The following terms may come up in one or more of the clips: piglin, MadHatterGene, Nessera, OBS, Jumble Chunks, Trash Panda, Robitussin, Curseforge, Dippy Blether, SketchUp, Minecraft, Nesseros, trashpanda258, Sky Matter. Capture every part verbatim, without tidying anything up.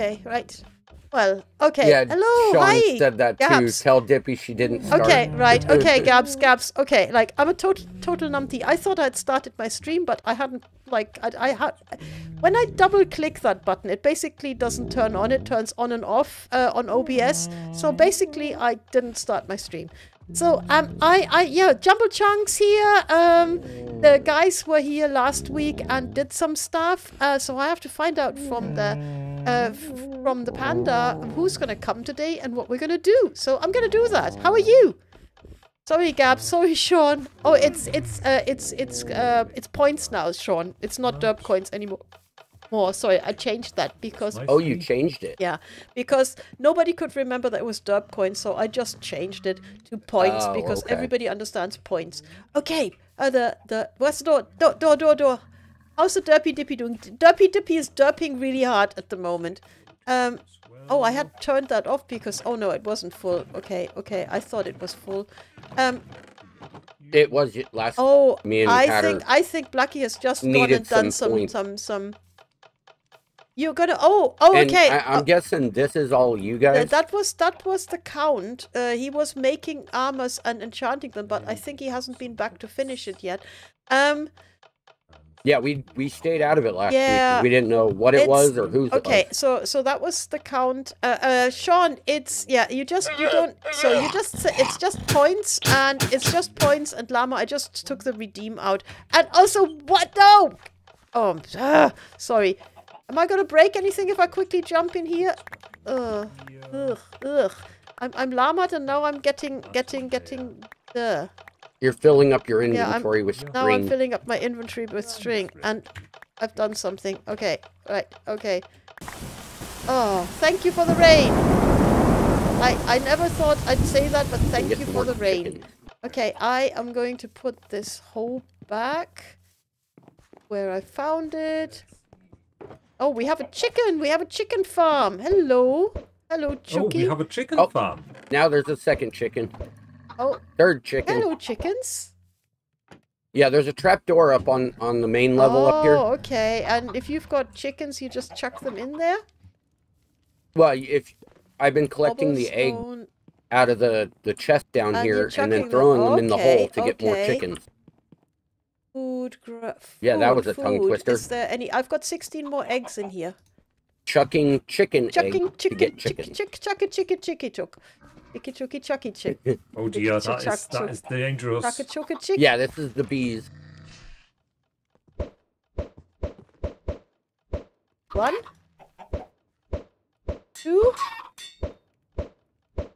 Okay, right. Well, okay. Yeah, hello, Sean hi. said that Gabs. too. Tell Dippy she didn't start. Okay, right. Okay, Gabs, Gabs. Okay, like, I'm a total, total numpty. I thought I'd started my stream, but I hadn't, like, I, I had... When I double-click that button, it basically doesn't turn on. It turns on and off uh, on O B S. So basically, I didn't start my stream. So, um, I, I, yeah, Jumble Chunks here. Um, the guys were here last week and did some stuff. Uh, so I have to find out from the... Uh, from the panda who's gonna come today and what we're gonna do. So I'm gonna do that. How are you? Sorry, Gab. Sorry, Sean. Oh, it's it's uh, it's it's uh, it's points now, Sean. It's not derp coins anymore. More. Sorry, I changed that because oh, you changed it. Yeah, because nobody could remember that it was derp coins, so I just changed it to points oh, because okay. everybody understands points. Okay. Uh, the the where's the door? Door door door door. How's the Derpy Dippy doing? Derpy Dippy is derping really hard at the moment. Um, oh, I had turned that off because... Oh, no, it wasn't full. Okay, okay. I thought it was full. Um, it was last... Oh, me and I think, I think Blackie has just gone and done some... some, some, some You're gonna... Oh, oh, and okay. I, I'm uh, guessing this is all you guys? Uh, that was that was the count. Uh, he was making armors and enchanting them, but I think he hasn't been back to finish it yet. Um... Yeah, we we stayed out of it last yeah, week. We didn't know what it was or who's. Okay, so so that was the count. Uh, uh, Sean, it's yeah. You just you don't. So you just it's just points and it's just points and llama. I just took the redeem out and also what no. Oh, uh, sorry. Am I gonna break anything if I quickly jump in here? Uh, ugh, ugh. I'm I'm llamaed and now I'm getting getting getting uh. You're filling up your inventory yeah, with string. Now I'm filling up my inventory with string, and I've done something. Okay, right, okay. Oh, thank you for the rain. I, I never thought I'd say that, but thank you for the rain. Chicken. Okay, I am going to put this hole back where I found it. Oh, we have a chicken. We have a chicken farm. Hello. Hello, Chucky. Oh, we have a chicken oh, farm. Now there's a second chicken. Oh, third chicken. Hello, chickens. Yeah, there's a trapdoor up on, on the main level oh, up here. Oh, okay. And if you've got chickens, you just chuck them in there? Well, if I've been collecting the egg out of the, the chest down and here and then throwing them, them in okay, the hole to okay. get more chickens. Food, food. Yeah, that was a food. tongue twister. Is there any? I've got sixteen more eggs in here. Chucking chicken Chucking egg chicken, to get chicken. Chick, chick, chuck a chicken, chicky chuck. Icky chucky chucky chick. Oh dear, that is that is dangerous. Yeah, this is the bees. One, two,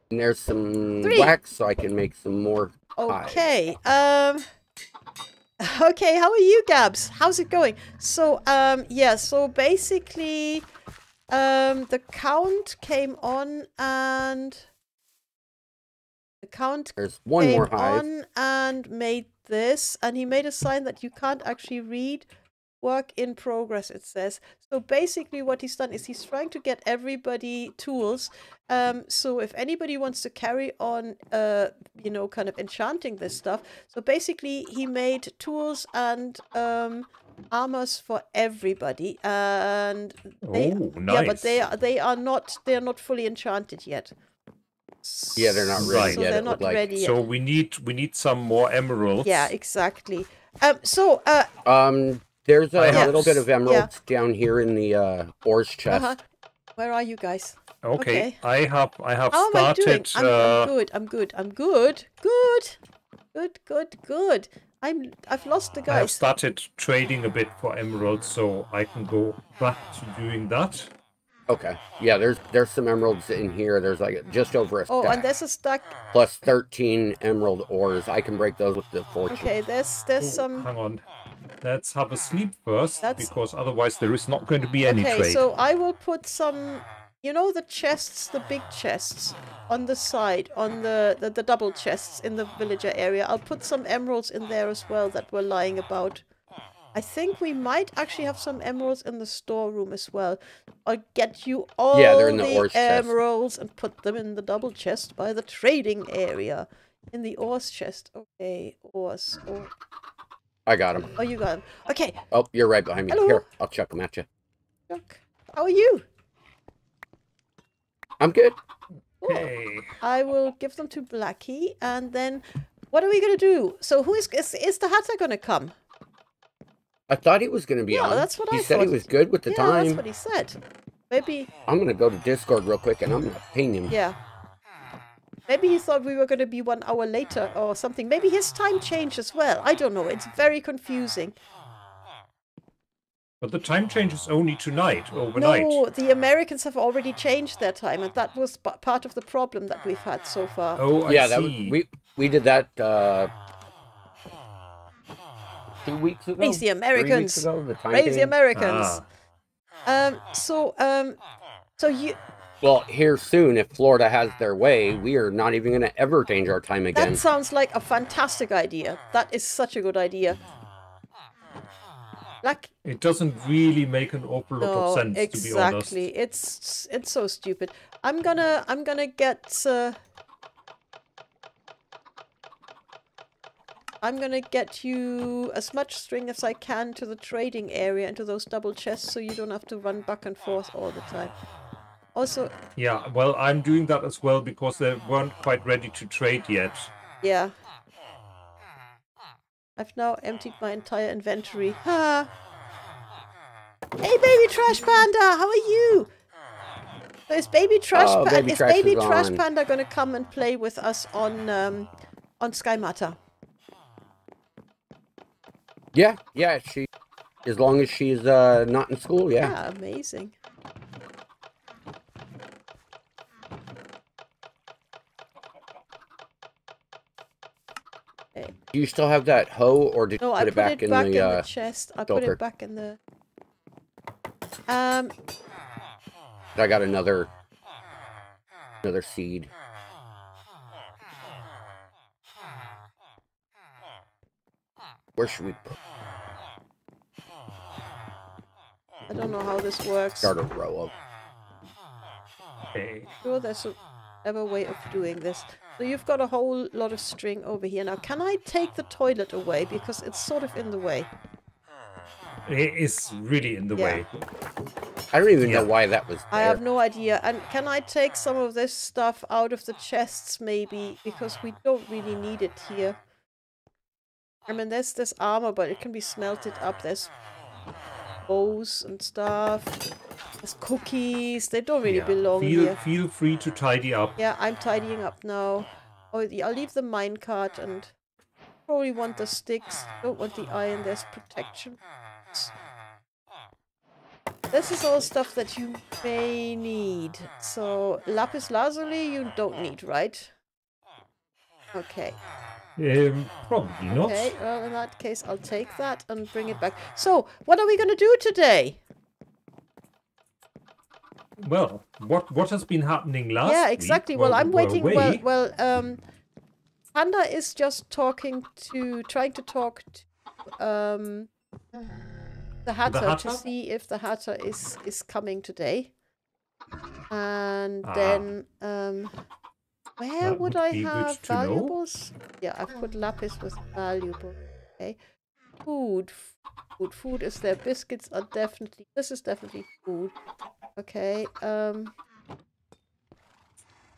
and there's some three. Wax, so I can make some more. Okay. Pies. Um. Okay, how are you, Gabs? How's it going? So, um, yeah. So basically, um, the count came on and. Count There's one came more hive. on and made this, and he made a sign that you can't actually read. Work in progress, it says. So basically what he's done is he's trying to get everybody tools. Um, so if anybody wants to carry on, uh, you know, kind of enchanting this stuff. So basically he made tools and um, armors for everybody. And they, oh, nice. Yeah, but they are, they are not, they are not fully enchanted yet. Yeah, they're not ready right. yet. So they're not like. ready yet. So we need we need some more emeralds. Yeah, exactly. Um, so uh, um, there's a yeah. little bit of emeralds yeah. down here in the uh, ores chest. Uh-huh. Where are you guys? Okay, okay. I have I have How started. Am I doing? Uh... I'm, I'm good. I'm good. I'm good. Good. Good. Good. Good. I'm. I've lost the guys. I've started trading a bit for emeralds, so I can go back to doing that. Okay. Yeah, there's there's some emeralds in here. There's like just over a stack. Oh, and there's a stack. Plus thirteen emerald ores. I can break those with the fortune. Okay, there's there's oh, some. Hang on. Let's have a sleep first, That's... because otherwise there is not going to be any okay, trade. Okay, so I will put some. You know the chests, the big chests on the side, on the, the the double chests in the villager area. I'll put some emeralds in there as well that were lying about. I think we might actually have some emeralds in the storeroom as well. I'll get you all yeah, they're in the, the emeralds chest. and put them in the double chest by the trading area. In the ores chest. Okay, ores. Or... I got him. Oh, you got him. Okay. Oh, you're right behind me. Hello. Here, I'll chuck them at you. Chuck. How are you? I'm good. Hey. I will give them to Blackie, and then what are we going to do? So who is, is, is the Hatter going to come? I thought he was going to be yeah, on. That's what he I said thought. He was good with the yeah, time. That's what he said. Maybe. I'm going to go to Discord real quick, and I'm going to ping him. Yeah. Maybe he thought we were going to be one hour later or something. Maybe his time changed as well. I don't know. It's very confusing. But the time change is only tonight, overnight. No, the Americans have already changed their time, and that was part of the problem that we've had so far. Oh, I yeah, see. That was, we, we did that uh, two weeks ago. Crazy Americans. Three weeks ago, Crazy Americans. Ah. Um, so, um, so you... Well, here soon, if Florida has their way, we are not even going to ever change our time again. That sounds like a fantastic idea. That is such a good idea. Like, it doesn't really make an awful lot no, of sense, exactly. to be honest. Exactly, it's it's so stupid. I'm gonna I'm gonna get uh, I'm gonna get you as much string as I can to the trading area and to those double chests, so you don't have to run back and forth all the time. Also, yeah, well, I'm doing that as well because they weren't quite ready to trade yet. Yeah. I've now emptied my entire inventory. Ah. Hey, baby Trash Panda, how are you? So is baby Trash oh, Panda is trash baby Trash on. Panda going to come and play with us on um, on Sky Matter? Yeah, yeah, she as long as she's uh, not in school, yeah. Yeah, amazing. Do you still have that hoe, or did no, you put, I put it back, it in, back the, in uh, the chest? I filter. put it back in the. Um. I got another, another seed. Where should we put? I don't know how this works. Start a row of. Okay. Sure, there's another way of doing this. So you've got a whole lot of string over here. Now, can I take the toilet away? Because it's sort of in the way. It is really in the yeah. way. I don't even yeah. know why that was there. I have no idea. And can I take some of this stuff out of the chests, maybe? Because we don't really need it here. I mean, there's this armor, but it can be smelted up. There's bows and stuff. There's cookies. They don't really yeah. belong feel, here. Feel free to tidy up. Yeah, I'm tidying up now. Oh, I'll leave the minecart and probably want the sticks. Don't want the iron. There's protection. This is all stuff that you may need. So lapis lazuli you don't need, right? Okay. Um, probably not. Okay, well, in that case, I'll take that and bring it back. So, what are we going to do today? Well, what what has been happening last week? Yeah, exactly. Week? Well, well, I'm waiting. Well, well, um, Panda is just talking to, trying to talk to um, the, Hatter the Hatter to see if the Hatter is, is coming today. And ah. then... Um, Where that would, would I have valuables? Know. Yeah, I've put lapis with valuables. Okay. Food. Food. Food is there. Biscuits are definitely... This is definitely food. Okay. Um,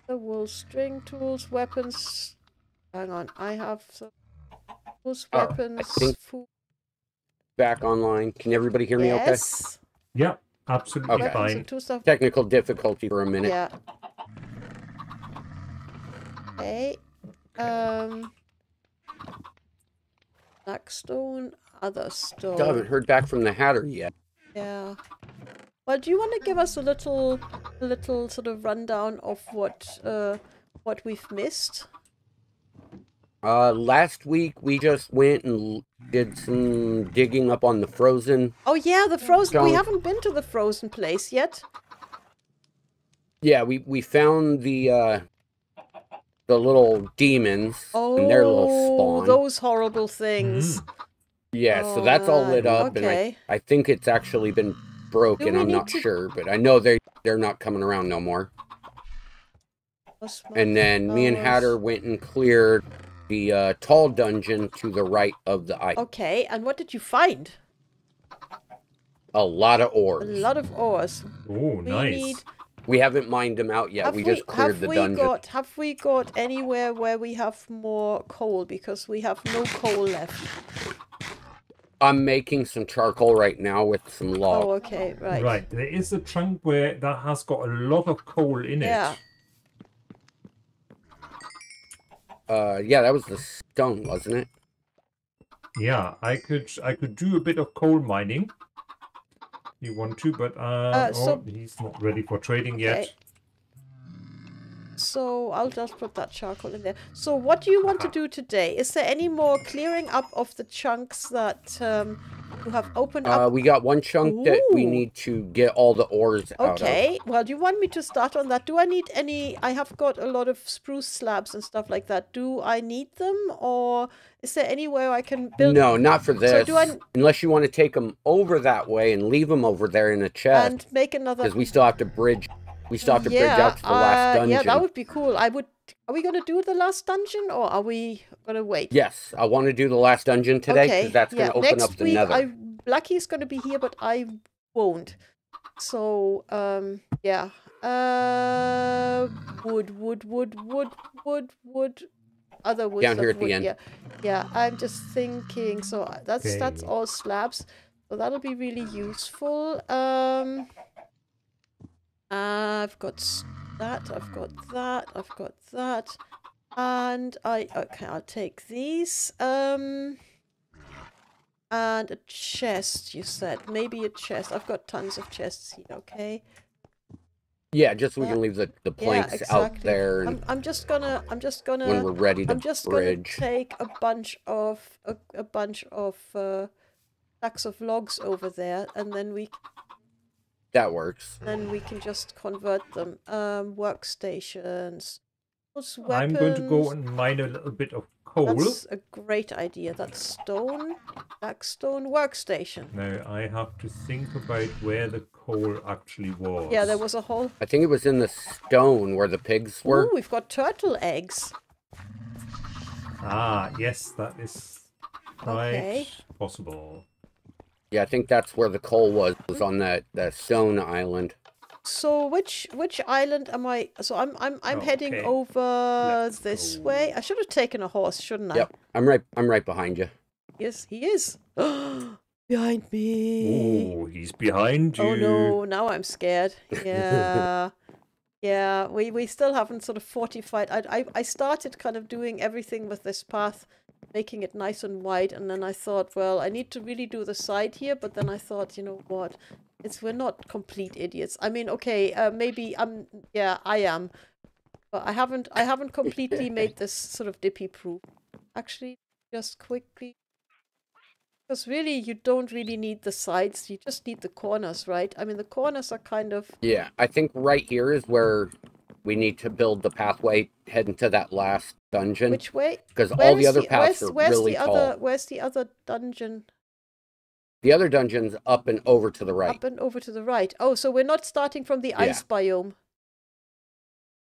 the wool, string, tools, weapons. Hang on. I have some tools, oh, weapons, food. Back online. Can everybody hear me yes. okay? Yeah, absolutely okay. fine. Technical difficulty for a minute. Yeah. Okay, um, blackstone, other stone. I haven't heard back from the Hatter yet. Yeah. Well, do you want to give us a little, a little sort of rundown of what, uh, what we've missed? Uh, last week we just went and did some digging up on the frozen. Oh yeah, the frozen. Junk. We haven't been to the frozen place yet. Yeah, we we found the. Uh, The little demons oh, and their little spawn. Those horrible things. Mm. Yeah, oh, so that's all lit up, okay. and I, I think it's actually been broken. I'm not to... sure, but I know they they're not coming around no more. And then me and Hatter went and cleared the uh, tall dungeon to the right of the ice. Okay, and what did you find? A lot of ores. A lot of ores. Oh, nice. We need We haven't mined them out yet. Have we just we, cleared have the we dungeon. Got, have we got anywhere where we have more coal? Because we have no coal left. I'm making some charcoal right now with some log. Oh, okay, right. Right, there is a chunk where that has got a lot of coal in yeah. it. Uh, yeah, that was the stone, wasn't it? Yeah, I could I could do a bit of coal mining. You want to, but uh, uh, so, oh, he's not ready for trading okay. yet. So I'll just put that charcoal in there. So what do you want uh-huh. to do today? Is there any more clearing up of the chunks that um, you have opened up? Uh, we got one chunk Ooh. that we need to get all the ores okay. out of. Okay, well, do you want me to start on that? Do I need any... I have got a lot of spruce slabs and stuff like that. Do I need them, or is there anywhere I can build? No, not for this. So do I... Unless you want to take them over that way and leave them over there in a chest. And make another... Because we still have to bridge... We still have to yeah, bridge out to the uh, last dungeon. Yeah, that would be cool. I would. Are we going to do the last dungeon, or are we going to wait? Yes, I want to do the last dungeon today, because okay. that's yeah. going to open Next up the week, nether. I, Lucky's going to be here, but I won't. So, um, yeah. Uh, wood, wood, wood, wood, wood, wood. Other woods. Down here at wood. the end. Yeah. yeah, I'm just thinking. So that's okay. that's all slabs. So that'll be really useful. Um... Uh, I've got that, I've got that, I've got that, and I, okay, I'll take these, um, and a chest, you said, maybe a chest. I've got tons of chests here, okay? Yeah, just so we uh, can leave the, the planks yeah, exactly. out there. I'm, I'm just gonna, I'm just gonna, when we're ready to I'm just bridge. gonna take a bunch of, a, a bunch of, uh, stacks of logs over there, and then we That works. Then we can just convert them. Um, workstations. Those weapons. I'm going to go and mine a little bit of coal. That's a great idea. That's stone. Black stone workstation. Now I have to think about where the coal actually was. Yeah, there was a hole. I think it was in the stone where the pigs were. Ooh, we've got turtle eggs. Ah, yes, that is quite okay. possible. Yeah, I think that's where the coal was, was on that, that stone island. So which which island am I? So I'm I'm I'm okay. heading over Let's this go. way. I should have taken a horse, shouldn't I? Yep, I'm right I'm right behind you. Yes, he is. Behind me. Oh, he's behind you. Oh no, now I'm scared. Yeah. yeah, we we still haven't sort of fortified. I I I started kind of doing everything with this path, making it nice and wide, and then I thought, well, I need to really do the side here, but then I thought, you know what, it's we're not complete idiots. I mean, okay, uh, maybe I'm, yeah, I am, but I haven't, I haven't completely made this sort of Dippy proof. Actually, just quickly, because really, you don't really need the sides, you just need the corners, right? I mean, the corners are kind of... Yeah, I think right here is where... we need to build the pathway heading to that last dungeon. Which way? Because all the other the, paths where's, are where's really the tall. Other, where's the other dungeon? The other dungeon's up and over to the right. Up and over to the right. Oh, so we're not starting from the yeah. ice biome.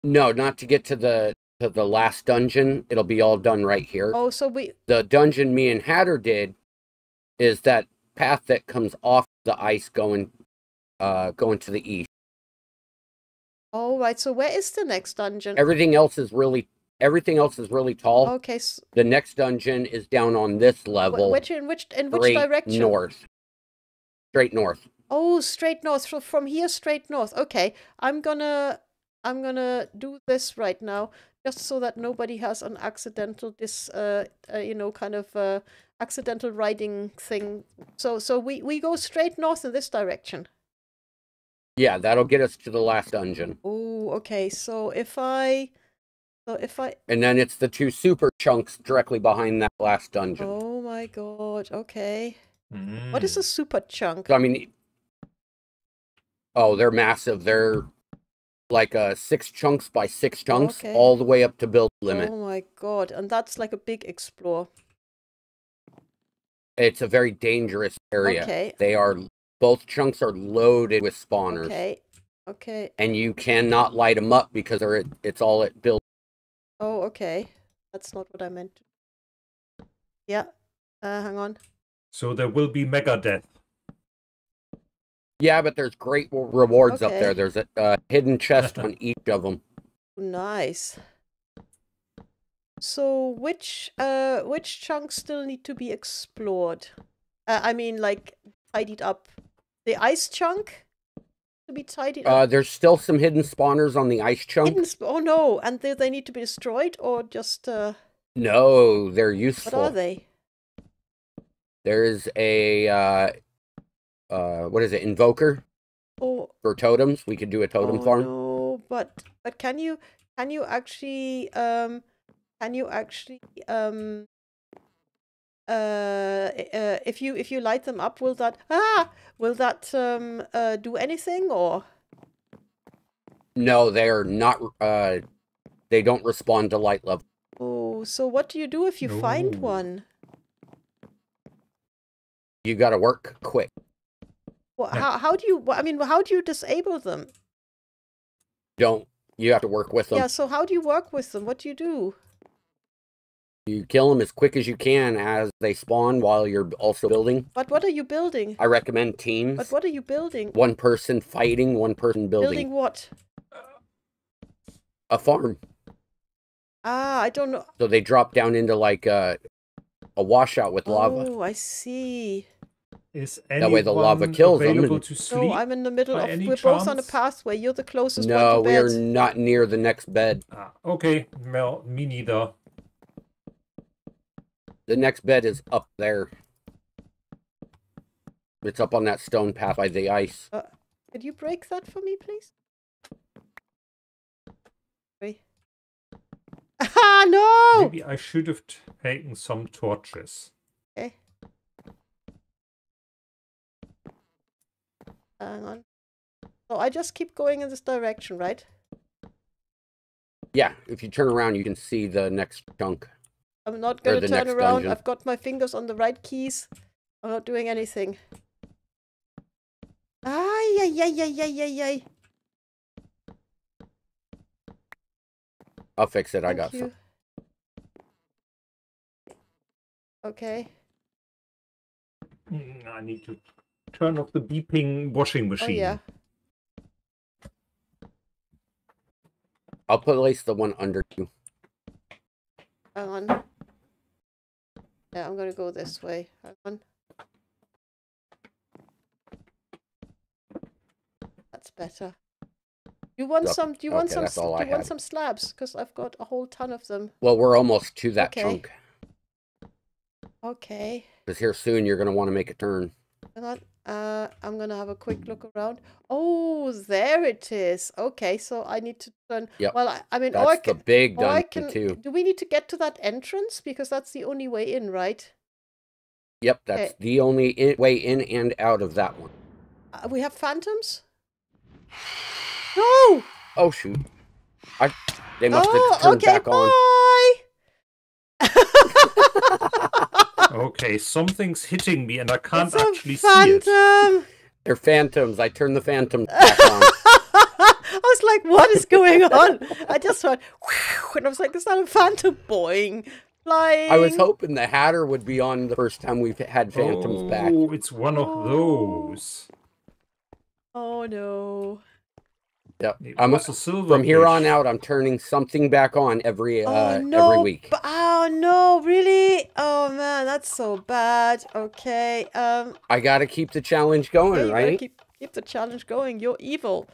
No, not to get to the to the last dungeon. It'll be all done right here. Oh, so we... The dungeon me and Hatter did is that path that comes off the ice going, uh, going to the east. Oh, right. So where is the next dungeon? Everything else is really, everything else is really tall. Okay. So the next dungeon is down on this level. Which in which in which direction? North. Straight north. Oh, straight north. So from here, straight north. Okay. I'm gonna, I'm gonna do this right now, just so that nobody has an accidental this, uh, uh you know, kind of uh, accidental riding thing. So, so we we go straight north in this direction. Yeah, that'll get us to the last dungeon. Oh, okay. So if I, so if I, and then it's the two super chunks directly behind that last dungeon. Oh my god. Okay. Mm. What is a super chunk? So, I mean, oh, they're massive. They're like uh, six chunks by six chunks, okay. all the way up to build limit. Oh my god! And that's like a big explore. It's a very dangerous area. Okay. They are. Both chunks are loaded with spawners. Okay, okay. And you cannot light them up because they're, it's all at build. Oh, okay. That's not what I meant. Yeah. Uh, hang on. So there will be mega death. Yeah, but there's great rewards okay. up there. There's a uh, hidden chest on each of them. Nice. So which uh which chunks still need to be explored? Uh, I mean, like tidied up. The ice chunk to be tidied up. Uh, there's still some hidden spawners on the ice chunk. Hidden sp oh no! And they they need to be destroyed or just? Uh... No, they're useful. What are they? There is a uh, uh, what is it? Invoker. Oh. For totems, we could do a totem oh, farm. No, but but can you can you actually um. Can you actually, um, uh, uh, if you if you light them up, will that ah will that um uh, do anything or? No, they're not. Uh, they don't respond to light level. Oh, so what do you do if you Ooh. find one? You gotta work quick. Well, how how do you? I mean, how do you disable them? Don't you have to work with them? Yeah. So how do you work with them? What do you do? You kill them as quick as you can as they spawn while you're also building. But what are you building? I recommend teams. But what are you building? One person fighting, one person building. Building what? A farm. Ah, I don't know. So they drop down into like a, a washout with lava. Oh, I see. Is that way the lava kills them. And... To sleep no, I'm in the middle of... We're chance? both on the pathway. You're the closest no, one to bed. No, we're not near the next bed. Ah, okay, well, me neither. The next bed is up there. It's up on that stone path by the ice. Uh, could you break that for me, please? Sorry. Ah, no! Maybe I should have taken some torches. Okay. Hang on. So I just keep going in this direction, right? Yeah, if you turn around, you can see the next chunk. I'm not going to turn around. Dungeon. I've got my fingers on the right keys. I'm not doing anything. Ay, ay, ay, ay, ay, ay, ay. I'll fix it. Thank I got you. some. Okay. Mm, I need to turn off the beeping washing machine. Oh, yeah. I'll place the one under you. Hang on. Yeah, I'm gonna go this way. Hang on. That's better. You want Look, some? Do you okay, want some? Do you had. want some slabs? Because I've got a whole ton of them. Well, we're almost to that okay. chunk. Okay. Because here soon you're gonna want to make a turn. Hang on. Uh, I'm gonna have a quick look around. Oh, there it is. Okay, so I need to turn. Yep. Well, I, I mean, that's or I can, the big or I can, too. Do we need to get to that entrance because that's the only way in, right? Yep, that's okay. the only in, way in and out of that one. Uh, we have phantoms. No. Oh shoot! I. They must oh, have turned okay, back on. Bye. Okay, something's hitting me and I can't it's actually phantom. see it. They're phantoms. I turned the phantom back on. I was like, what is going on? I just thought, and I was like, is that a phantom boing? Flying. I was hoping the Hatter would be on the first time we've had phantoms oh, back. Oh, it's one of those. Oh, no. Yep. I'm, from here on out, I'm turning something back on every uh, oh, no, every week. Oh no! Really? Oh man, that's so bad. Okay. Um. I gotta keep the challenge going, yeah, right? Keep keep the challenge going. You're evil.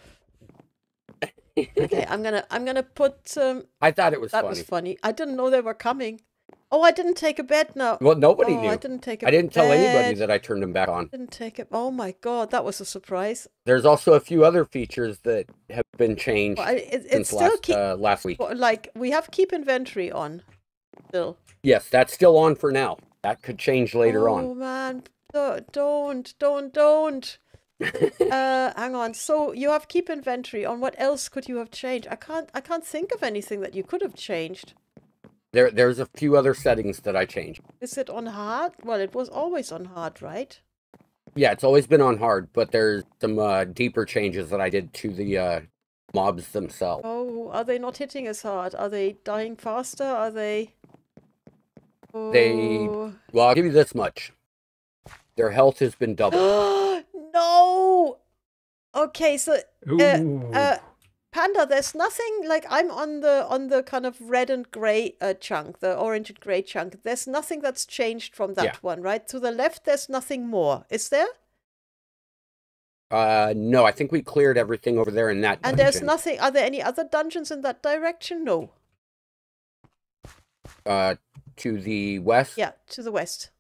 Okay, I'm gonna I'm gonna put. Um, I thought it was that funny. was funny. I didn't know they were coming. Oh, I didn't take a bet now. Well, nobody oh, knew. I didn't take a I didn't tell bed. anybody that I turned them back on. Didn't take it. Oh my god, that was a surprise. There's also a few other features that have been changed well, it, it, since still last, keep, uh, last week. Like, we have keep inventory on still. Yes, that's still on for now. That could change later oh, on. Oh man, don't, don't, don't. uh, hang on. So you have keep inventory on. What else could you have changed? I can't, I can't think of anything that you could have changed. There, there's a few other settings that I changed. Is it on hard? Well, it was always on hard, right? Yeah, it's always been on hard, but there's some uh, deeper changes that I did to the uh, mobs themselves. Oh, are they not hitting as hard? Are they dying faster? Are they... Oh. They... Well, I'll give you this much. Their health has been doubled. No! Okay, so uh, uh, Panda, there's nothing like I'm on the on the kind of red and gray uh, chunk, the orange and gray chunk. There's nothing that's changed from that yeah. one, right? To the left, there's nothing more. Is there? Uh, no, I think we cleared everything over there in that dungeon. And there's nothing. Are there any other dungeons in that direction? No. Uh, to the west? Yeah, to the west.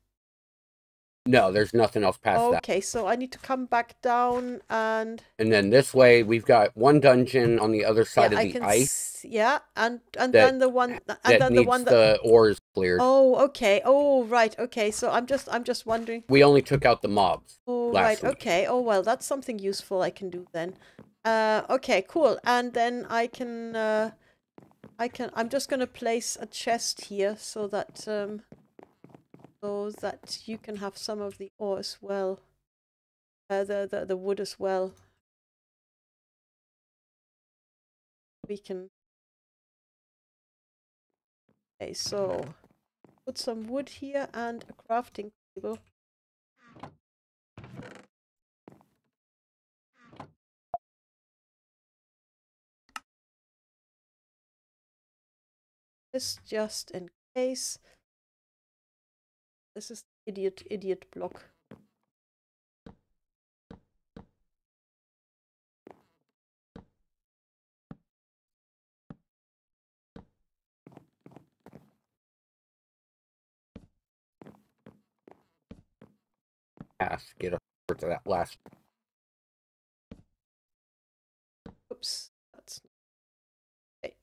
No, there's nothing else past okay, that. Okay, so I need to come back down and... And then this way, we've got one dungeon on the other side yeah, of I the can ice. Yeah, and, and that, then the one... And that then the one that the ores cleared. Oh, okay. Oh, right. Okay, so I'm just I'm just wondering... We only took out the mobs. Oh, right. Week. Okay. Oh, well, that's something useful I can do then. Uh, okay, cool. And then I can... Uh, I can... I'm just going to place a chest here so that... Um, so that you can have some of the ore as well, uh, the, the the wood as well. We can. Okay, so put some wood here and a crafting table. This just in case. This is the idiot, idiot block. Ass, get over to that last. Oops, that's not okay.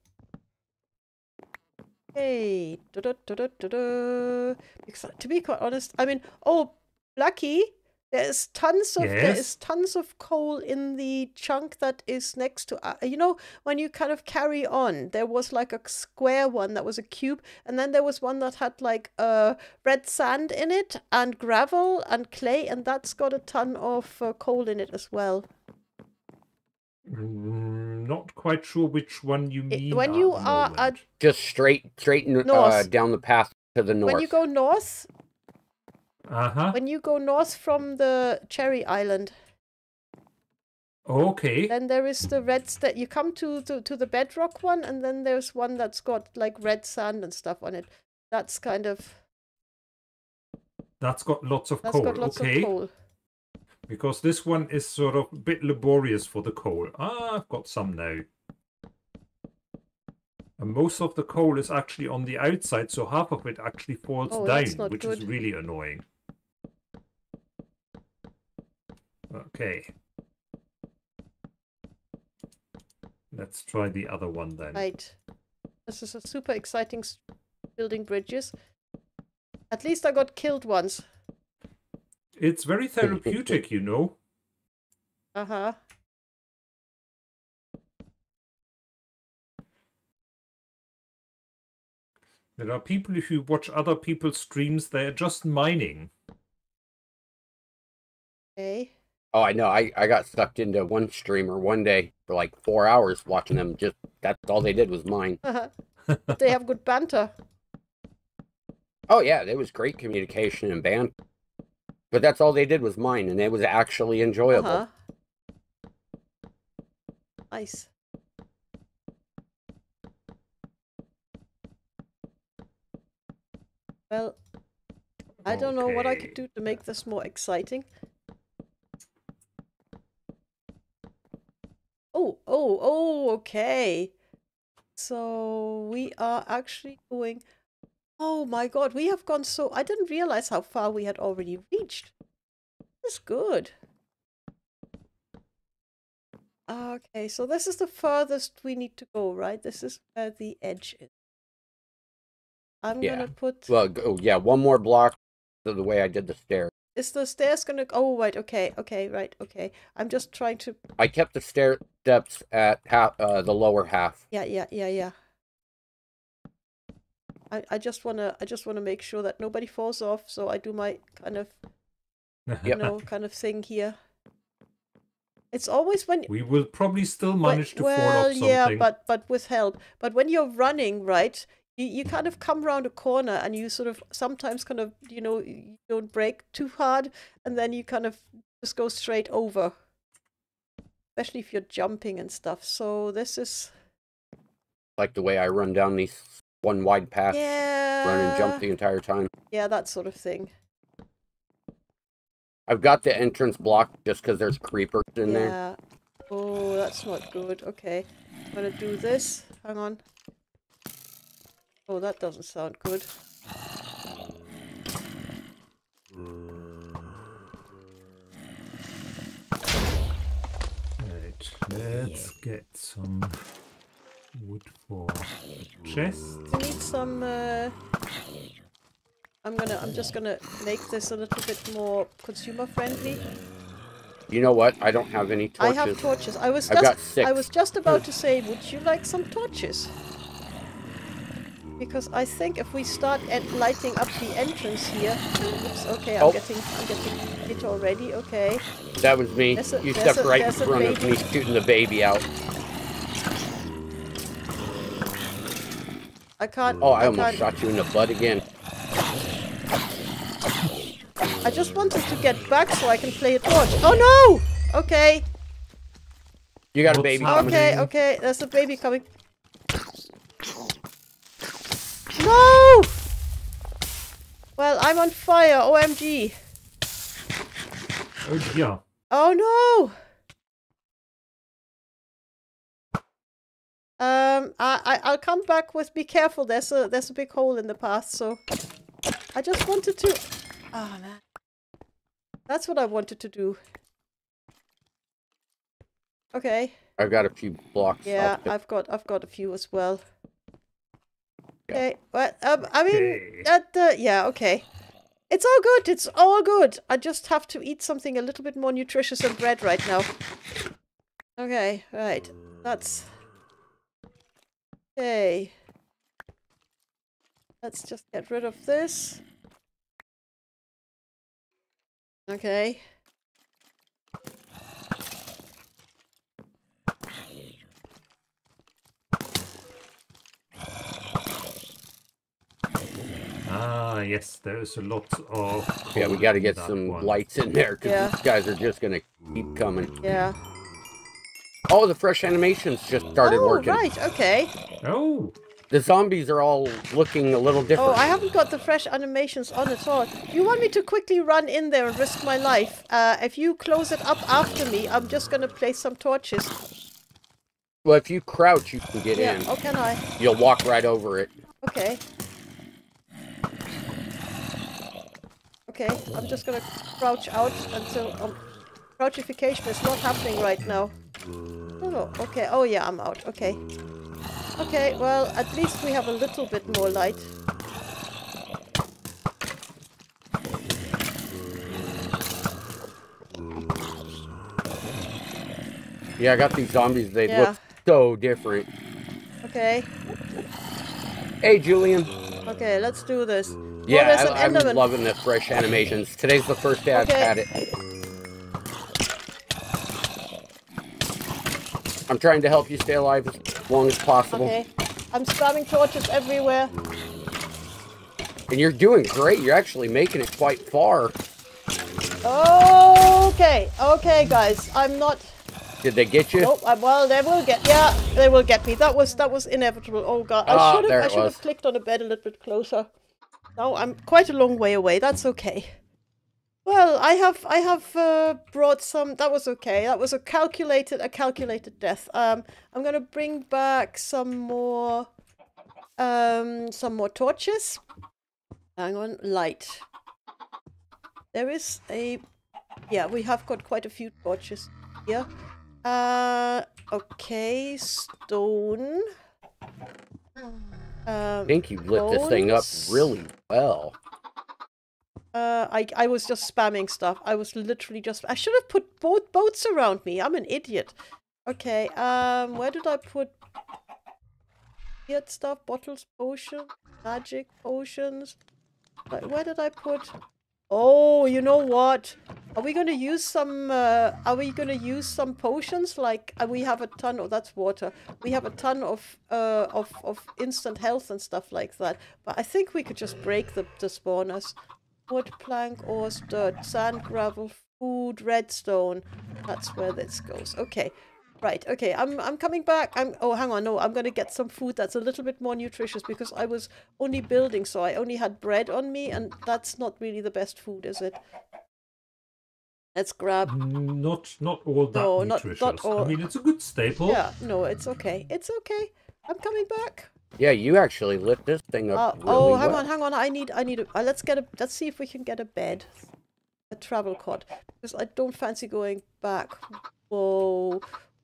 Hey, da da da da da da. Because to be quite honest, I mean, oh, lucky, there is tons of yes. there is tons of coal in the chunk that is next to. Uh, you know, when you kind of carry on, there was like a square one that was a cube, and then there was one that had like uh red sand in it and gravel and clay, and that's got a ton of uh, coal in it as well. Not quite sure which one you mean. It, when you are uh, just straight, straight uh, down the path to the north. When you go north, uh huh. When you go north from the Cherry Island. Okay. Then there is the red that you come to, to to the bedrock one, and then there's one that's got like red sand and stuff on it. That's kind of. That's got lots of that's coal. Got lots okay. Of coal. Because this one is sort of a bit laborious for the coal. Ah, I've got some now. And most of the coal is actually on the outside, so half of it actually falls oh, down, which good. Is really annoying. Okay. Let's try the other one then. Right. This is a super exciting building bridges. At least I got killed once. It's very therapeutic, you know. Uh-huh. There are people, if you watch other people's streams, they're just mining. Okay. Oh, I know. I, I got sucked into one streamer one day for like four hours watching them. Just that's all they did was mine. Uh-huh. But they have good banter. Oh, yeah. There was great communication and banter. But that's all they did was mine, and it was actually enjoyable. Uh-huh. Nice. Well, I don't okay. know what I could do to make this more exciting. Oh, oh, oh, okay. So we are actually going... Oh my god, we have gone so... I didn't realize how far we had already reached. That's good. Okay, so this is the furthest we need to go, right? This is where the edge is. I'm yeah. gonna put... Well, oh, yeah, one more block to the way I did the stairs. Is the stairs gonna... Oh, wait, okay, okay, right, okay. I'm just trying to... I kept the stair steps at half, uh, the lower half. Yeah, yeah, yeah, yeah. I, I just wanna I just wanna make sure that nobody falls off, so I do my kind of you know kind of thing here. It's always when we will probably still manage when, to well, fall off something. Well, yeah, but but with help. But when you're running, right, you you kind of come around a corner and you sort of sometimes kind of you know you don't brake too hard, and then you kind of just go straight over. especially if you're jumping and stuff. So this is like the way I run down these one wide path, yeah. Run and jump the entire time. Yeah, that sort of thing. I've got the entrance blocked just because there's creepers in yeah. there. Oh, that's not good. Okay, I'm gonna do this. Hang on. Oh, that doesn't sound good. Right, let's get some wood for the chest. I need some. Uh... I'm gonna. I'm just gonna make this a little bit more consumer friendly. You know what? I don't have any torches. I have torches. I was I've just. Got six. I was just about to say, would you like some torches? Because I think if we start at lighting up the entrance here, oops, okay, I'm oh. getting, I'm getting hit already. Okay. That was me. A, you stepped a, right in front of me, shooting the baby out. I can't. Oh, I, I almost can't. shot you in the butt again. I just wanted to get back so I can play a torch. Oh no! Okay. You got a baby coming. Okay, okay, there's a baby coming. No! Well, I'm on fire, O M G. Oh dear. Oh no! Um, I, I I'll come back with. Be careful. There's a there's a big hole in the path. So, I just wanted to. Oh man, that's what I wanted to do. Okay. I've got a few blocks. Yeah, I've got I've got a few as well. Okay, well, um, I mean, at the, yeah, okay. It's all good, it's all good. I just have to eat something a little bit more nutritious than bread right now. Okay, right, that's... Okay. Let's just get rid of this. Okay. Ah, yes, there's a lot of... Yeah, we gotta get some one. lights in there, because yeah. these guys are just gonna keep coming. Yeah. Oh, the fresh animations just started oh, working. Oh, right, okay. Oh! The zombies are all looking a little different. Oh, I haven't got the fresh animations on at all. You want me to quickly run in there and risk my life? Uh, if you close it up after me, I'm just gonna place some torches. Well, if you crouch, you can get yeah. in. Oh, can I? You'll walk right over it. Okay. Okay, I'm just gonna crouch out until um, crouchification is not happening right now. Oh no, okay, oh yeah, I'm out, okay. Okay, well, at least we have a little bit more light. Yeah, I got these zombies, they yeah. look so different. Okay. Hey, Julian. Okay, let's do this. Yeah, oh, I, I'm enderman. loving the fresh animations. Today's the first day okay. I've had it. I'm trying to help you stay alive as long as possible. Okay. I'm spamming torches everywhere. And you're doing great. You're actually making it quite far. Okay. Okay, guys. I'm not... Did they get you? Oh, well, they will get... Yeah, they will get me. That was that was inevitable. Oh, God. I ah, should have I should have clicked on the bed a little bit closer. No, I'm quite a long way away. That's okay. Well, I have I have uh, brought some. That was okay. That was a calculated a calculated death. Um, I'm gonna bring back some more, um, some more torches. Hang on, light. There is a, yeah, we have got quite a few torches here. Uh, okay, stone. Um, I think you lit bones. this thing up really well. Uh, I I was just spamming stuff. I was literally just... I should have put both boats around me. I'm an idiot. Okay, um, where did I put... Weird stuff, bottles, potions, magic potions. Like, where did I put... Oh, you know what? Are we going to use some... Uh, are we going to use some potions? Like, uh, we have a ton... Oh, that's water. We have a ton of, uh, of of instant health and stuff like that. But I think we could just break the, the spawners. Wood, plank, ores, dirt, sand, gravel, food, redstone. That's where this goes. Okay. Right, okay, I'm, I'm coming back. I'm, oh, hang on, no, I'm going to get some food that's a little bit more nutritious because I was only building, so I only had bread on me, and that's not really the best food, is it? Let's grab... Not not all that no, nutritious. Not, not all... I mean, it's a good staple. Yeah, no, it's okay. It's okay. I'm coming back. Yeah, you actually lit this thing up uh, really Oh, hang well. on, hang on. I need, I need a... Uh, let's get a... Let's see if we can get a bed. A travel cot. Because I don't fancy going back. Whoa.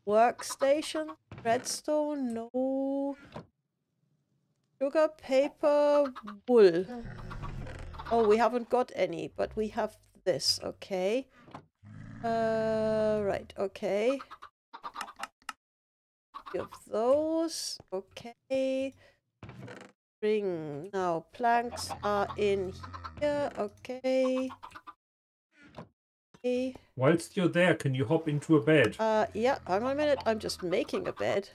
Workstation? Redstone? No. Sugar, paper, wool. Oh, we haven't got any, but we have this. Okay. Uh, right, okay. Give those. Okay. Ring. Now, planks are in here. Okay. Okay. Whilst you're there, can you hop into a bed? Uh, yeah, hang on a minute. I'm just making a bed.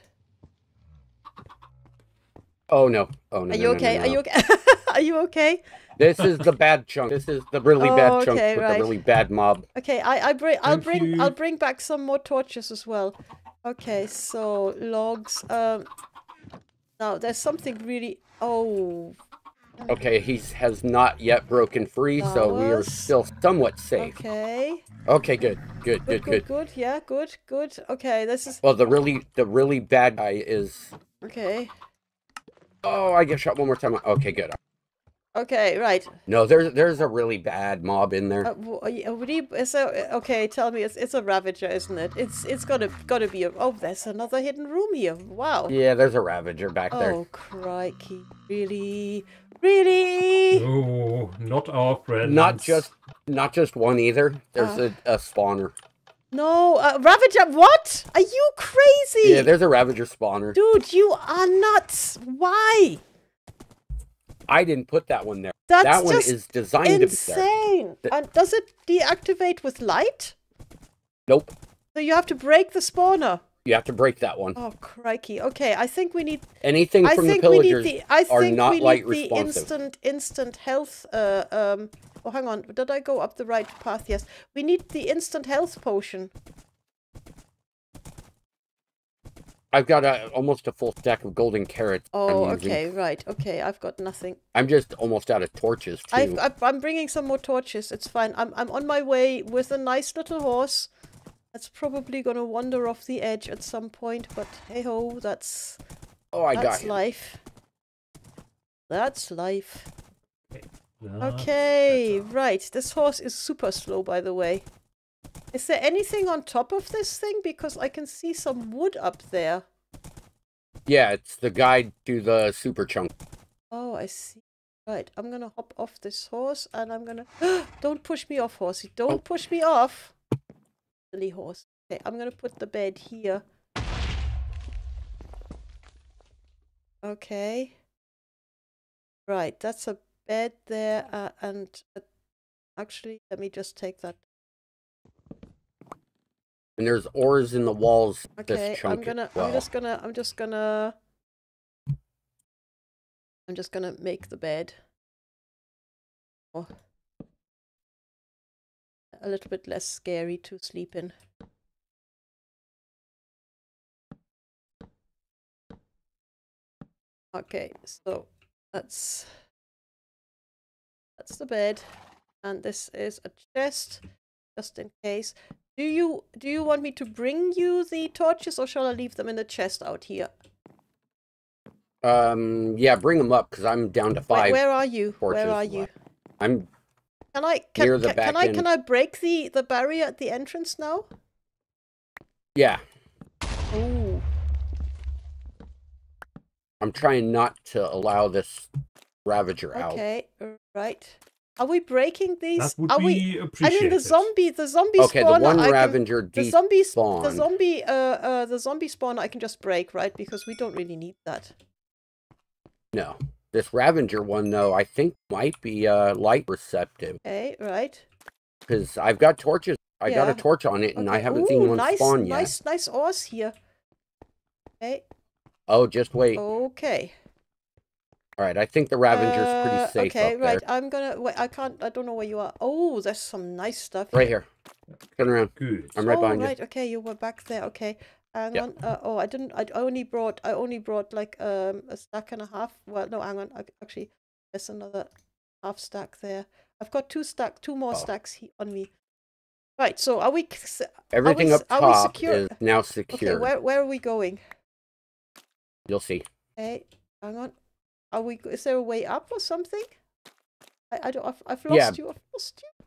Oh, no. Oh, no. Are you no, okay? No, no, no. Are you okay? Are you okay? This is the bad chunk. This is the really oh, bad okay, chunk with right. the really bad mob. Okay, I, I bring, I'll bring, you. I'll bring back some more torches as well. Okay, so logs. Um, now there's something really. Oh. Okay, he has not yet broken free, Flowers. so we are still somewhat safe. Okay. Okay, good, good, good, good, good, good. Yeah, good, good. Okay, this is. Well, the really, the really bad guy is. Okay. Oh, I get shot one more time. Okay, good. Okay, right. No, there's there's a really bad mob in there. Uh, would he, so, okay, tell me, it's it's a Ravager, isn't it? It's it's gotta gotta be a. Oh, there's another hidden room here. Wow. Yeah, there's a Ravager back oh, there. Oh crikey! Really, really? Oh, not our friends. Not just not just one either. There's uh, a, a spawner. No, uh, Ravager. What? Are you crazy? Yeah, there's a Ravager spawner. Dude, you are nuts. Why? I didn't put that one there. That's that one just is designed insane. to be there. And does it deactivate with light? Nope. So you have to break the spawner. You have to break that one. Oh crikey! Okay, I think we need anything I from think the pillagers. We need the, I think are not we need light the instant, instant health. Uh, um. Oh, hang on. Did I go up the right path? Yes. We need the instant health potion. I've got a, almost a full stack of golden carrots. Oh, okay, right. Okay, I've got nothing. I'm just almost out of torches, too. I've, I've, I'm bringing some more torches. It's fine. I'm, I'm on my way with a nice little horse. That's probably going to wander off the edge at some point, but hey-ho, that's... Oh, I that's got life. That's life. No, okay, that's right. This horse is super slow, by the way. Is there anything on top of this thing? Because I can see some wood up there. Yeah, it's the guide to the super chunk. Oh, I see. Right, I'm going to hop off this horse and I'm going to... Don't push me off, horsey. Don't oh. push me off. Silly horse. Okay, I'm going to put the bed here. Okay. Right, that's a bed there. Uh, and uh, actually, let me just take that. And there's ores in the walls. Okay, I'm gonna. Well. I'm just gonna. I'm just gonna. I'm just gonna make the bed. Oh. A little bit less scary to sleep in. Okay, so that's that's the bed, and this is a chest, just in case. Do you do you want me to bring you the torches, or shall I leave them in the chest out here? Um, yeah, bring them up because I'm down to five. Wait, where are you? Where are you? Left. I'm. Can I can, near the can, back can I can I break the the barrier at the entrance now? Yeah. Oh. I'm trying not to allow this Ravager okay, out. Okay, right. Are we breaking these? That would Are be we? I mean, the zombie, the zombie okay, spawner. Okay, the one I Ravager can, the zombie, spawn. the zombie, uh, uh, the zombie spawner. I can just break, right? Because we don't really need that. No, this Ravager one though, I think might be uh, light receptive. Okay, right. Because I've got torches. I yeah. got a torch on it, and okay. I haven't Ooh, seen one nice, spawn yet. Nice, nice ores here. Okay. Oh, just wait. Okay. All right, I think the Ravager's uh, pretty safe. Okay, up right. There. I'm gonna. Wait, I can't. I don't know where you are. Oh, there's some nice stuff. Here. Right here. Turn around. Good. I'm right oh, behind right. you. Okay, you were back there. Okay. Hang yeah. on. Uh, oh, I didn't. I only brought. I only brought like um a stack and a half. Well, no, hang on. I, actually, there's another half stack there. I've got two stack, two more oh. stacks he, on me. Right. So are we? Everything are we, up top are we secure? Is now secure. Okay. Where Where are we going? You'll see. Hey, hang on. Are we? Is there a way up or something? I, I don't. I've, I've lost yeah. you. I've lost you.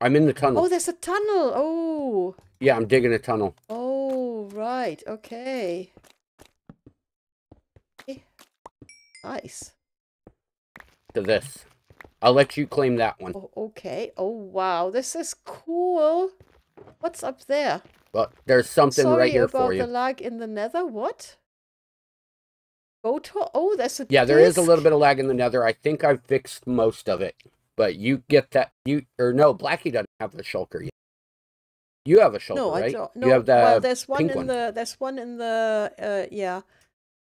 I'm in the tunnel. Oh, there's a tunnel. Oh. Yeah, I'm digging a tunnel. Oh, right. Okay. okay. Nice. To this. I'll let you claim that one. Oh, okay. Oh, wow. This is cool. What's up there? Well, there's something Sorry right here for you. Sorry about the lag in the nether. What? Go to... Oh, there's a Yeah, there disc. is a little bit of lag in the nether. I think I've fixed most of it. But you get that, you, or no, Blackie doesn't have the shulker yet. You have a shulker, no, right? I don't, no, you have the well, there's one in one. the, there's one in the, uh, yeah.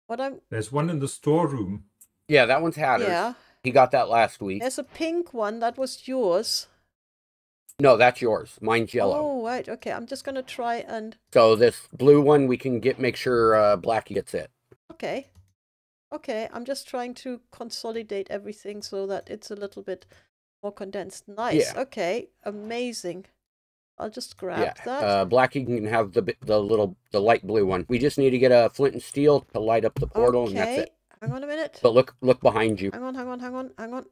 What I'm... There's one in the storeroom. Yeah, that one's Hatter's. Yeah. He got that last week. There's a pink one, that was yours. No, that's yours. Mine's yellow. Oh, right, okay, I'm just going to try and... So this blue one, we can get, make sure uh, Blackie gets it. Okay. Okay, I'm just trying to consolidate everything so that it's a little bit... more condensed. Nice. Yeah. Okay. Amazing. I'll just grab yeah. that. Uh, Blackie can have the the little the light blue one. We just need to get a flint and steel to light up the portal, okay. and that's it. Hang on a minute. But look, look behind you. Hang on, hang on, hang on, hang on.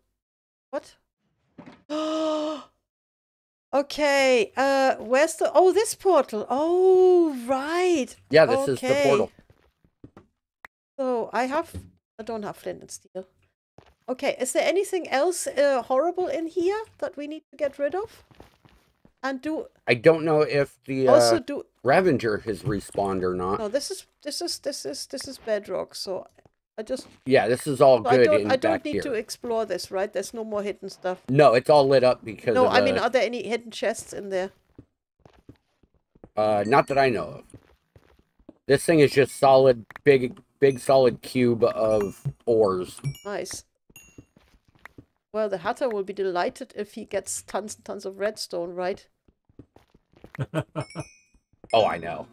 What? Okay. Uh, where's the? Oh, this portal. Oh, right. Yeah, this okay. is the portal. So I have. I don't have flint and steel. Okay, is there anything else uh, horrible in here that we need to get rid of? And do I don't know if the also uh, do Ravager has respawned or not. No, this is this is this is this is bedrock. So I just yeah, this is all so good. I don't, in I don't back need here. to explore this, right? There's no more hidden stuff. No, it's all lit up because no. Of I the... mean, are there any hidden chests in there? Uh, not that I know of. This thing is just solid, big, big, solid cube of ores. Nice. Well, the Hatter will be delighted if he gets tons and tons of redstone, right? Oh, I know.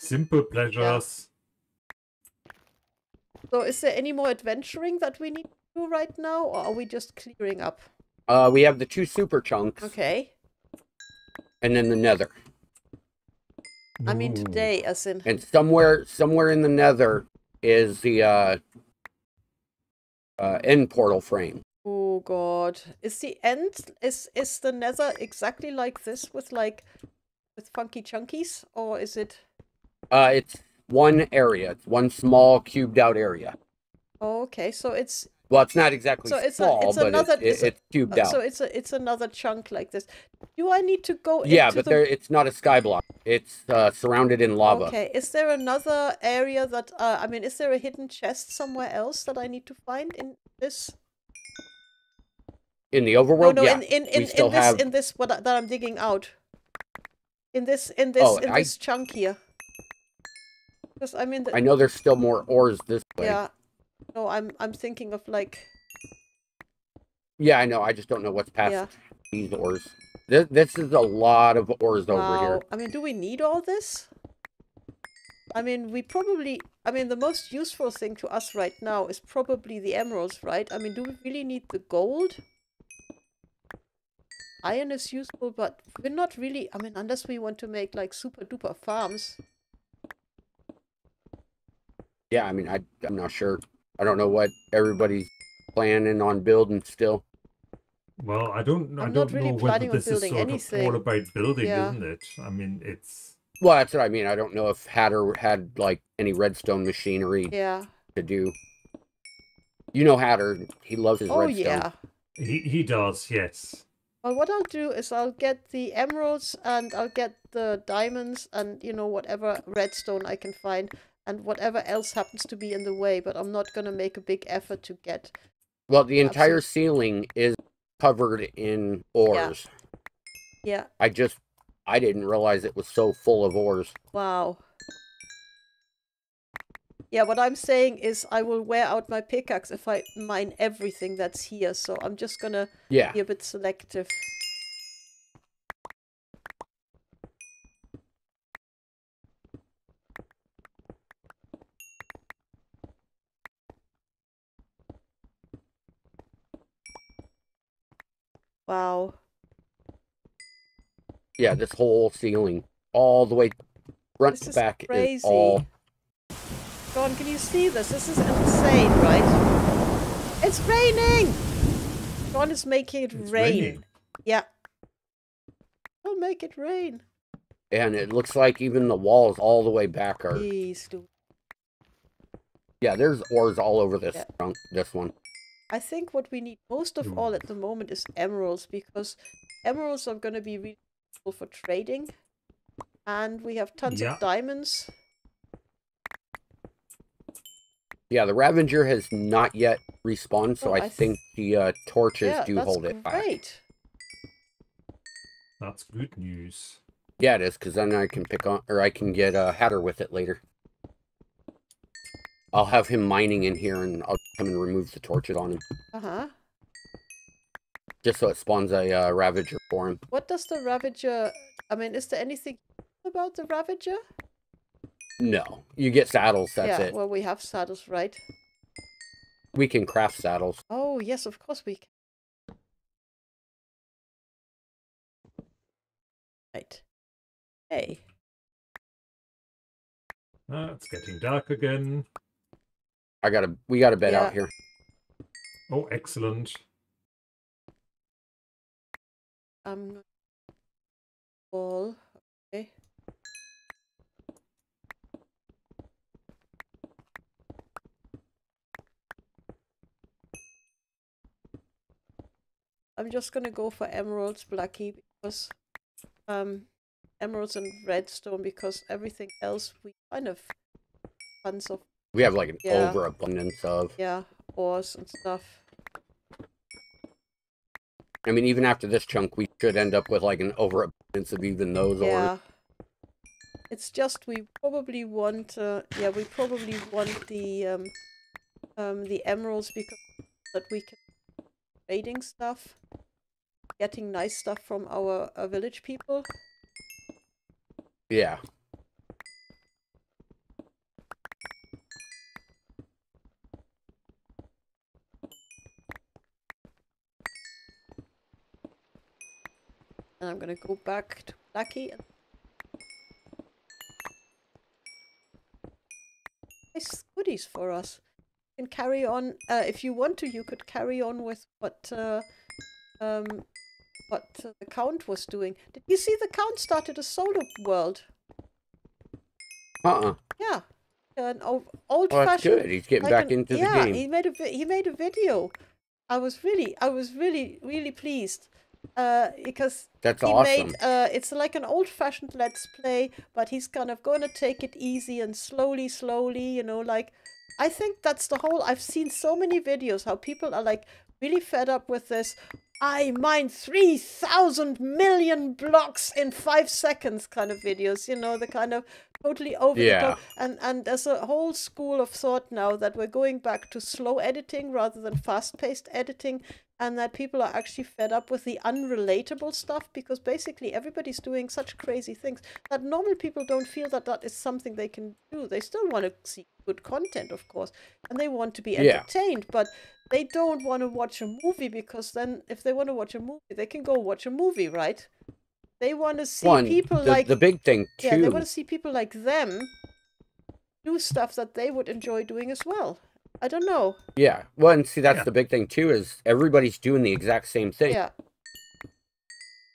Simple pleasures. Yeah. So is there any more adventuring that we need to do right now, or are we just clearing up? Uh, we have the two super chunks. Okay. And then the nether. Ooh. I mean today, as in... And somewhere, somewhere in the nether is the... Uh, Uh, end portal frame. Oh god, is the end is is the nether exactly like this with like with funky chunkies, or is it? Uh, it's one area. It's one small cubed out area. Oh, okay, so it's well, it's not exactly so. It's small, a, it's but another. It, it, it's, a, it's cubed out. So it's a it's another chunk like this. Do I need to go? Yeah, into but the... there it's not a sky block. It's uh, surrounded in lava. Okay, is there another area that uh, I mean, is there a hidden chest somewhere else that I need to find in this? In the overworld, no, no, yeah. In in in, in this have... in this what I, that I'm digging out. In this in this oh, in I... this chunk here. Because I mean. The... I know there's still more ores this way. Yeah. No, I'm I'm thinking of like. Yeah, I know. I just don't know what's past yeah. these ores. This this is a lot of ores wow. over here. I mean, do we need all this? I mean, we probably. I mean, the most useful thing to us right now is probably the emeralds, right? I mean, do we really need the gold? Iron is useful, but we're not really. I mean, unless we want to make like super duper farms. Yeah, I mean, I I'm not sure. I don't know what everybody's planning on building still. Well, I don't. I I'm don't really know whether this is sort anything. of all about building, yeah. isn't it? I mean, it's. Well, that's what I mean. I don't know if Hatter had like any redstone machinery. Yeah. To do. You know Hatter. He loves his oh, redstone. Oh yeah. He he does. Yes. Well, what I'll do is I'll get the emeralds and I'll get the diamonds and you know whatever redstone I can find. And whatever else happens to be in the way, but I'm not going to make a big effort to get... Well, the entire ceiling is covered in ores. Yeah. yeah. I just... I didn't realize it was so full of ores. Wow. Yeah, what I'm saying is I will wear out my pickaxe if I mine everything that's here, so I'm just going to yeah. be a bit selective. Wow. Yeah, this whole ceiling, all the way front to back, is all. Dawn, can you see this? This is insane, right? It's raining! Dawn is making it it's rain. Raining. Yeah. Don't make it rain. And it looks like even the walls all the way back are... Please do. Yeah, there's ores all over this, yeah. trunk, this one. I think what we need most of all at the moment is emeralds, because emeralds are going to be really useful for trading. And we have tons yeah. of diamonds. Yeah, the Ravager has not yet respawned, so oh, I, I th think the uh, torches yeah, do hold it back. Great. That's good news. Yeah, it is, because then I can pick on, or I can get a Hatter with it later. I'll have him mining in here, and I'll come and remove the torches on him. Uh huh. Just so it spawns a uh, Ravager for him. What does the Ravager? I mean, is there anything about the Ravager? No, you get saddles. That's yeah, it. Well, we have saddles, right? We can craft saddles. Oh yes, of course we can. Right. Hey. Uh, it's getting dark again. I gotta. We got a bed yeah. out here. Oh, excellent. Um. All. Okay. I'm just gonna go for emeralds, Blackie, because um, emeralds and redstone, because everything else we kind of tons of. We have like an yeah. overabundance of yeah ores and stuff. I mean, even after this chunk, we should end up with like an overabundance of even those ores. Yeah, or... it's just we probably want uh, yeah we probably want the um, um the emeralds because that we can. Trading stuff, getting nice stuff from our, our village people. Yeah. And I'm gonna go back to Blackie. And... nice goodies for us. Can carry on uh, if you want to. You could carry on with what uh, um, what uh, the Count was doing. Did you see the Count started a solo world? Uh-uh. Yeah, an old, old oh, that's fashioned. Good. He's getting like back an, into yeah, the game. Yeah, he made a he made a video. I was really I was really really pleased uh, because that's he awesome. Made, uh, it's like an old fashioned Let's Play, but he's kind of going to take it easy and slowly, slowly. You know, like. I think that's the whole... I've seen so many videos how people are like really fed up with this. I mine three thousand million blocks in five seconds kind of videos. You know, the kind of totally over yeah. the top. And, and there's a whole school of thought now that we're going back to slow editing rather than fast-paced editing. And that people are actually fed up with the unrelatable stuff because basically everybody's doing such crazy things that normal people don't feel that that is something they can do. They still want to see good content, of course, and they want to be entertained, yeah. but they don't want to watch a movie because then if they want to watch a movie, they can go watch a movie, right? They want to see One, people the, like... the big thing, too. Yeah, they want to see people like them do stuff that they would enjoy doing as well. I don't know. Yeah. Well, and see, that's yeah. the big thing, too, is everybody's doing the exact same thing. Yeah.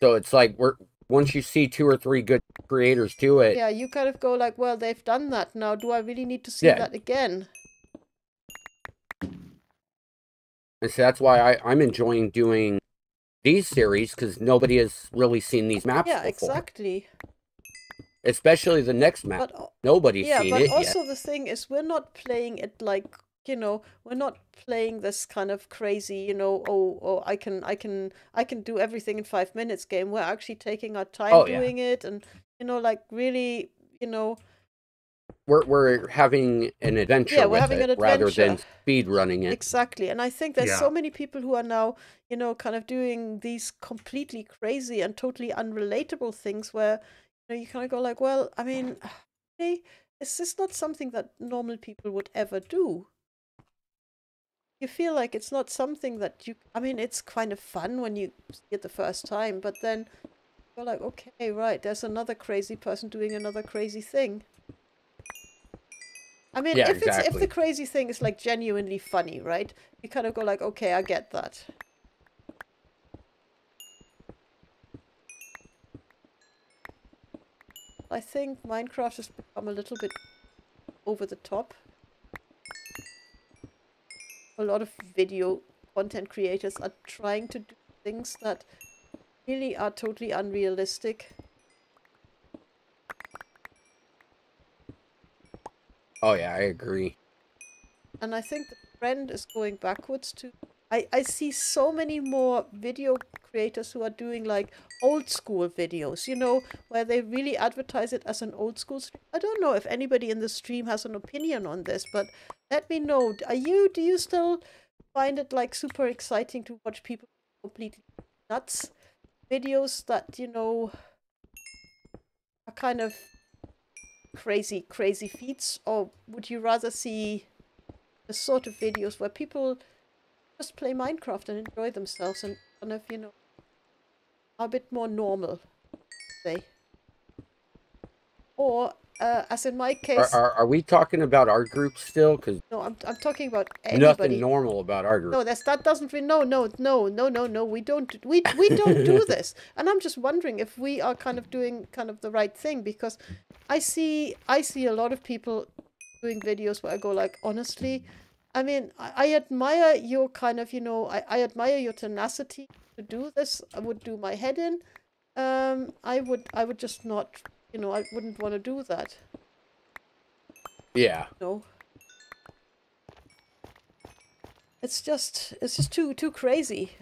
So it's like, we're once you see two or three good creators do it... Yeah, you kind of go like, well, they've done that now. Do I really need to see yeah. that again? And so that's why I, I'm enjoying doing these series, because nobody has really seen these maps yeah, before. Yeah, exactly. Especially the next map. But, nobody's yeah, seen it yet. Yeah, but also the thing is, we're not playing it like... You know, we're not playing this kind of crazy, you know, oh, oh, I can, I can, I can do everything in five minutes game. We're actually taking our time oh, doing yeah. it, and you know, like really, you know, we're we're having an adventure. Yeah, we're having an adventure rather than speed running it. Exactly, and I think there's yeah. so many people who are now, you know, kind of doing these completely crazy and totally unrelatable things where you know you kind of go like, well, I mean, hey, is this not something that normal people would ever do? you feel like it's not something that you, I mean, it's kind of fun when you see it the first time, but then you're like, okay, right, there's another crazy person doing another crazy thing. I mean, yeah, if exactly. it's if the crazy thing is like genuinely funny, right? You kind of go like, okay, I get that. I think Minecraft has become a little bit over the top. A lot of video content creators are trying to do things that really are totally unrealistic. Oh yeah, I agree. And I think the trend is going backwards too. I, I see so many more video creators who are doing like old school videos, you know, where they really advertise it as an old school stream. I don't know if anybody in the stream has an opinion on this, but let me know. Are you, do you still find it like super exciting to watch people completely nuts videos that, you know, are kind of crazy, crazy feats? Or would you rather see the sort of videos where people just play Minecraft and enjoy themselves and kind of, you know, a bit more normal, say? Or, uh, as in my case... Are, are, are we talking about our group still? Cause no, I'm, I'm talking about anybody. Nothing normal about our group. No, that's, that doesn't... No, no, no, no, no, no, we don't, we, we don't do this. And I'm just wondering if we are kind of doing kind of the right thing, because I see, I see a lot of people doing videos where I go like, honestly... I mean, I, I admire your kind of, you know, I, I admire your tenacity to do this. I would do my head in. Um, I would, I would just not, you know, I wouldn't want to do that. Yeah. No. It's just, it's just too, too crazy.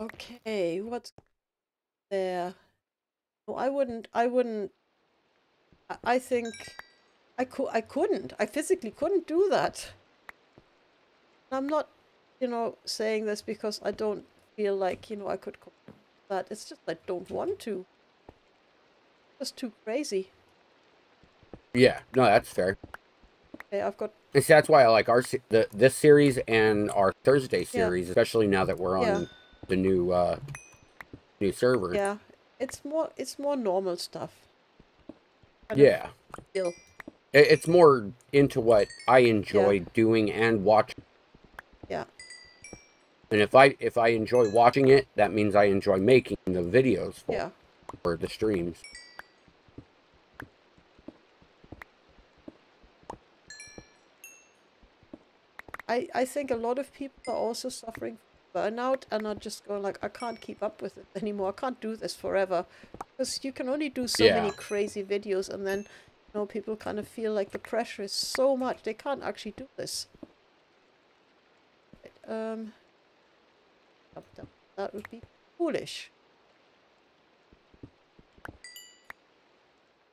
Okay, what's there? No, I wouldn't, I wouldn't, I, I think I could, I couldn't, I physically couldn't do that. I'm not, you know, saying this because I don't feel like, you know, I could that. It's just I don't want to. It's just too crazy. Yeah, no, that's fair. Okay, I've got... It's, that's why I like our the, this series and our Thursday series, yeah. Especially now that we're on yeah. the new uh, new server. Yeah, it's more it's more normal stuff. Yeah. It, it's more into what I enjoy yeah. doing and watching. Yeah. And if I if I enjoy watching it, that means I enjoy making the videos for, yeah. for the streams. I I think a lot of people are also suffering from burnout and are just going like, I can't keep up with it anymore. I can't do this forever. Because you can only do so yeah. many crazy videos, and then you know people kind of feel like the pressure is so much they can't actually do this. Um, that would be foolish.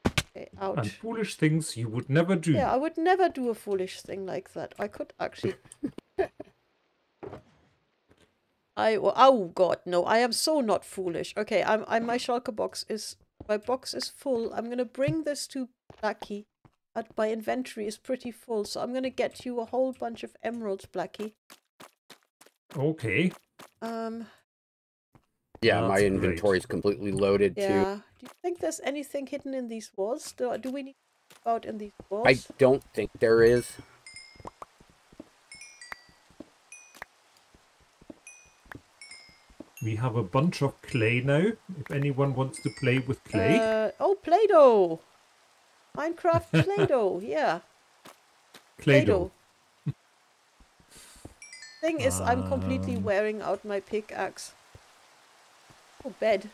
Okay, ouch. And foolish things you would never do. Yeah, I would never do a foolish thing like that. I could actually... I oh god, no, I am so not foolish. Okay, I'm, I'm my shulker box is, my box is full. I'm gonna bring this to Blackie. But my inventory is pretty full, so I'm gonna get you a whole bunch of emeralds, Blackie. Okay. Um. Yeah, my inventory great. is completely loaded yeah. too. Yeah. Do you think there's anything hidden in these walls? Do, do we need to go out in these walls? I don't think there is. We have a bunch of clay now. If anyone wants to play with clay. Uh, oh, Play-Doh! Minecraft Play-Doh, yeah. Play-Doh. Thing is, I'm completely wearing out my pickaxe. Oh, bed.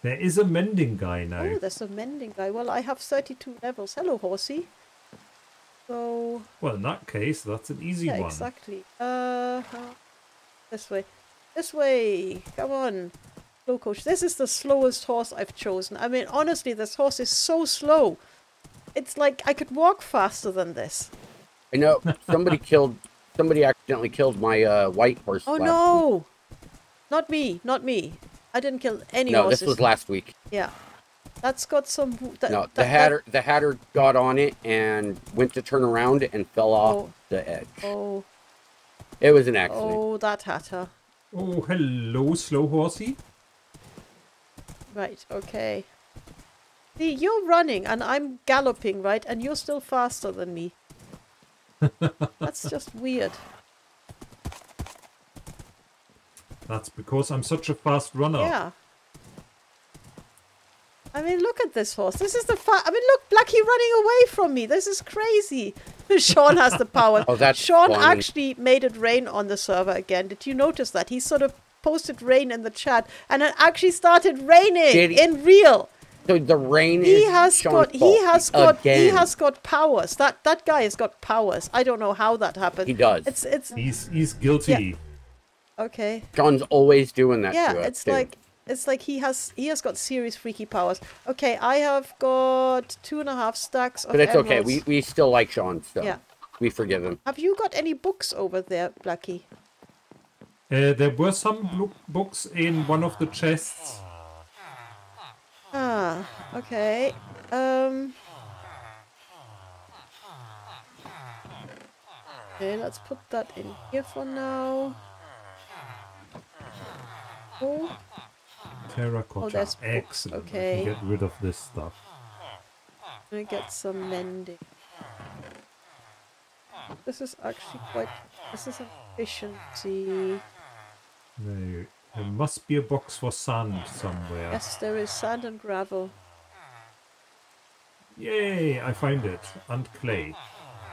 There is a mending guy now. Oh, there's a mending guy. Well, I have thirty-two levels. Hello, horsey. So. Well, in that case, that's an easy yeah, one. Exactly. Uh, this way. This way. Come on, slow coach. This is the slowest horse I've chosen. I mean, honestly, this horse is so slow. It's like I could walk faster than this. I know. Somebody killed. Somebody accidentally killed my uh, white horse. Oh no! Week. Not me, not me. I didn't kill any no, horses. No, this was last week. Yeah. That's got some... That, no, that, the Hatter that... the Hatter got on it and went to turn around and fell off oh. the edge. Oh. It was an accident. Oh, that hatter. Oh, hello, slow horsey. Right, okay. See, you're running and I'm galloping, right? And you're still faster than me. That's just weird. That's because I'm such a fast runner. Yeah. I mean, look at this horse. This is the fa I mean, look, Blackie running away from me. This is crazy. Sean has the power. Oh, that's Sean funny. Actually made it rain on the server again. Did you notice that? He sort of posted rain in the chat and it actually started raining Did in real. So the rain he is has Sean's got fault he has got again. he has got powers. That that guy has got powers. I don't know how that happened. He does. It's it's he's he's guilty. Yeah. Okay. John's always doing that. Yeah, to us, it's too. like it's like he has he has got serious freaky powers. Okay, I have got two and a half stacks of. But it's emeralds. Okay. We we still like Sean. So yeah, we forgive him. Have you got any books over there, Blackie? Uh, there were some books in one of the chests. Ah, okay. Um. Okay, let's put that in here for now. Oh. Terracotta. Oh, that's excellent. Okay. I can get rid of this stuff. Let me get some mending. This is actually quite. This is efficiency. No, there must be a box for sand somewhere. Yes, there is sand and gravel. Yay! I find it and clay.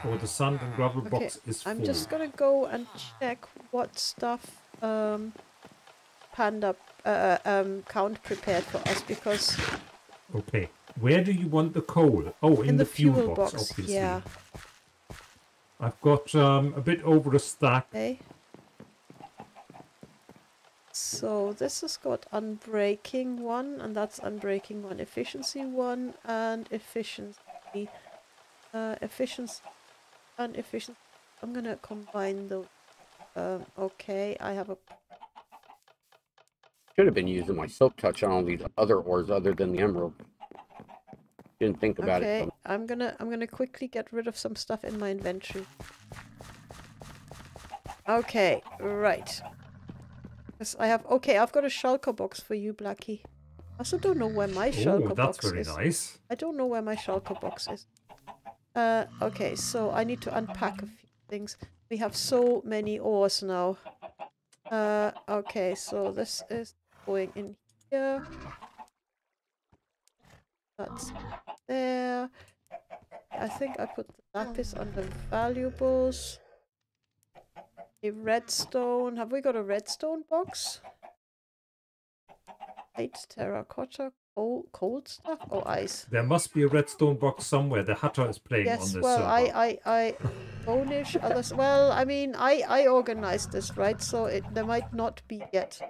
Oh, the sand and gravel okay, box is full. I'm just gonna go and check what stuff. Um. Panda uh, um, count prepared for us because. Okay, where do you want the coal? Oh, in, in the, the fuel, fuel box, box, obviously. Yeah. I've got um, a bit over a stack. Okay. So this has got unbreaking one, and that's unbreaking one, efficiency one, and efficiency, uh, efficiency, and efficiency. I'm gonna combine the. Um, okay, I have a. Should have been using my silk touch on all these other ores other than the emerald. Didn't think about okay, it. Okay, I'm gonna I'm gonna quickly get rid of some stuff in my inventory. Okay, right. Yes, I have. Okay, I've got a shulker box for you, Blackie. I also don't know where my shulker Ooh, box is. That's very nice. I don't know where my shulker box is. Uh, okay, so I need to unpack a few things. We have so many ores now. Uh, okay, so this is. Going in here. That's there. I think I put the lapis on the valuables. A redstone. Have we got a redstone box? Eight terracotta. Oh, cold stuff or ice? There must be a redstone box somewhere. The Hatter is playing yes, on this. Well, server. I, I, I, bonish others. Well, I mean, I, I organized this, right? So it there might not be yet.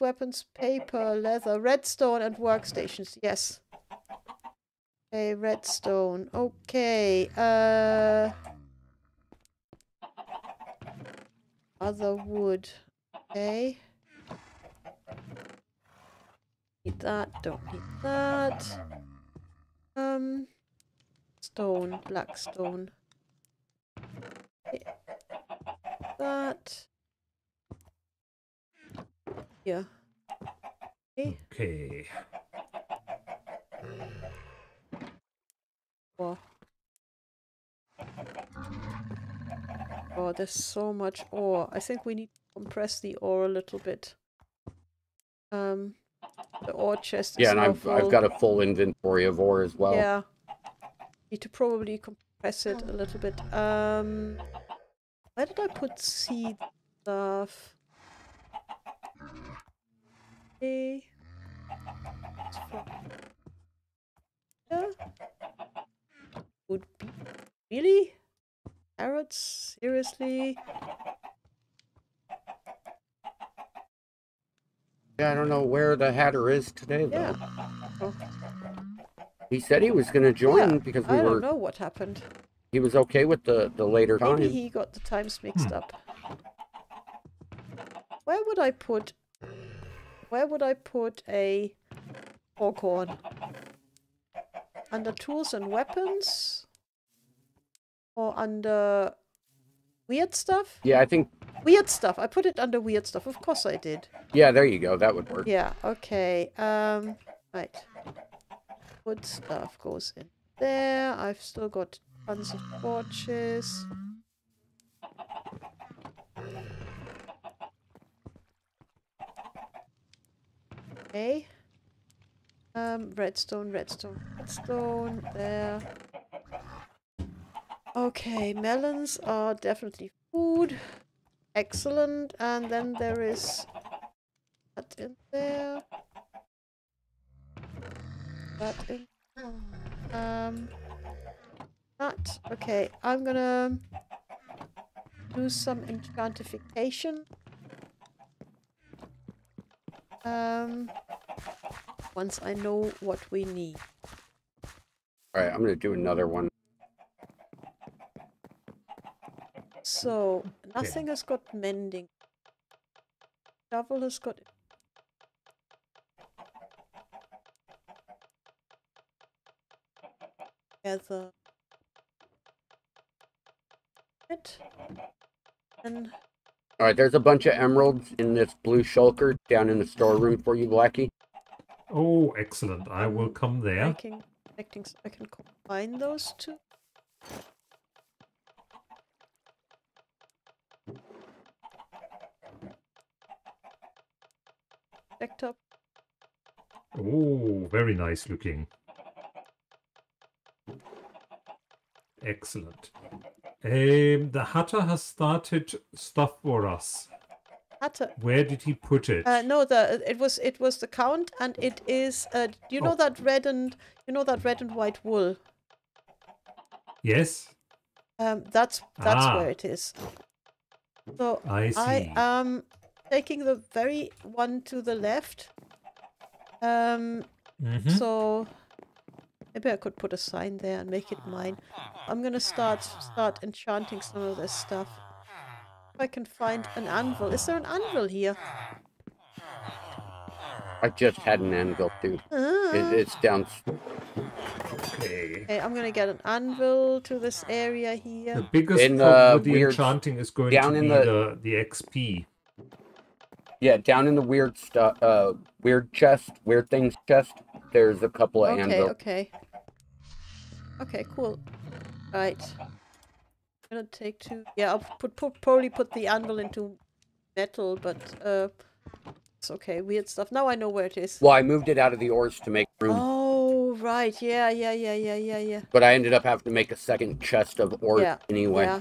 Weapons, paper, leather, redstone, and workstations. Yes. Okay, redstone. Okay. Uh, other wood. Okay. Need that. Don't need that. Um. Stone. Black stone. Okay. That. Yeah. Okay. Okay. Wow. Oh, there's so much ore. I think we need to compress the ore a little bit. Um, the ore chest. Yeah, is and I've full. I've got a full inventory of ore as well. Yeah. Need to probably compress it a little bit. Um, where did I put seed stuff? Okay. Would be really carrots? Seriously? Yeah, I don't know where the Hatter is today though. Yeah. Oh. He said he was gonna join yeah, because we I were. I don't know what happened. He was okay with the the later time. Maybe he got the times mixed up. Where would I put? Where would I put a foghorn? Under tools and weapons? Or under Weird stuff? Yeah, I think... Weird stuff. I put it under weird stuff. Of course I did. Yeah, there you go. That would work. Yeah, okay. Um, right. Wood stuff goes in there. I've still got tons of torches. Okay. Um, redstone, redstone, redstone. There. Okay, melons are definitely food. Excellent. And then there is that in there. That in there. Um, that. Okay, I'm gonna do some enchantification. Um, once I know what we need. All right, I'm gonna do another one. So nothing yeah. has got mending. Shovel has got. Feather. It. And. All right, there's a bunch of emeralds in this blue shulker down in the storeroom for you, Blackie. Oh, excellent. I will come there. I can, I can, I can combine those two. Decked up. Oh, very nice looking. Excellent. Um, the Hatter has started stuff for us. Hatter. Where did he put it? Uh, no, the it was it was the count, and it is. Uh, you know oh. that red and you know that red and white wool. Yes. Um, that's that's ah. where it is. So I, see. I am taking the very one to the left. Um. Mm-hmm. So. Maybe I could put a sign there and make it mine. I'm gonna start start enchanting some of this stuff. If I can find an anvil. Is there an anvil here? I just had an anvil too. Ah. It, it's down. Okay. Okay, I'm gonna get an anvil to this area here. The biggest in, problem uh, with the enchanting is going down to in be the, the the X P. Yeah, down in the weird stuff, uh, weird chest, weird things chest. There's a couple of okay, anvils. Okay. Okay, cool. Right. I'm gonna take two. Yeah, I'll put, put, probably put the anvil into metal, but uh, it's okay. Weird stuff. Now I know where it is. Well, I moved it out of the ores to make room. Oh, right. Yeah, yeah, yeah, yeah, yeah, yeah. But I ended up having to make a second chest of ores yeah, anyway. Yeah.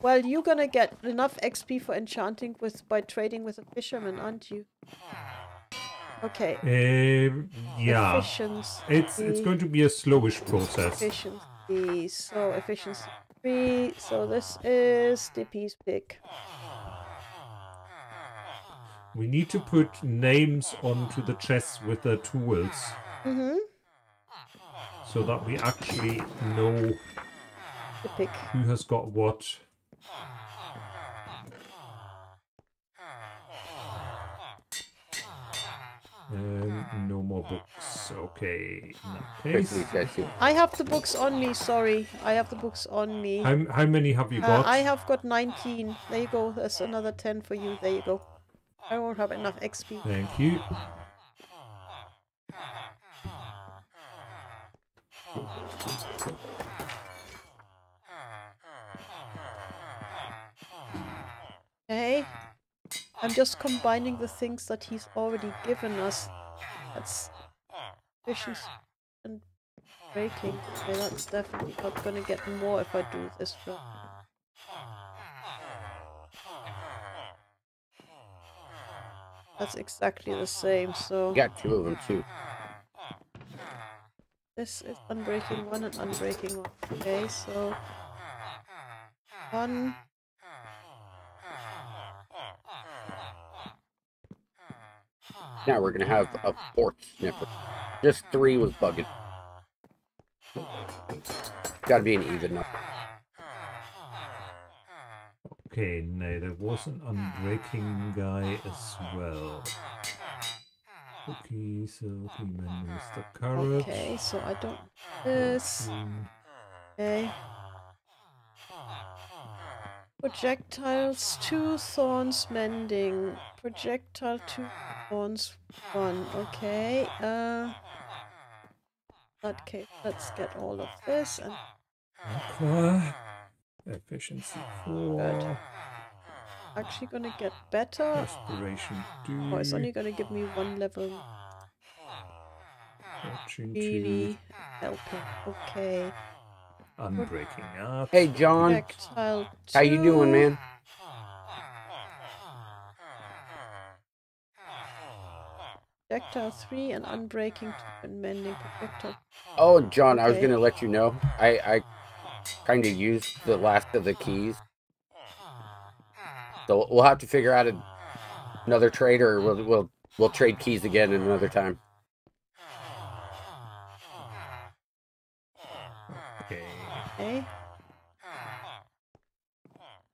Well, you're gonna get enough X P for enchanting with by trading with a fisherman, aren't you? Okay. Um, yeah. Efficiency. It's it's going to be a slowish process. Efficiency. So efficiency three. So this is Dippy's pick. We need to put names onto the chests with the tools. Mm-hmm. So that we actually know the pick. Who has got what. Um, no more books. Okay. okay. I have the books on me. Sorry, I have the books on me. How, how many have you got? Uh, I have got nineteen. There you go. There's another ten for you. There you go. I won't have enough X P. Thank you. Okay. I'm just combining the things that he's already given us. That's vicious and breaking. Okay, that's definitely not gonna get more if I do this job. That's exactly the same, so... Got two of them too. This is unbreaking one and unbreaking one. Okay, so... One... Now we're gonna have a fourth sniffer. Just three was bugging. Gotta be an even number. Okay, no, there was an unbreaking guy as well. Okay, so he menus the carrot. Okay, so I don't this. Okay. Projectiles two thorns mending. Projectile two thorns one. Okay. Uh okay, let's get all of this and aqua. Efficiency four. Good. Actually gonna get better. Respiration two. Oh, it's only gonna give me one level. Fortune really helping. Okay. I'm breaking up. Hey, John. How you doing, man? Projectile three and unbreaking and mending projectile. Oh, John, okay. I was going to let you know. I, I kind of used the last of the keys. So we'll have to figure out a, another trade, or we'll, we'll, we'll trade keys again in another time. Okay.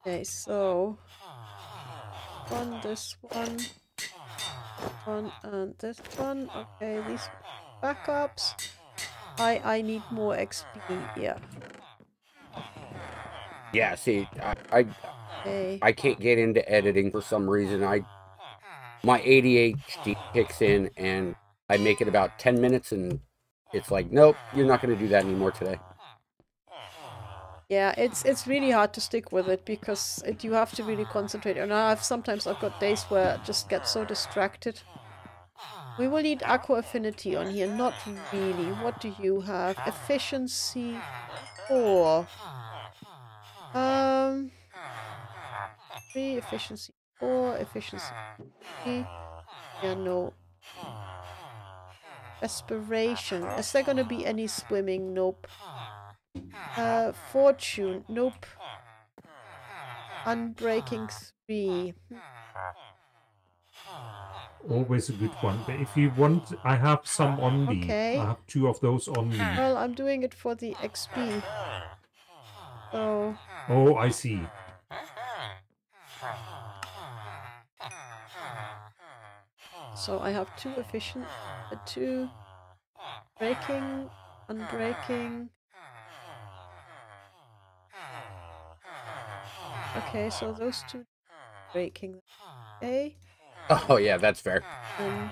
Okay, so one, this one, one, and this one. Okay, these backups. I I need more X P. Yeah. Yeah. See, I I, okay. I can't get into editing for some reason. I my A D H D kicks in, and I make it about ten minutes, and it's like, nope, you're not going to do that anymore today. Yeah, it's it's really hard to stick with it because it, you have to really concentrate. And I've sometimes I've got days where I just get so distracted. We will need Aqua Affinity on here. Not really. What do you have? Efficiency four. Um, three efficiency four efficiency three. Yeah, no. Aspiration. Is there going to be any swimming? Nope. Uh, fortune, nope. Unbreaking three. Always a good one. But if you want, I have some on me. Okay. I have two of those on me. Well, I'm doing it for the X P. Oh. Oh, I see. So I have two efficient, uh, two breaking, unbreaking. Okay, so those two breaking. Okay. Oh yeah, that's fair. And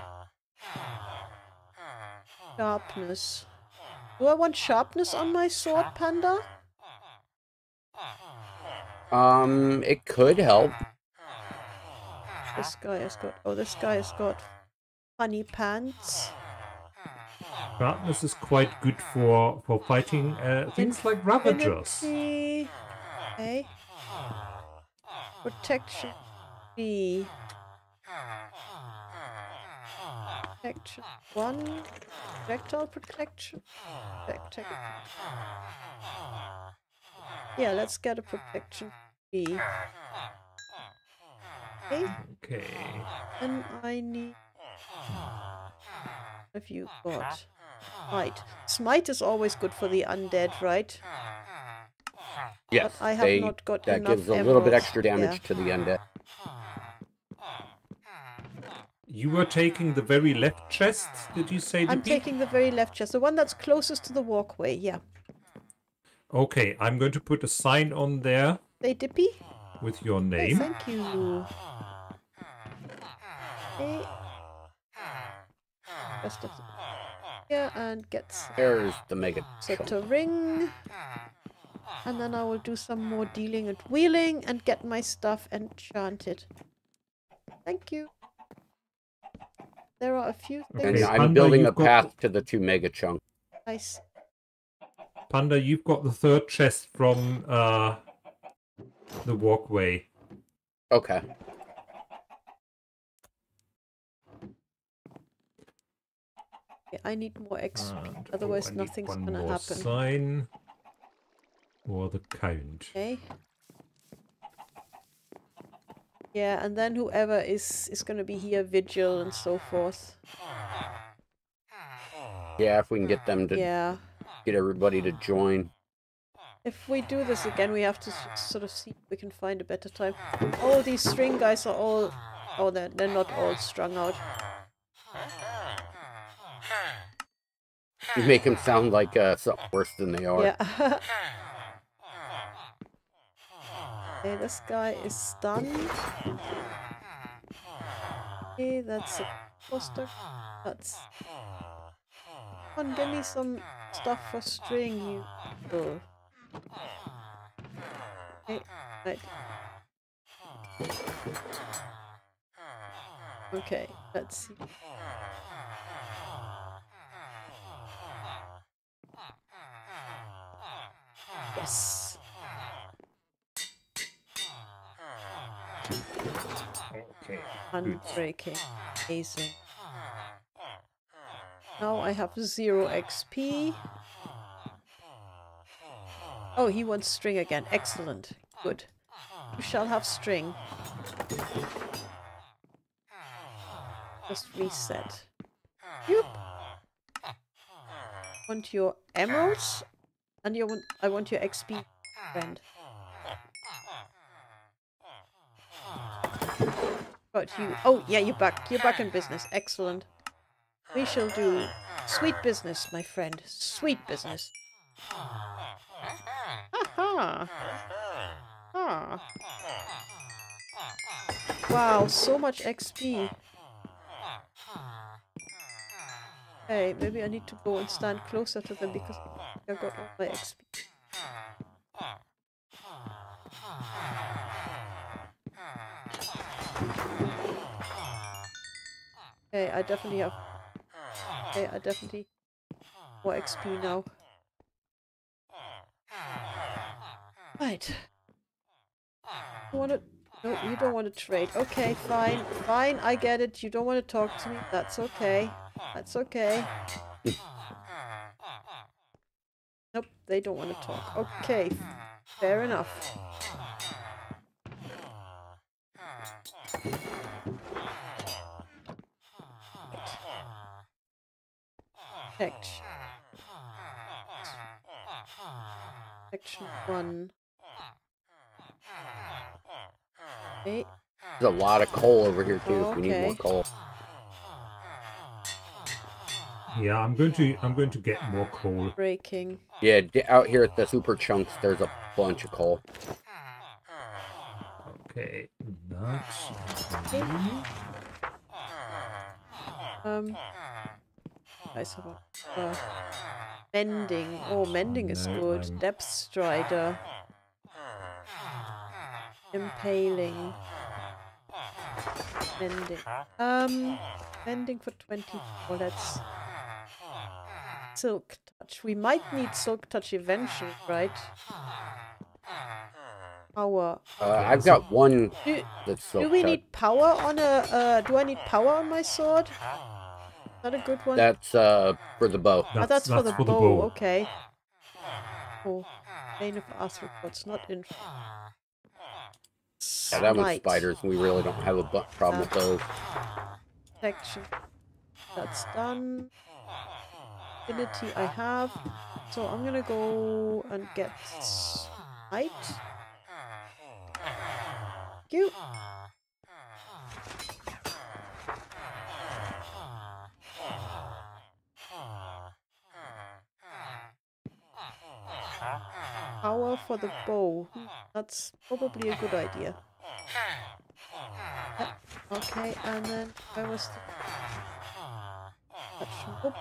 sharpness. Do I want sharpness on my sword, Panda? Um, it could help. This guy has got. Oh, this guy has got funny pants. Sharpness is quite good for for fighting uh, things like ravagers. Okay. Protection B. Protection one. Projectile protection. Protect yeah, let's get a protection B. Okay. Okay. And I need. What have you got? Smite. Smite is always good for the undead, right? Yes, but I have they, not got that gives a emeralds. Little bit extra damage yeah. to the undead. You were taking the very left chest, did you say? I'm taking peak? the very left chest, the one that's closest to the walkway, yeah. Okay, I'm going to put a sign on there. Hey, Dippy? With your name. Hey, thank you. Hey. Rest of here and get... There's the mega... Sector ring. And then I will do some more dealing and wheeling and get my stuff enchanted. Thank you. There are a few things. And I'm building a path to the two mega chunks. Nice. Panda, you've got the third chest from uh, the walkway. Okay. I need more X P, and otherwise oh, nothing's going to happen. Sign. Or the count. Okay. Yeah, and then whoever is is going to be here, vigil and so forth. Yeah, if we can get them to yeah. get everybody to join. If we do this again, we have to sort of see if we can find a better time. Oh, these string guys are all... Oh, they're, they're not all strung out. You make them sound like uh, something worse than they are. Yeah. Okay, this guy is stunned. Okay, that's a poster. That's... Come on, give me some stuff for string, you... Oh. Okay, right. Okay, let's see. Yes. Okay. Unbreaking. Amazing. Now I have zero X P. Oh, he wants string again. Excellent. Good. You shall have string. Just reset. Yep. Want your emeralds? And you want, I want your X P, friend. But you, oh yeah, you're back. You're back in business. Excellent. We shall do sweet business, my friend. Sweet business. Haha. Ah. Wow, so much X P. Hey, maybe I need to go and stand closer to them because I got all my X P. Okay, I definitely have. Okay, I definitely have more X P now. Right. You wanna? No, you don't want to trade. Okay, fine, fine. I get it. You don't want to talk to me. That's okay. That's okay. Nope, they don't want to talk. Okay, fair enough. Section. Section one. Okay. There's a lot of coal over here too. Oh, okay. We need more coal. Yeah, I'm going to I'm going to get more coal. Breaking. Yeah, out here at the super chunks, there's a bunch of coal. Okay, that's okay. Um, I saw uh, mending. Oh, mending is no, good. Um... Depth Strider. Impaling. Mending. Um, mending for twenty. Well, that's. Silk touch. We might need silk touch eventually, right? Power. Uh, I've got one. Do, that's silk do we touch. Need power on a? Uh, do I need power on my sword? Is that a good one? That's uh for the bow. That's, oh, that's, that's for, the, for bow. the bow. Okay. Oh, Bane of Arthropods, not in. Yeah, that one's spiders. We really don't have a problem uh, with those. Protection. That's done. Ability I have, so I'm gonna go and get height. Thank you. Power for the bow. That's probably a good idea. Yeah. Okay, and then I was. The...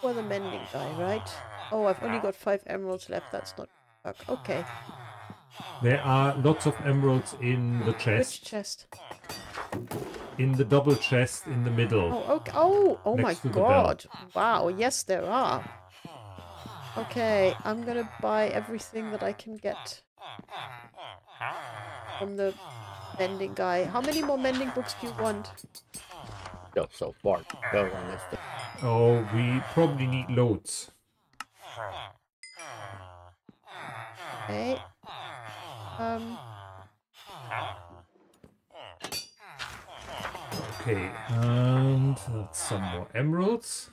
For the mending guy, right? Oh, I've only got five emeralds left. That's not okay. There are lots of emeralds in the chest. Which chest? In the double chest in the middle. Oh, okay. Oh, oh my God! Wow. Yes, there are. Okay, I'm gonna buy everything that I can get from the mending guy. How many more mending books do you want? No, so far. No one is there. Oh, we probably need loads. Okay. Um. Okay, and that's some more emeralds.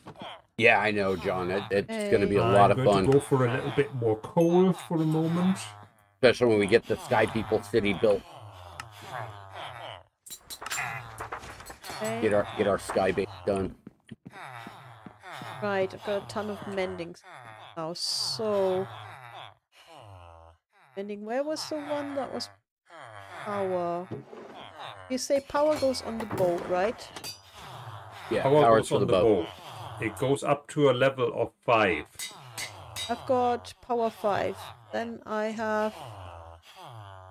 Yeah, I know, John. It, it's okay. Going to be a lot I'm of fun. I'm going to go for a little bit more coal for a moment. Especially when we get the Sky People City built. Okay. Get our get our sky base done. Right, I've got a ton of mendings now, so Bending. Where was the one that was power? You say power goes on the boat, right? Yeah, power, power goes on the boat. boat. It goes up to a level of five. I've got power five. Then I have...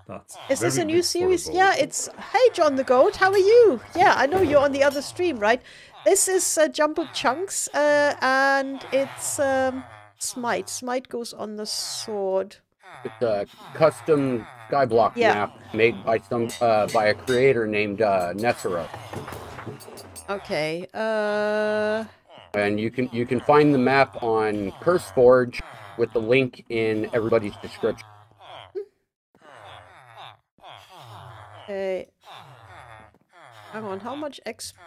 That's Is this a new series? Yeah, it's... Hey, John the Goat, how are you? Yeah, I know you're on the other stream, right? This is uh, Jumble Chunks, uh, and it's um, Smite. Smite goes on the sword. It's a custom skyblock yeah. map made by some uh, by a creator named uh, Nessera. Okay. Uh... And you can you can find the map on Curseforge with the link in everybody's description. Okay. Hang on, how much X P?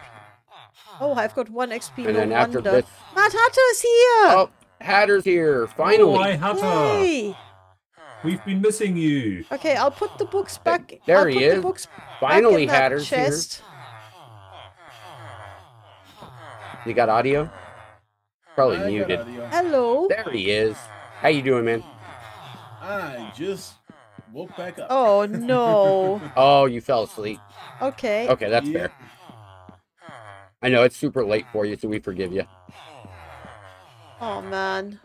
Oh, I've got one X P. And then after this, Mad Hatter's here. Oh, Hatter's here! Finally. Oh, hi, Hatter. Yay. We've been missing you. Okay, I'll put the books back. Hey, there I'll he put is. The books Finally, back in Hatter's chest. here. You got audio? Probably I muted. Hello. There he is. How you doing, man? I just woke back up. Oh no. Oh, you fell asleep. Okay. Okay, that's yeah. fair. I know it's super late for you, so we forgive you. Oh man.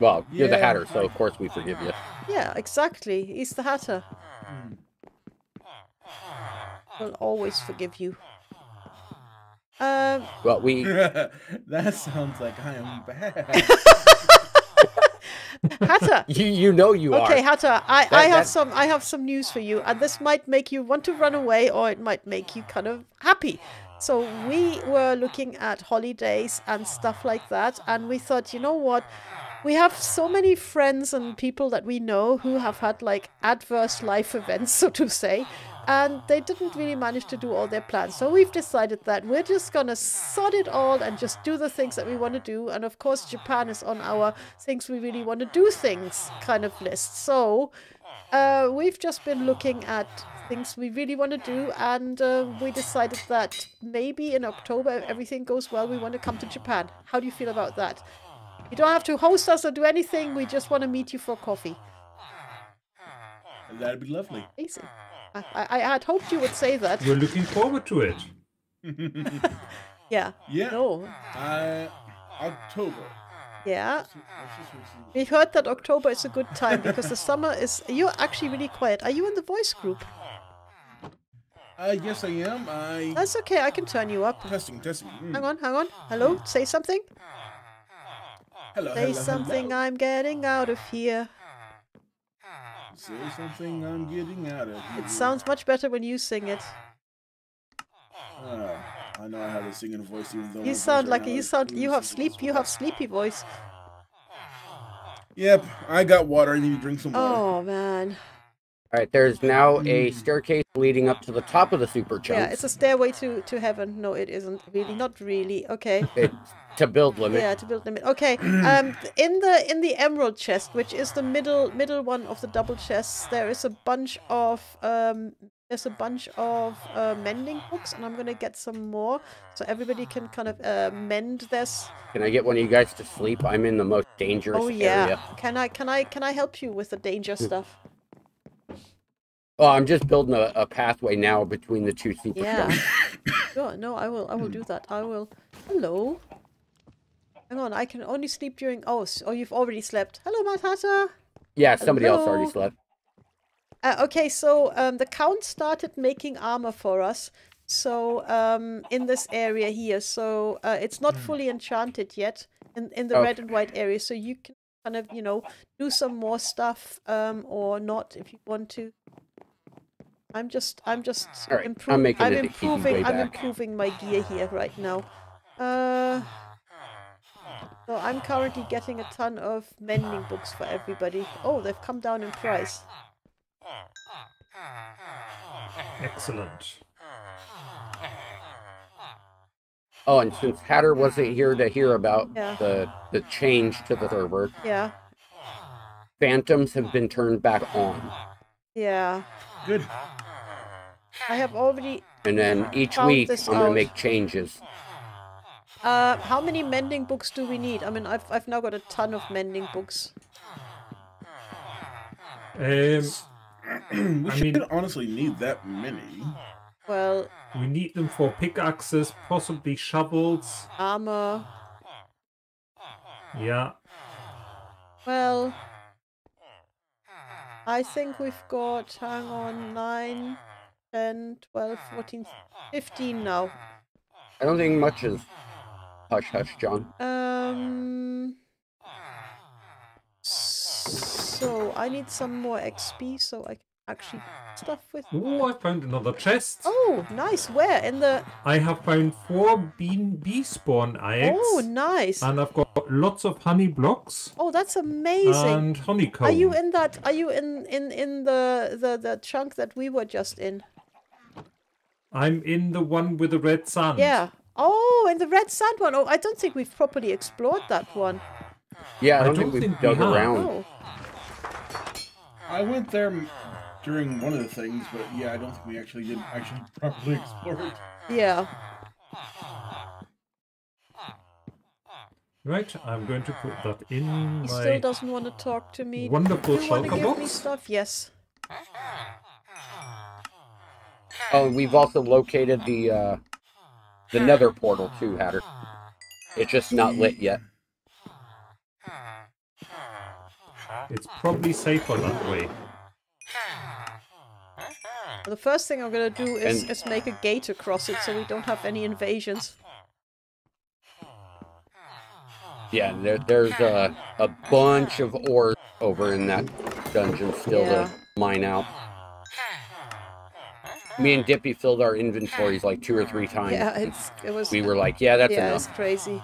Well, yeah. you're the Hatter, so of course we forgive you. Yeah, exactly. He's the Hatter. Hmm. We'll always forgive you. Um, well, we. That sounds like I am bad. Hatter, you you know you okay, are. Okay, Hatter, I that, I have that... some I have some news for you, and this might make you want to run away, or it might make you kind of happy. So we were looking at holidays and stuff like that, and we thought, you know what? We have so many friends and people that we know who have had like adverse life events, so to say. And they didn't really manage to do all their plans. So we've decided that we're just going to sod it all and just do the things that we want to do. And of course, Japan is on our things we really want to do things kind of list. So uh, we've just been looking at things we really want to do. And uh, we decided that maybe in October, if everything goes well, we want to come to Japan. How do you feel about that? You don't have to host us or do anything. We just want to meet you for coffee. That'd be lovely. Easy. I, I had hoped you would say that. We're looking forward to it. yeah. Yeah. No. Uh, October. Yeah. We heard that October is a good time because the summer is... You're actually really quiet. Are you in the voice group? Uh, yes, I am. I... That's okay. I can turn you up. Testing, testing. Mm. Hang on, hang on. Hello? Say something? Hello, Say hello, something. Hello. I'm getting out of here. Say something, I'm getting out of here. It sounds much better when you sing it. Uh, I know I have a singing voice even though... You sound like... You sound... You have sleep... You have sleepy voice. Yep, I got water. I need to drink some water. Oh, man. Alright, there's now a staircase leading up to the top of the super chunk. Yeah, it's a stairway to, to heaven. No, it isn't. Really, not really. Okay. It's to build limit. Yeah, to build limit. Okay. Um, in the in the emerald chest, which is the middle middle one of the double chests, there is a bunch of um there's a bunch of uh, mending books, and I'm gonna get some more so everybody can kind of uh, mend this. Can I get one of you guys to sleep? I'm in the most dangerous area. Oh yeah. Area. Can I can I can I help you with the danger stuff? Oh, I'm just building a, a pathway now between the two super yeah. Sure, no, I will I will do that. I will Hello. Hang on, I can only sleep during oh, so, oh you've already slept. Hello, Mad Hatter. Yeah, somebody Hello. else already slept. Uh, okay, so um the Count started making armor for us. So um in this area here. So uh, it's not fully enchanted yet in, in the okay. red and white area. So you can kind of, you know, do some more stuff um or not if you want to. I'm just, I'm just right, improving. I'm, making I'm it improving. I'm back. improving my gear here right now. Uh, so I'm currently getting a ton of mending books for everybody. Oh, they've come down in price. Excellent. Oh, and since Hatter wasn't here to hear about yeah. the the change to the server, yeah, phantoms have been turned back on. Yeah. Good. I have already. And then each week I'm going to make changes. Uh, how many mending books do we need? I mean, I've I've now got a ton of mending books. Um, we I should mean, honestly need that many. Well, we need them for pickaxes, possibly shovels, armor. Yeah. Well, I think we've got, hang on, nine, ten, twelve, fourteen, fifteen now. I don't think much is hush hush, John. Um. So I need some more X P so I can actually stuff with. Oh, I found another chest. Oh, nice. Where? In the. I have found four bean bee spawn eggs. Oh, nice. And I've got lots of honey blocks. Oh, that's amazing. And honeycomb. Are you in that? Are you in in in the the the chunk that we were just in? I'm in the one with the red sand. Yeah. Oh, in the red sand one. Oh, I don't think we've properly explored that one. Yeah, I don't, I don't think, think we've dug we around. Oh. I went there during one of the things, but yeah, I don't think we actually did actually properly explore it. Yeah. Right, I'm going to put that in my. He still doesn't want to talk to me. Wonderful shulker box. Do you want to give box? me stuff? Yes. Oh, we've also located the uh, the nether portal too, Hatter. It's just not lit yet. It's probably safer that way. The first thing I'm going to do is, and... is make a gate across it so we don't have any invasions. Yeah, there, there's a, a bunch of ores over in that dungeon still yeah. to mine out. Me and Dippy filled our inventories like two or three times. Yeah, it's, it was... We were like, yeah, that's yeah, enough. Yeah, it's crazy.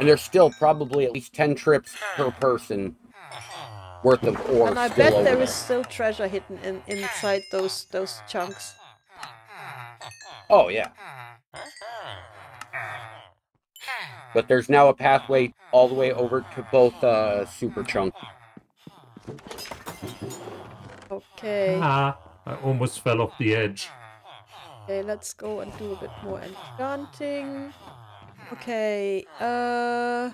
And there's still probably at least ten trips per person worth of ore. And I bet there, there is still treasure hidden in, inside those those chunks. Oh, yeah. But there's now a pathway all the way over to both uh, super chunks. Okay. Ah, I almost fell off the edge. Okay, let's go and do a bit more enchanting. Okay, uh...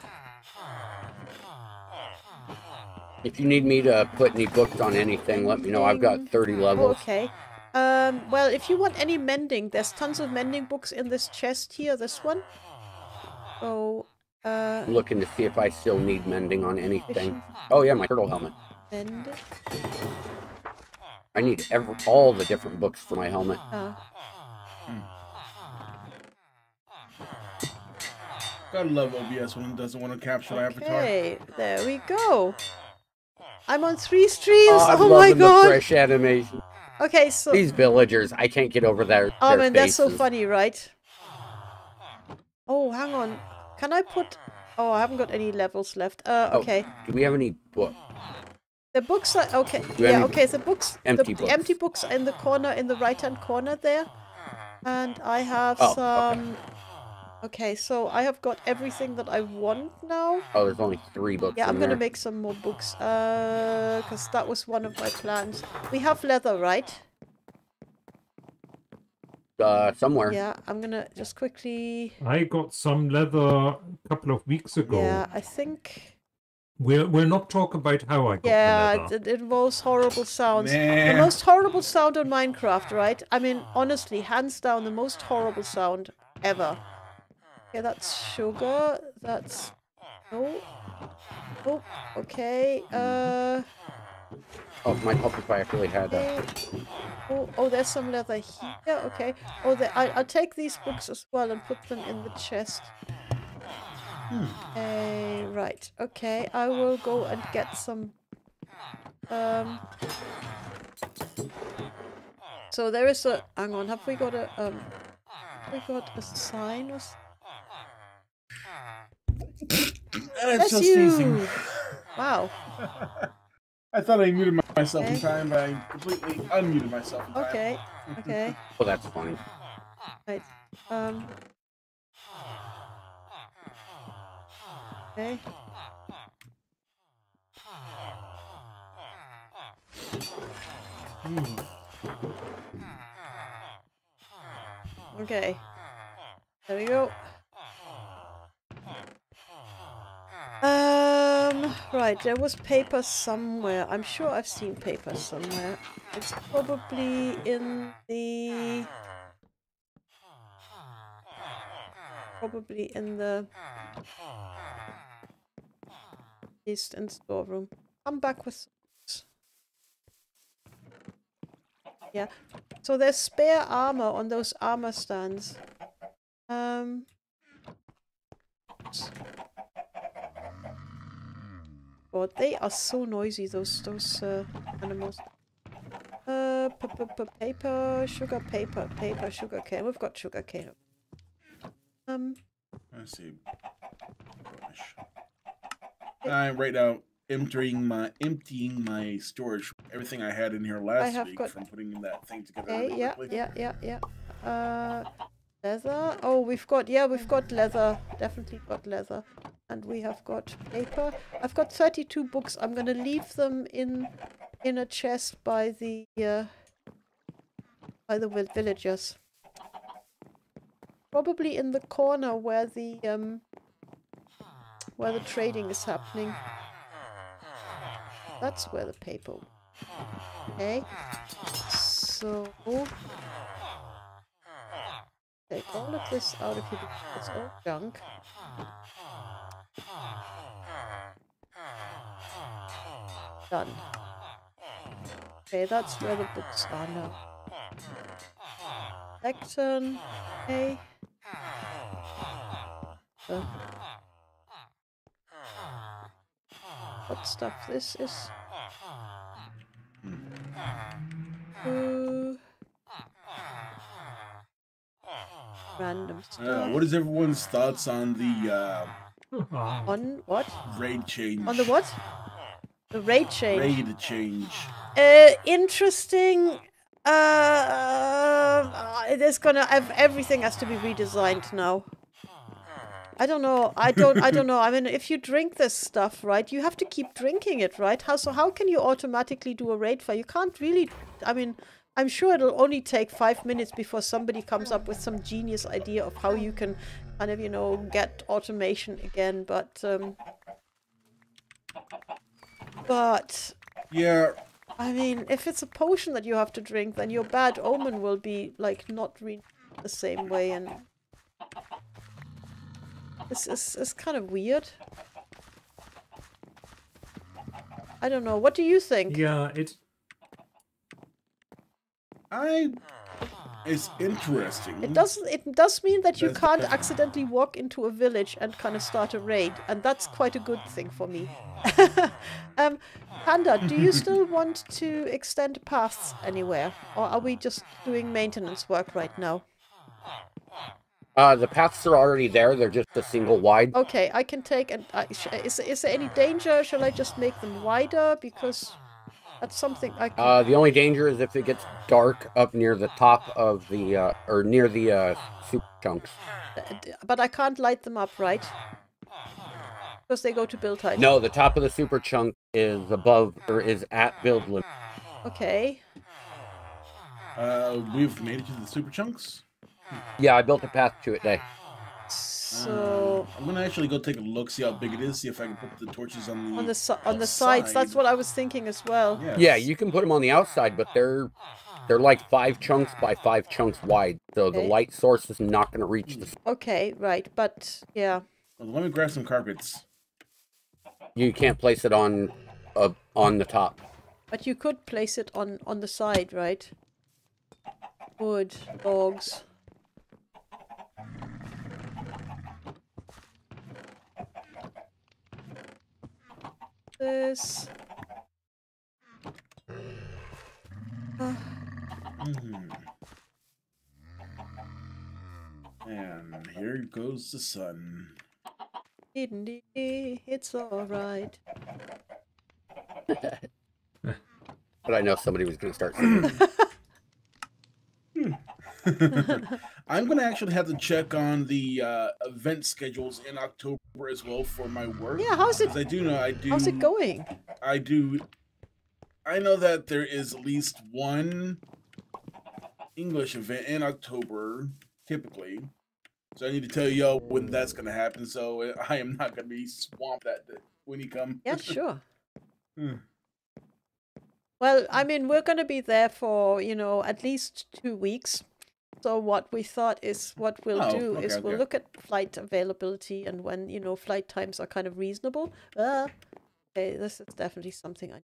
if you need me to put any books on anything, let me know. I've got thirty levels. Oh, okay. Um, well, if you want any mending, there's tons of mending books in this chest here, this one. So, uh... I'm looking to see if I still need mending on anything. Oh, yeah, my turtle helmet. Mend. I need every, all the different books for my helmet. Uh. Hmm. Gotta love O B S when it doesn't want to capture my avatar. Okay, there we go. I'm on three streams. Oh, oh my god! The fresh animation. Okay, so these villagers, I can't get over there. Oh man, faces. That's so funny, right? Oh, hang on. Can I put? Oh, I haven't got any levels left. Uh, okay. Oh, do we have any books? The books are okay. Yeah, okay. The books, empty the, books, empty books are in the corner, in the right-hand corner there. And I have oh, some. Okay. Okay, so I have got everything that I want now. Oh, there's only three books. Yeah, I'm going to make some more books. Uh, because that was one of my plans. We have leather, right? Uh, somewhere. Yeah, I'm going to just quickly... I got some leather a couple of weeks ago. Yeah, I think... We'll, we'll not talk about how I got yeah, the leather. Yeah, it, it involves horrible sounds. Nah. The most horrible sound on Minecraft, right? I mean, honestly, hands down, the most horrible sound ever. Okay, that's sugar, that's... Oh. Oh, okay, uh... Oh, my puppet pie actually had that. Okay. Oh, oh, there's some leather here, okay. Oh, there, I, I'll take these books as well and put them in the chest. Hmm. Okay, right, okay, I will go and get some... Um... So there is a... Hang on, have we got a... Um, have we got a sign or something? That's just sneezing. Wow. I thought I muted myself okay. in time, but I completely unmuted myself in time. Okay, okay. Well, that's funny. Right. Um. Okay. Mm. Okay. There we go. Um, Right, there was paper somewhere. I'm sure I've seen paper somewhere. It's probably in the... Probably in the... East and storeroom. Come back with... Yeah, so there's spare armor on those armor stands. Um... God, they are so noisy, those those uh, animals. Uh, p p p paper, sugar, paper, paper, sugar cane. We've got sugar cane. Um, let's see. Gosh. I'm right now emptying my emptying my storage. Everything I had in here last I week from putting that thing together. Okay, yeah, yeah, yeah, yeah, yeah. Uh, leather. Oh, we've got yeah, we've got leather. Definitely got leather. And we have got paper. I've got thirty-two books. I'm gonna leave them in in a chest by the uh, by the villagers. Probably in the corner where the um, where the trading is happening. That's where the paper. Okay. So take all of this out of here. It's all junk. Done. Okay, that's where the books are now. Lectern. Okay. Uh, what stuff this is? Uh, random stuff. Uh, what is everyone's thoughts on the uh, on what raid change? On the what? The raid change. Raid change. Uh, interesting. Uh, uh, there's gonna have everything has to be redesigned now. I don't know. I don't. I don't know. I mean, if you drink this stuff, right, you have to keep drinking it, right? How so? How can you automatically do a raid fire? You can't really. I mean, I'm sure it'll only take five minutes before somebody comes up with some genius idea of how you can, kind of, you know, get automation again. But. Um, But, yeah, I mean, if it's a potion that you have to drink, then your bad omen will be, like, not re the same way, and it's, it's, it's kind of weird. I don't know. What do you think? Yeah, it's... I... It's interesting. It does, it does mean that you that's can't accidentally walk into a village and kind of start a raid, and that's quite a good thing for me. um, Panda, do you still want to extend paths anywhere, or are we just doing maintenance work right now? Uh, the paths are already there, they're just a single wide. Okay, I can take... and uh, is, is there any danger? Shall I just make them wider? Because... That's something I can... Uh, the only danger is if it gets dark up near the top of the, uh, or near the, uh, soup chunks. But I can't light them up, right? Because they go to build height. No, the top of the super chunk is above, or is at build limit. Okay. Uh, we've made it to the super chunks? Yeah, I built a path to it today. So um, I'm gonna actually go take a look, see how big it is, see if I can put the torches on the on the si outside. on the sides. That's what I was thinking as well. Yes. Yeah, you can put them on the outside, but they're they're like five chunks by five chunks wide, so okay. The light source is not gonna reach the. Okay, right, but yeah. Well, let me grab some carpets. You can't place it on, uh, on the top. But you could place it on on the side, right? Wood, logs. This. Uh. Mm. And here goes the sun. It's all right. But I know somebody was going to start. I'm going to actually have to check on the uh, event schedules in October as well for my work. Yeah, how's it? I do know I do. How's it going? I do. I know that there is at least one English event in October, typically. So I need to tell y'all when that's going to happen. So I am not going to be swamped that day. when you come. Yeah, sure. Hmm. Well, I mean, we're going to be there for, you know, at least two weeks. So what we thought is what we'll oh, do okay, is we'll okay. look at flight availability and when, you know, flight times are kind of reasonable. Uh, okay, this is definitely something I...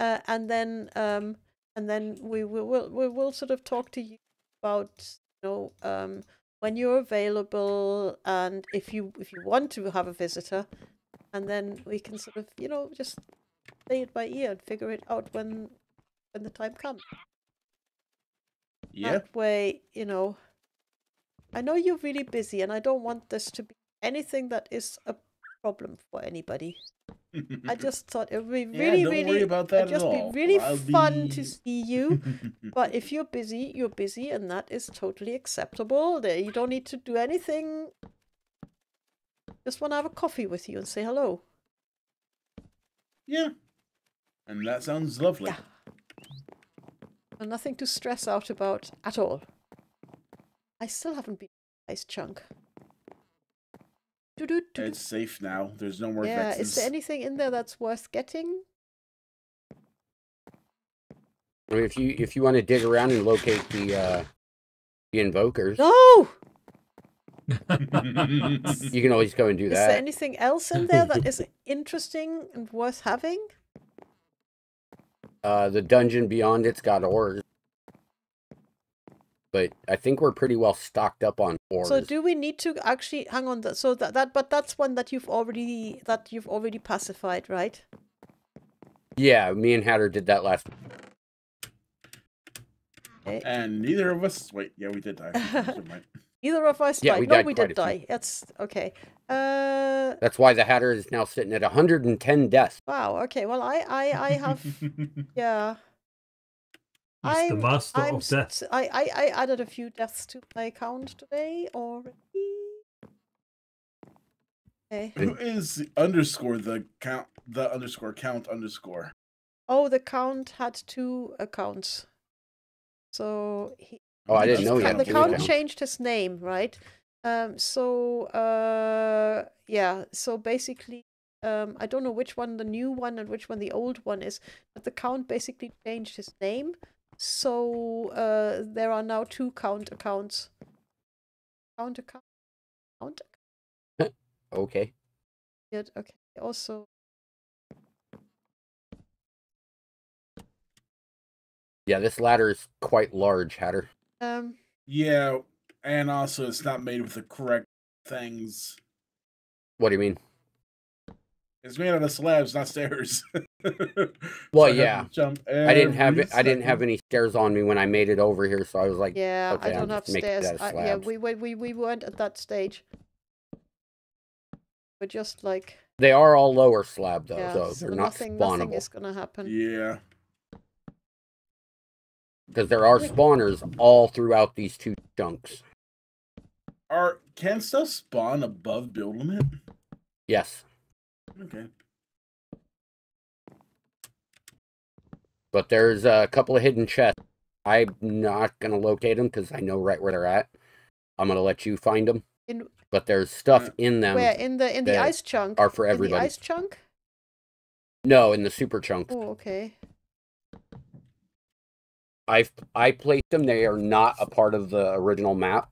Uh, and then um, and then we will we'll, we will sort of talk to you about, you know, um, when you're available and if you if you want to have a visitor, and then we can sort of, you know, just play it by ear and figure it out when when the time comes. Yeah. That way, you know, I know you're really busy, and I don't want this to be anything that is a problem for anybody. I just thought it would be really, yeah, don't really, worry about that it'd just be really I'll fun be... to see you. But if you're busy, you're busy, and that is totally acceptable. You don't need to do anything. Just want to have a coffee with you and say hello. Yeah, and that sounds lovely. Yeah. And nothing to stress out about at all. I still haven't been a nice chunk. Do -do -do -do. It's safe now. There's no more yeah, vexes. Is there anything in there that's worth getting? If you if you want to dig around and locate the uh, the invokers, no. You can always go and do is that. Is there anything else in there that is interesting and worth having? Uh, the dungeon beyond it's got ores, but I think we're pretty well stocked up on ores. So do we need to actually hang on? That so that that but that's one that you've already that you've already pacified, right? Yeah, me and Hatter did that last. Okay. And neither of us. Wait, yeah, we did die. Either of us yeah, died. We no, died we did die. Few. That's okay. Uh, That's why the Hatter is now sitting at one hundred and ten deaths. Wow. Okay. Well, I, I, I have, yeah. He's the master I'm, of death. I, I, I added a few deaths to my account today already. Okay. Who is the underscore the count? The underscore count underscore. Oh, the count had two accounts, so he. Oh, I didn't know that. The count changed his name, right? Um, so, uh, yeah, so basically, um, I don't know which one the new one and which one the old one is, but the count basically changed his name. So, uh, there are now two count accounts. Count account? Count account? Okay. Yeah, okay. Also, yeah, this ladder is quite large, Hatter. Um, yeah, and also it's not made with the correct things. What do you mean? It's made out of slabs, not stairs. Well, so yeah, I, I didn't have second. I didn't have any stairs on me when I made it over here, so I was like, yeah, okay, I don't I'm have stairs. I, yeah, we we we weren't at that stage. We're just like they are all lower slab though, yeah, so they're so not nothing, spawnable. Nothing is gonna happen. Yeah. Because there are spawners all throughout these two chunks. Are can stuff spawn above build limit? Yes. Okay. But there's a couple of hidden chests. I'm not gonna locate them because I know right where they're at. I'm gonna let you find them. In, but there's stuff in them. Where in the in the ice chunk? Are for everybody. In the ice chunk? No, in the super chunk. Oh, okay. I've I placed them. They are not a part of the original map.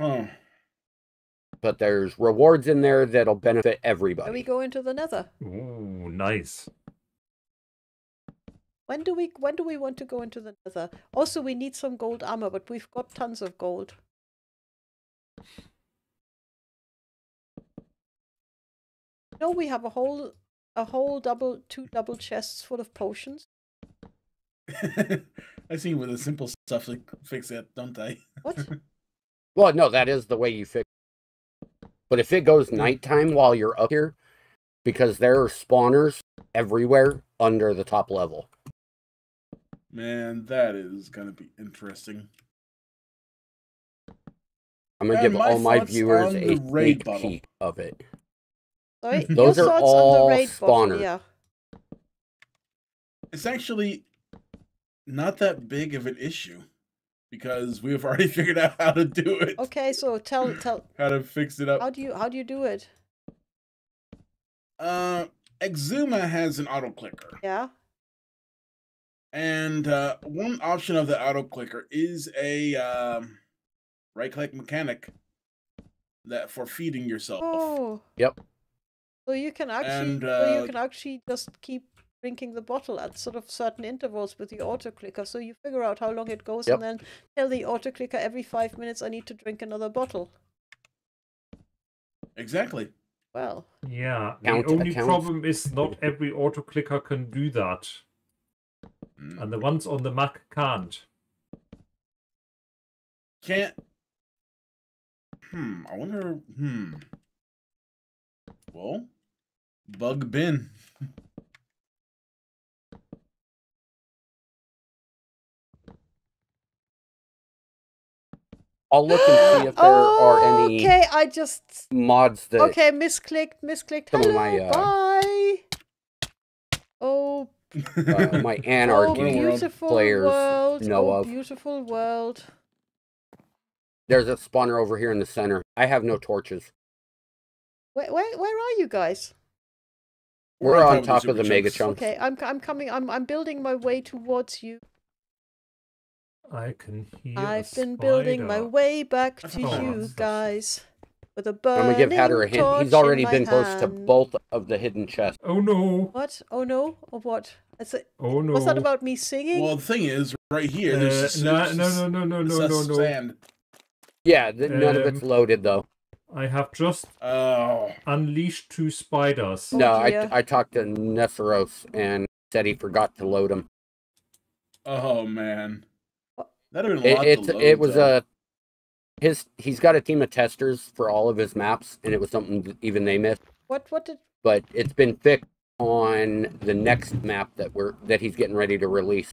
Hmm. But there's rewards in there that'll benefit everybody. Can we go into the Nether? Ooh, nice. When do we when do we want to go into the Nether? Also, we need some gold armor, but we've got tons of gold. No, we have a whole a whole double two double chests full of potions. I see with the simple stuff to fix it, don't I? What? Well, no, that is the way you fix it. But if it goes nighttime while you're up here, because there are spawners everywhere under the top level. Man, that is going to be interesting. I'm going to give all my viewers a sneak peek of it. Sorry? Those Your are all spawners. Yeah. It's actually... not that big of an issue, because we've already figured out how to do it. Okay, so tell tell how to fix it up. How do you how do you do it? Uh, Exuma has an auto clicker. Yeah. And uh, one option of the auto clicker is a um, right-click mechanic that for feeding yourself. Oh. Yep. Well, you can actually, and, uh, well, you can actually just keep drinking the bottle at sort of certain intervals with the auto clicker. So you figure out how long it goes, yep. and then tell the auto clicker every five minutes I need to drink another bottle. Exactly. Well. Yeah. Count, the only account. problem is not every auto clicker can do that. And the ones on the Mac can't. Can't. Hmm. I wonder. Hmm. Well, bug bin. I'll look and see if there oh, are any. Okay, I just mods that. Okay, misclicked, misclicked. Some Hello, of my, uh... bye. Oh. Uh, my anarchy oh, players world. know oh, of. Beautiful world. There's a spawner over here in the center. I have no torches. Wait, wait, where are you guys? We're, We're on top of the mega chunks. Okay, I'm, I'm coming. I'm, I'm building my way towards you. I can hear. I've been spider. building my way back to oh, you guys. With a burning I'm gonna give Hatter a hint. He's already been hand. close to both of the hidden chests. Oh no! What? Oh no! Or what? It's a... Oh no! What's that about me singing? Well, the thing is, right here, uh, there's just, no, no, no, no, no, no, no, no. Yeah, th um, none of it's loaded though. I have just uh, unleashed two spiders. Oh, no, I, I talked to Nesseros and said he forgot to load them. Oh man, that'd have been a lot it, to load, it was though. a. His he's got a team of testers for all of his maps, and it was something that even they missed. What what did? But it's been fixed on the next map that we're that he's getting ready to release.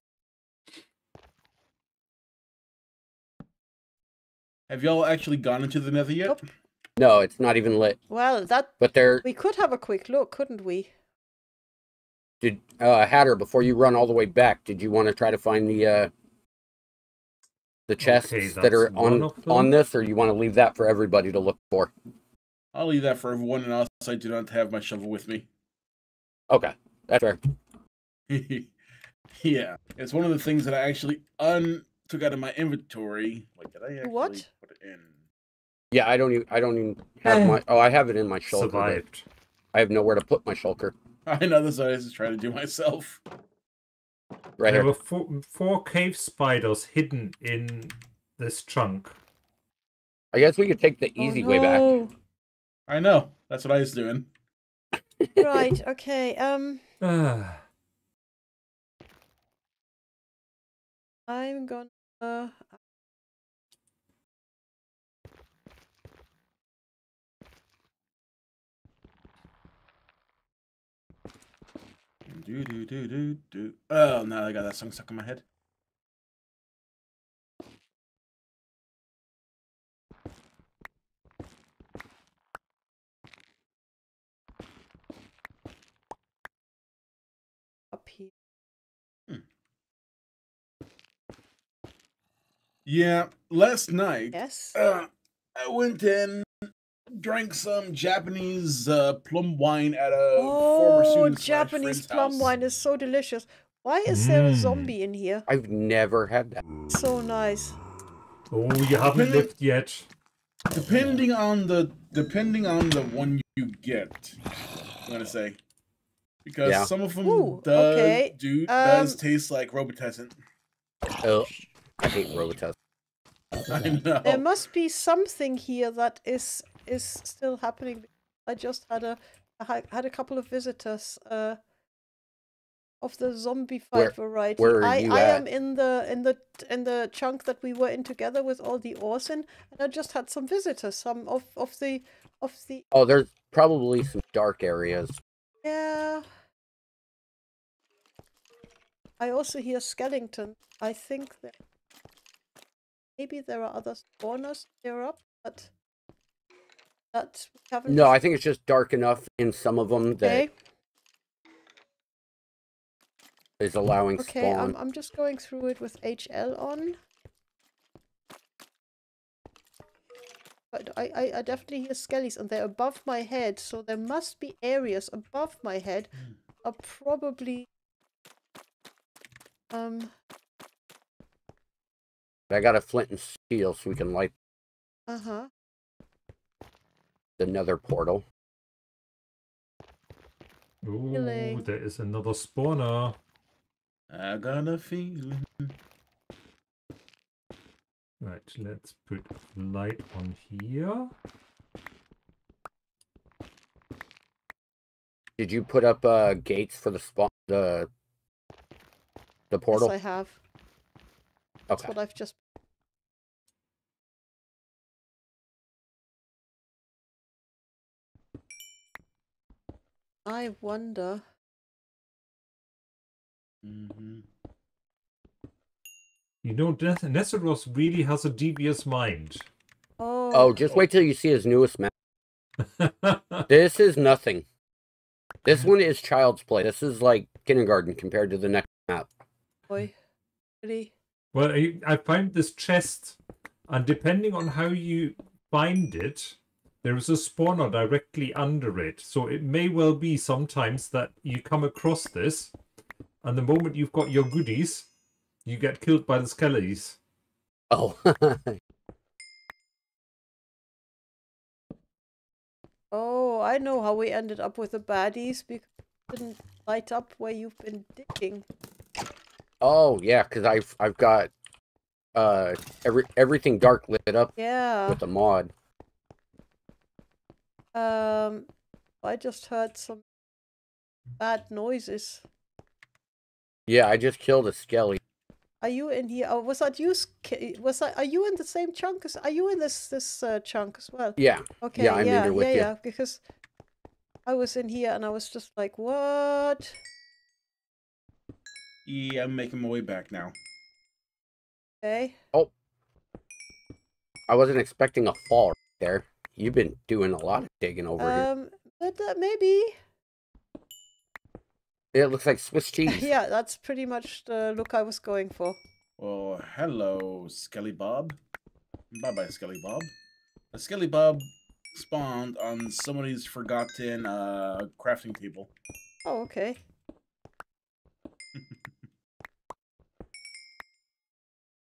Have y'all actually gone into the Nether yet? Nope. No, it's not even lit. Well, that. But there. We could have a quick look, couldn't we? Did uh, Hatter, before you run all the way back, did you want to try to find the? Uh, The chests okay, that are on on this, or you want to leave that for everybody to look for? I'll leave that for everyone, and also I do not have my shovel with me. Okay, that's fair. Yeah, it's one of the things that I actually un took out of my inventory. Like, did I actually what? put it in? Yeah, I don't even. I don't even have my. Oh, I have it in my shulker. Survived. I have nowhere to put my shulker. I know this. I was just trying to do myself. Right there here. were four, four cave spiders hidden in this chunk. I guess we could take the easy oh, no. way back. I know. That's what I was doing. Right. Okay. Um. I'm gonna. Do, do, do, do, do. Oh, no, I got that song stuck in my head. Up here. Hmm. Yeah, last night, yes. uh, I went in, drank some Japanese uh, plum wine at a oh, former student's Japanese plum house. wine is so delicious. Why is mm. there a zombie in here? I've never had that. So nice. Oh, you haven't lived yet. Depending on the depending on the one you get, I'm gonna say, because yeah. some of them Ooh, does okay. do um, does taste like Robitussin. Oh, I hate Robitussin. I know. There must be something here that is. is still happening. I just had a I had a couple of visitors uh, of the zombie fight variety. Where are I, you I at? am in the in the in the chunk that we were in together with all the ores in, and I just had some visitors. Some of of the of the. Oh, there's probably some dark areas. Yeah. I also hear skeleton. I think that maybe there are other spawners here up, but. That no, I think it's just dark enough in some of them that okay. is allowing okay, spawn. Okay, I'm, I'm just going through it with H L on. But I, I, I definitely hear skellies, and they're above my head, so there must be areas above my head are probably... Um... I got a flint and steel so we can light... Uh-huh. The nether portal. Ooh, feeling. There is another spawner. I got a feeling. Right, let's put light on here. Did you put up uh, gates for the spawn, the the portal? Yes, I have. Okay. That's what I've just. I wonder. Mm-hmm. You know, Nesseros really has a devious mind. Oh, oh just oh. wait till you see his newest map. This is nothing. This one is child's play. This is like kindergarten compared to the next map. Boy, really? Well, I, I found this chest, and depending on how you find it, there is a spawner directly under it, so it may well be sometimes that you come across this, and the moment you've got your goodies, you get killed by the skellies. Oh. Oh, I know how we ended up with the baddies, because it didn't light up where you've been digging. Oh, yeah, because I've, I've got uh, every, everything dark lit up yeah. with a mod. Um, I just heard some bad noises. Yeah, I just killed a skelly. Are you in here? Oh, was that you? Was that? Are you in the same chunk as? Are you in this this uh, chunk as well? Yeah. Okay. Yeah, I'm yeah, in here with yeah, you. yeah. Because I was in here and I was just like, what? Yeah, I'm making my way back now. Okay. Oh, I wasn't expecting a fall right there. You've been doing a lot of digging over um, here. But uh, maybe. It looks like Swiss cheese. Yeah, that's pretty much the look I was going for. Oh, hello, Skelly Bob. Bye-bye, Skelly Bob. A Skelly Bob spawned on somebody's forgotten uh, crafting table. Oh, okay.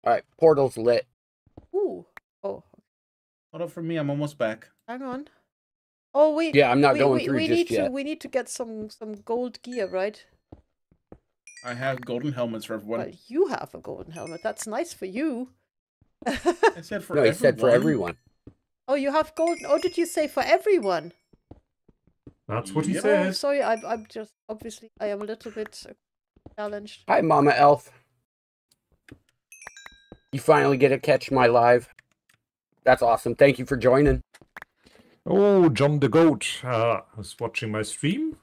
All right, portal's lit. Ooh. Oh. Hold up for me, I'm almost back. Hang on. Oh wait. Yeah, I'm not we, going we, through we just need yet. To, we need to get some some gold gear, right? I have golden helmets for everyone. Well, you have a golden helmet. That's nice for you. I said for no, everyone. I said for everyone. Oh, you have golden. Oh, did you say for everyone? That's what he yep. said. Oh, sorry, I'm I'm just obviously I am a little bit challenged. Hi, Mama Elf. You finally get to catch my live. That's awesome. Thank you for joining. Oh, John the Goat uh, was watching my stream.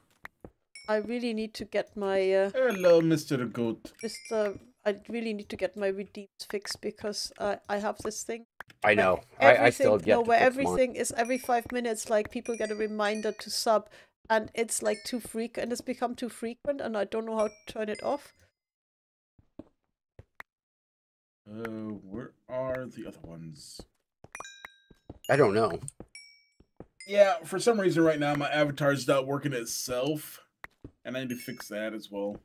I really need to get my... Uh, Hello, Mister the Goat. Mister, I really need to get my redeems fixed because uh, I have this thing. I know. I, I still get no, where everything is every five minutes, like people get a reminder to sub, and it's like too frequent, and it's become too frequent, and I don't know how to turn it off. Uh, where are the other ones? I don't know. Yeah, for some reason right now, my avatar's not working itself. And I need to fix that as well.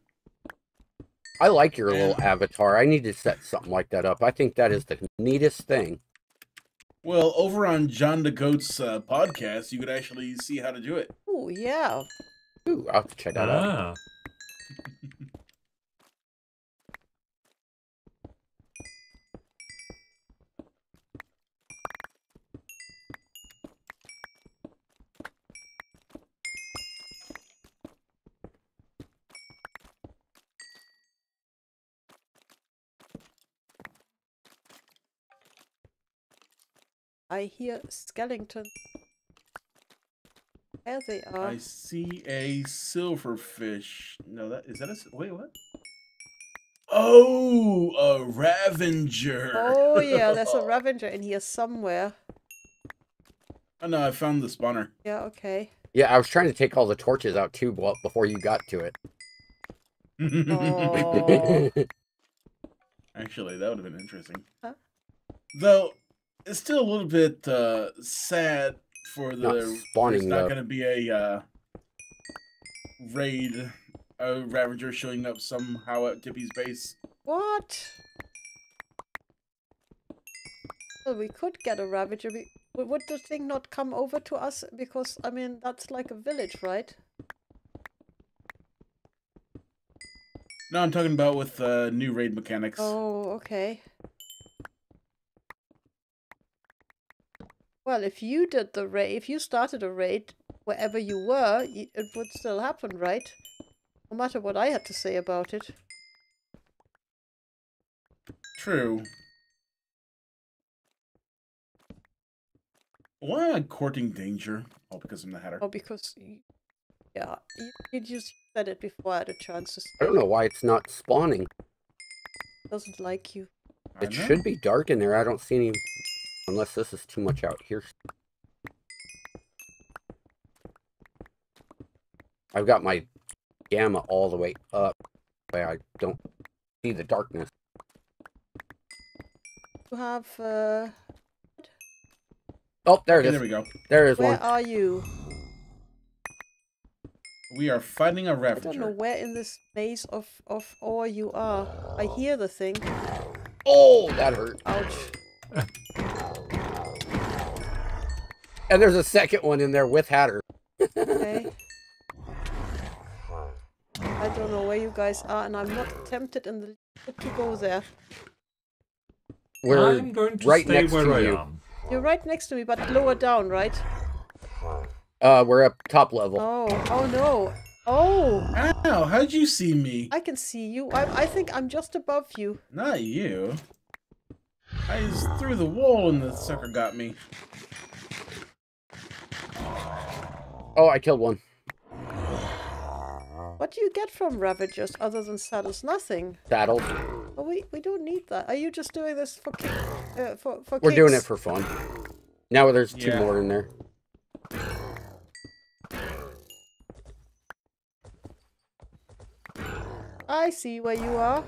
I like your yeah. little avatar. I need to set something like that up. I think that is the neatest thing. Well, over on John the Goat's uh, podcast, you could actually see how to do it. Oh, yeah. Ooh, I'll have to check that ah. out. I hear skeleton. There they are. I see a silverfish. No, that is that a wait? What? Oh, a Ravager. Oh yeah, there's a Ravager in here somewhere. Oh no, I found the spawner. Yeah. Okay. Yeah, I was trying to take all the torches out too before you got to it. Oh. Actually, that would have been interesting. Huh? Though. it's still a little bit uh, sad for the not spawning, there's not going to be a uh, raid, a Ravager showing up somehow at Dippy's base. What? Well, we could get a Ravager. We, would the thing not come over to us? Because, I mean, that's like a village, right? No, I'm talking about with uh, new raid mechanics. Oh, okay. Well, if you did the raid, if you started a raid wherever you were, it would still happen, right? No matter what I had to say about it. True. Why am I courting danger? Oh, because I'm the Hatter. Oh, because... Yeah, you, you just said it before I had a chance to... I don't know why it's not spawning. It doesn't like you. It should be dark in there. I don't see any... Unless this is too much out here. I've got my gamma all the way up, but I don't see the darkness. You have, uh... Oh, there it okay, is. There we go. There is where one. Where are you? We are fighting a Ravager. I don't know where in this maze of, of ore you are. I hear the thing. Oh, that hurt. Ouch. And there's a second one in there with Hatter. Okay. I don't know where you guys are, and I'm not tempted in the to go there. We're I'm going to right stay next where to I you. Am. You're right next to me, but lower down, right? Uh, we're up top level. Oh, oh no. Oh. Ow, how'd you see me? I can see you. I, I think I'm just above you. Not you. I just threw the wall and the sucker got me. Oh, I killed one. What do you get from Ravagers other than saddles? Nothing. Saddles. Well, we we don't need that. Are you just doing this for kick, uh, for for? We're kicks? Doing it for fun. Now there's two yeah. more in there. I see where you are.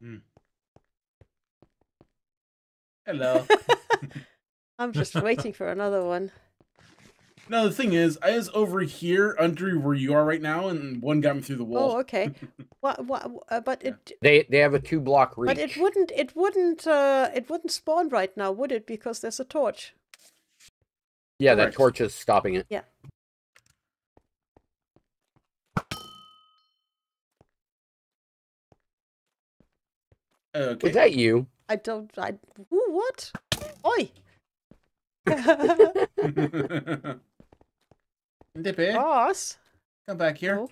Hmm. Hello. I'm just waiting for another one. No, the thing is, I was over here under where you are right now, and one got me through the wall. Oh, okay. What? What? Uh, but yeah. it they they have a two block reach. But it wouldn't it wouldn't uh, it wouldn't spawn right now, would it? Because there's a torch. Yeah, Correct. That torch is stopping it. Yeah. Okay. Was that you? I don't. I. Who? What? Oi! Dippy, boss, come back here. No.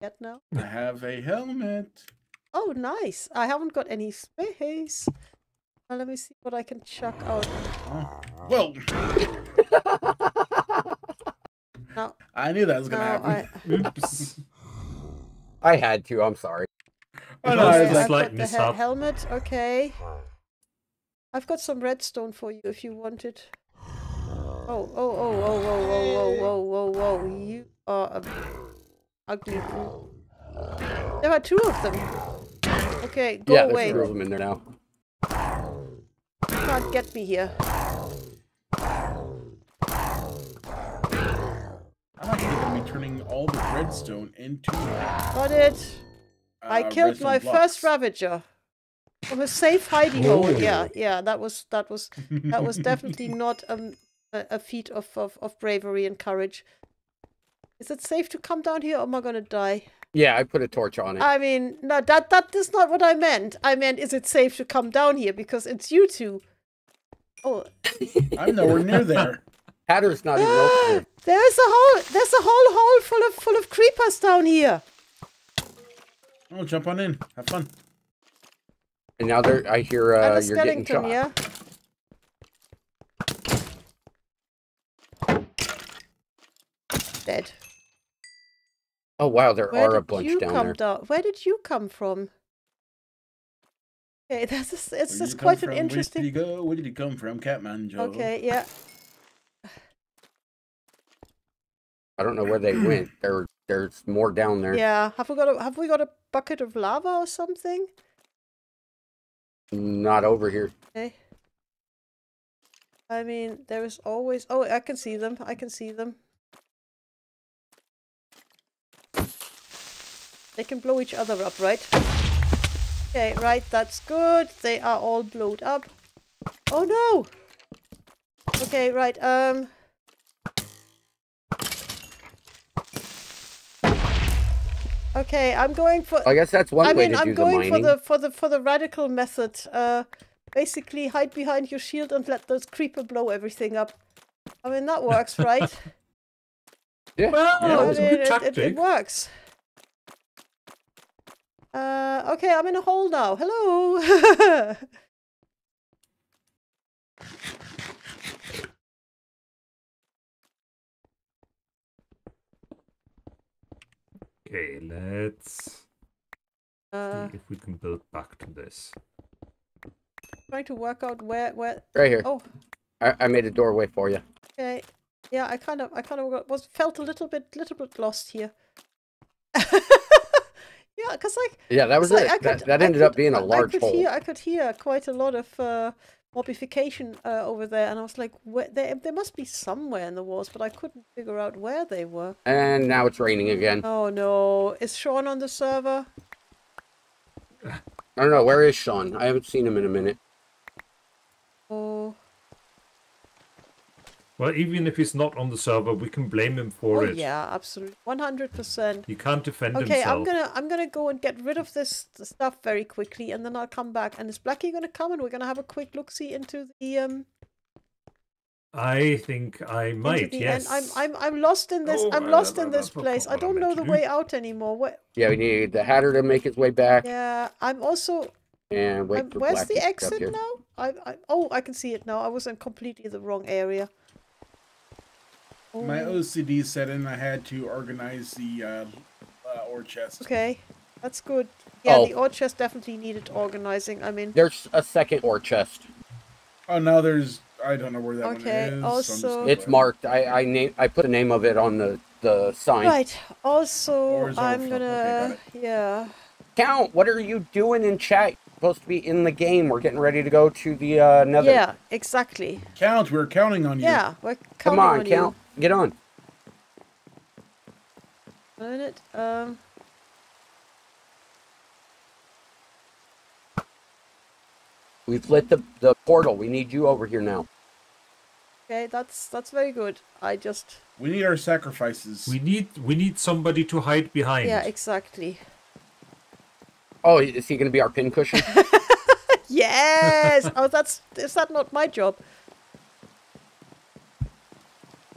Yet no. I have a helmet. Oh, nice! I haven't got any space. Well, let me see what I can chuck out. Oh. Whoa! No. I knew that was gonna no, happen. I... Oops. I had to. I'm sorry. Oh, no, okay, I've got the he helmet. Okay. I've got some redstone for you if you want it. Oh, oh, oh, oh, oh, oh, oh, oh, oh, oh. You are a ugly fool. There are two of them. Okay, go yeah, away. Yeah, there's two of them in there now. You can't get me here. I'm actually going to be turning all the redstone into... Got it. Uh, I killed my blocks. first Ravager. From a safe hiding hole. Yeah, yeah, that was that was that was definitely not um, a, a feat of, of of bravery and courage. Is it safe to come down here, or am I gonna die? Yeah, I put a torch on it. I mean, no, that that is not what I meant. I meant, is it safe to come down here because it's you two? Oh, I'm nowhere near there. Hatter's not even open. There's a hole. There's a whole hole full of full of creepers down here. Oh, jump on in. Have fun. And now there, I hear uh, you're getting shot. Yeah. Dead. Oh wow, there Where are a bunch down there. Down? Where did you come from? Okay, that's a, it's just quite from? an interesting. Where did you go? Where did you come from, Catman Joe? Okay, yeah. I don't know where they went. They were there's more down there. Yeah. Have we got a have we got a bucket of lava or something? Not over here. Okay. I mean, there is always... Oh, I can see them. I can see them. They can blow each other up, right? Okay, right. That's good. They are all blown up. Oh, no! Okay, right. Um... Okay, I'm going for... I guess that's one I way mean, to I'm do the mining. I mean, I'm going for the for the radical method. Uh... Basically, hide behind your shield and let those creeper blow everything up. I mean, that works, right? Yeah, well, yeah, I mean, it, it, it works. Uh, okay, I'm in a hole now. Hello! Okay, let's uh, see if we can build back to this. Trying to work out where where right here. Oh, I, I made a doorway for you. Okay, yeah, I kind of I kind of was felt a little bit little bit lost here. Yeah, cause like yeah, that was it. Like I could, that that ended could, up being a large I could hole. Hear, I could hear quite a lot of uh, mobbification uh, over there, and I was like, where, they they must be somewhere in the walls, but I couldn't figure out where they were. And now it's raining again. Oh no! Is Sean on the server? I don't know. Where is Sean? I haven't seen him in a minute. Well, even if he's not on the server, we can blame him for oh, it. Yeah, absolutely, one hundred percent. He can't defend okay, himself. Okay, I'm gonna I'm gonna go and get rid of this stuff very quickly, and then I'll come back. And is Blackie gonna come? And we're gonna have a quick look see into the um. I think I might. Yes. End. I'm I'm I'm lost in this. Oh, I'm lost I, I, in this I, I, place. I don't know the do. way out anymore. What? Yeah, we need the Hatter to make his way back. Yeah, I'm also. And wait I'm, for where's Blackie the exit now? I, I oh I can see it now. I was in completely the wrong area. Oh. My O C D set in. I had to organize the uh, uh, ore chest. Okay, that's good. Yeah, oh. the ore chest definitely needed organizing. I mean, there's a second ore chest. Oh, now there's. I don't know where that okay. one is. Also, so it's marked. I I name. I put the name of it on the the sign. Right. Also, I'm gonna. Okay, yeah. Count. What are you doing in chat? Supposed to be in the game. We're getting ready to go to the uh, nether. Yeah, exactly. Count. We're counting on you. Yeah, we're counting Come on, on count. You. Get on. A minute. Um. We've lit the the portal. We need you over here now. Okay, that's that's very good. I just. We need our sacrifices. We need we need somebody to hide behind. Yeah, exactly. Oh, is he going to be our pincushion? Yes. Oh, that's is that not my job?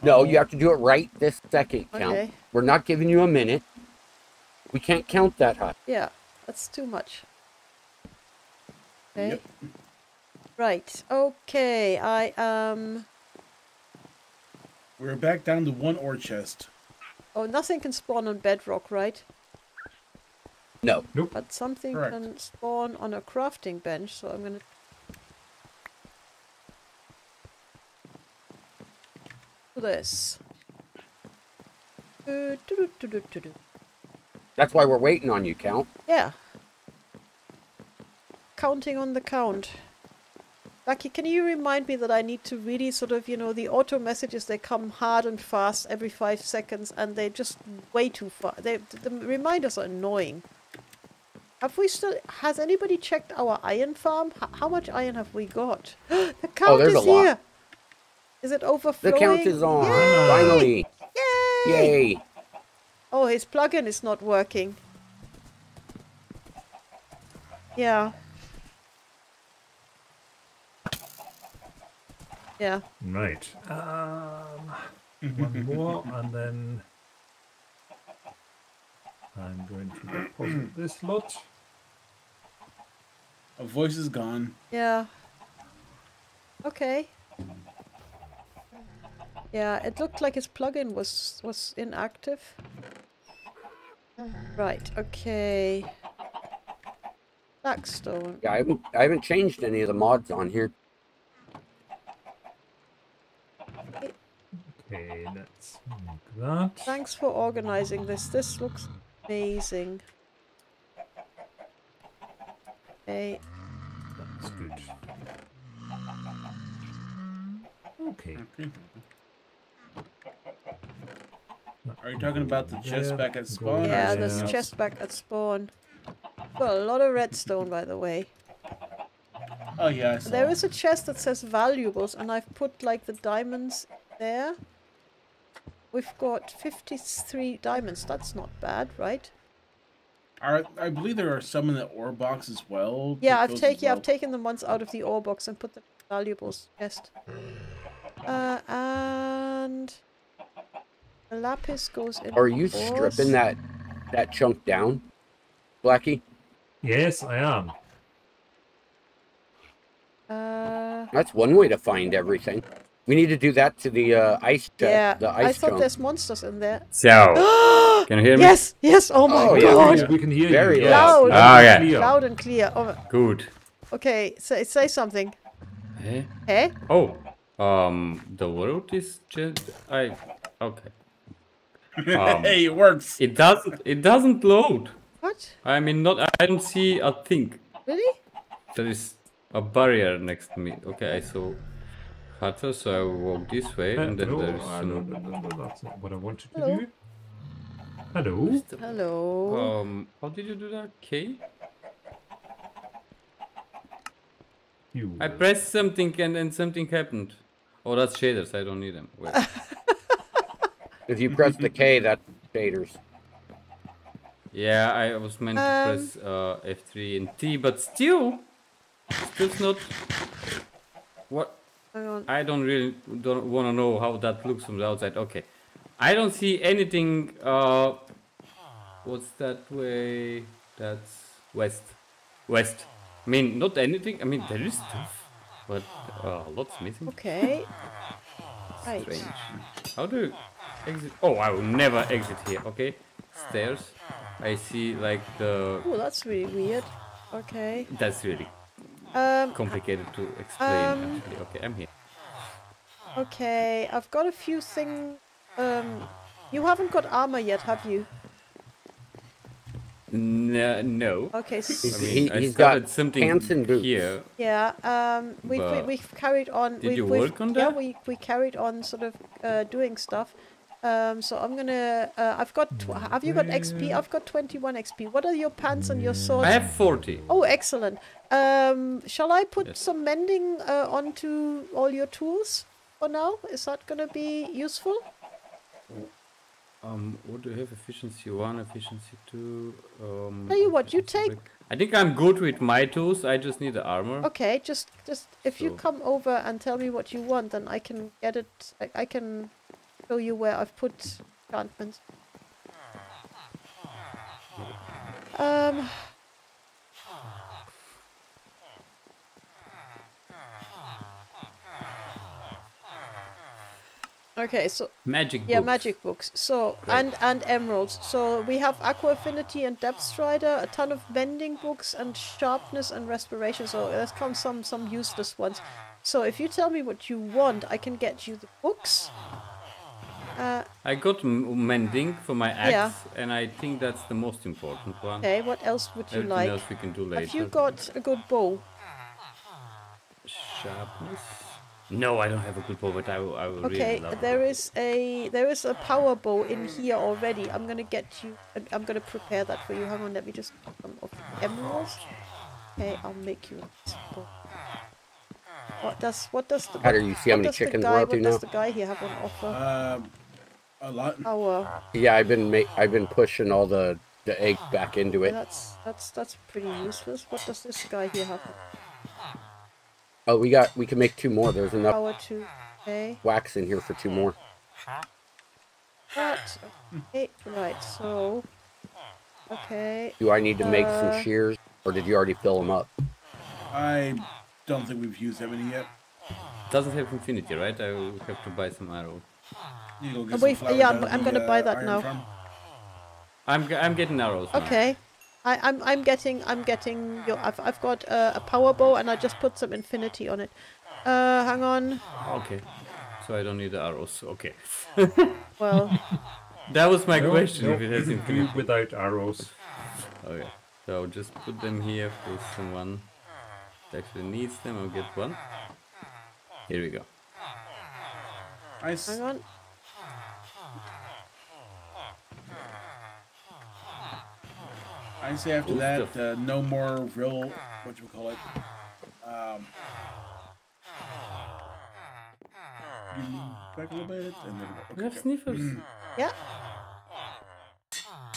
No, you have to do it right this second, Count. Okay. We're not giving you a minute. We can't count that high. Yeah, that's too much. Okay. Yep. Right. Okay, I, um... We're back down to one ore chest. Oh, nothing can spawn on bedrock, right? No. Nope. But something Correct. can spawn on a crafting bench, so I'm going to... This. Uh, doo -doo -doo -doo -doo -doo. That's why we're waiting on you, Count. Yeah. Counting on the count. Lucky, can you remind me that I need to really sort of, you know, the auto messages, they come hard and fast every five seconds and they're just way too far. They, the reminders are annoying. Have we still... Has anybody checked our iron farm? H how much iron have we got? The count oh, is here! Lot. Is it overflowing? The count is on. Yay! Finally. Yay! Yay! Oh, his plugin is not working. Yeah. Yeah. Right. Um, one more, and then I'm going to deposit this lot. A voice is gone. Yeah. Okay. Yeah, it looked like his plugin was was inactive. Right. Okay. Blackstone. Yeah, I haven't, I haven't changed any of the mods on here. Okay. Okay, let's make that. Thanks for organizing this. This looks amazing. Okay. That's good. Okay. Are you talking about the chest yeah. back at spawn? Yeah, or there's chest back at spawn. Got a lot of redstone, by the way. Oh yeah. I saw. There is a chest that says valuables, and I've put like the diamonds there. We've got fifty-three diamonds. That's not bad, right? Are, I believe there are some in the ore box as well. Yeah, I've taken yeah, well. I've taken the ones out of the ore box and put the valuables chest. Uh, and the lapis goes in. Are you stripping that that chunk down, Blackie? Yes, I am. Uh, that's one way to find everything. We need to do that to the uh, ice. Yeah, uh, the ice I thought chunk. There's monsters in there. So, can you hear me? Yes, yes. Oh my oh, god, yeah, we can hear very you. loud. Oh, yeah. Clear. Loud and clear. Oh. Good. Okay, say say something. Eh? Eh? Oh, um, the world is just I. Okay. Um, hey, it works. It doesn't. It doesn't load. What? I mean, not. I don't see a thing. Really? There is a barrier next to me. Okay, I saw. Hatter, so I walk this way, and then there's no. That's not what I wanted to do. Hello. Hello. Um, how did you do that? K. You. I pressed something, and then something happened. Oh, that's shaders. I don't need them. Wait. If you press the K, that's shaders. Yeah, I was meant um, to press uh, F three and T, but still, it's not. What? I don't really don't want to know how that looks from the outside. Okay, I don't see anything. Uh, what's that way? That's west. West. I mean, not anything. I mean, there is stuff, but uh, lots missing. Okay. Strange. Right. How do you exit? Oh, I will never exit here. Okay. Stairs. I see like the. Oh, that's really weird. Okay. That's really. Um, complicated to explain, um, actually. Okay, I'm here. Okay, I've got a few things. Um, you haven't got armor yet, have you? No. no. Okay. So I mean, he, he's I got something pants and boots. Here. Yeah. Um. We we we've carried on. Did we, you work on that? Yeah. We we carried on sort of uh, doing stuff. Um. So I'm gonna. Uh, I've got. Tw have you got X P? I've got twenty-one X P. What are your pants and your swords? I have forty. Oh, excellent. Um, shall I put yes. some mending uh, onto all your tools for now? Is that going to be useful? Um, what do you have? Efficiency one, efficiency two. Um, Tell you what, you take. I think I'm good with my tools. I just need the armor. Okay, just just if so. you come over and tell me what you want, then I can get it. I, I can show you where I've put enchantments. Um. Okay, so magic yeah, books. magic books. So Great. and and emeralds. So we have aqua affinity and depth strider, a ton of bending books and sharpness and respiration. So there's come some some useless ones. So if you tell me what you want, I can get you the books. Uh, I got m mending for my axe, yeah. and I think that's the most important one. Okay, what else would you Everything like? Else we can do later. Have you got a good bow? Sharpness. No, I don't have a good bow, but I will. I will okay, really there it. is a there is a power bow in here already. I'm gonna get you. I'm gonna prepare that for you. Hang on, let me just get some of the emeralds. Okay, I'll make you. A bow. What does what does the? How do you see how many chickens we're up to now? What does the guy here have on offer? Um, uh, a lot. Power. Yeah, I've been make, I've been pushing all the the eggs back into it. That's that's that's pretty useless. What does this guy here have? Oh, we got. We can make two more. There's enough power to, okay. wax in here for two more. That, okay, right. So, okay. Do I need to make uh, some shears, or did you already fill them up? I don't think we've used that many yet. Doesn't have infinity, right? I will have to buy some arrow. You go get some flour yeah, I'm, I'm gonna the, buy that now. Farm. I'm I'm getting arrows. Okay. Now. I, I'm I'm getting I'm getting your I've I've got a, a power bow and I just put some infinity on it. Uh, hang on. Okay. so I don't need the arrows. Okay. Well, that was my no, question. No, if it has infinite without arrows. Okay, so I'll just put them here for someone that actually needs them. I'll get one. Here we go. I Hang on. I say after that, uh, no more real, what do you call it? Um, back a little bit and then okay. We have sniffers. Mm. Yeah.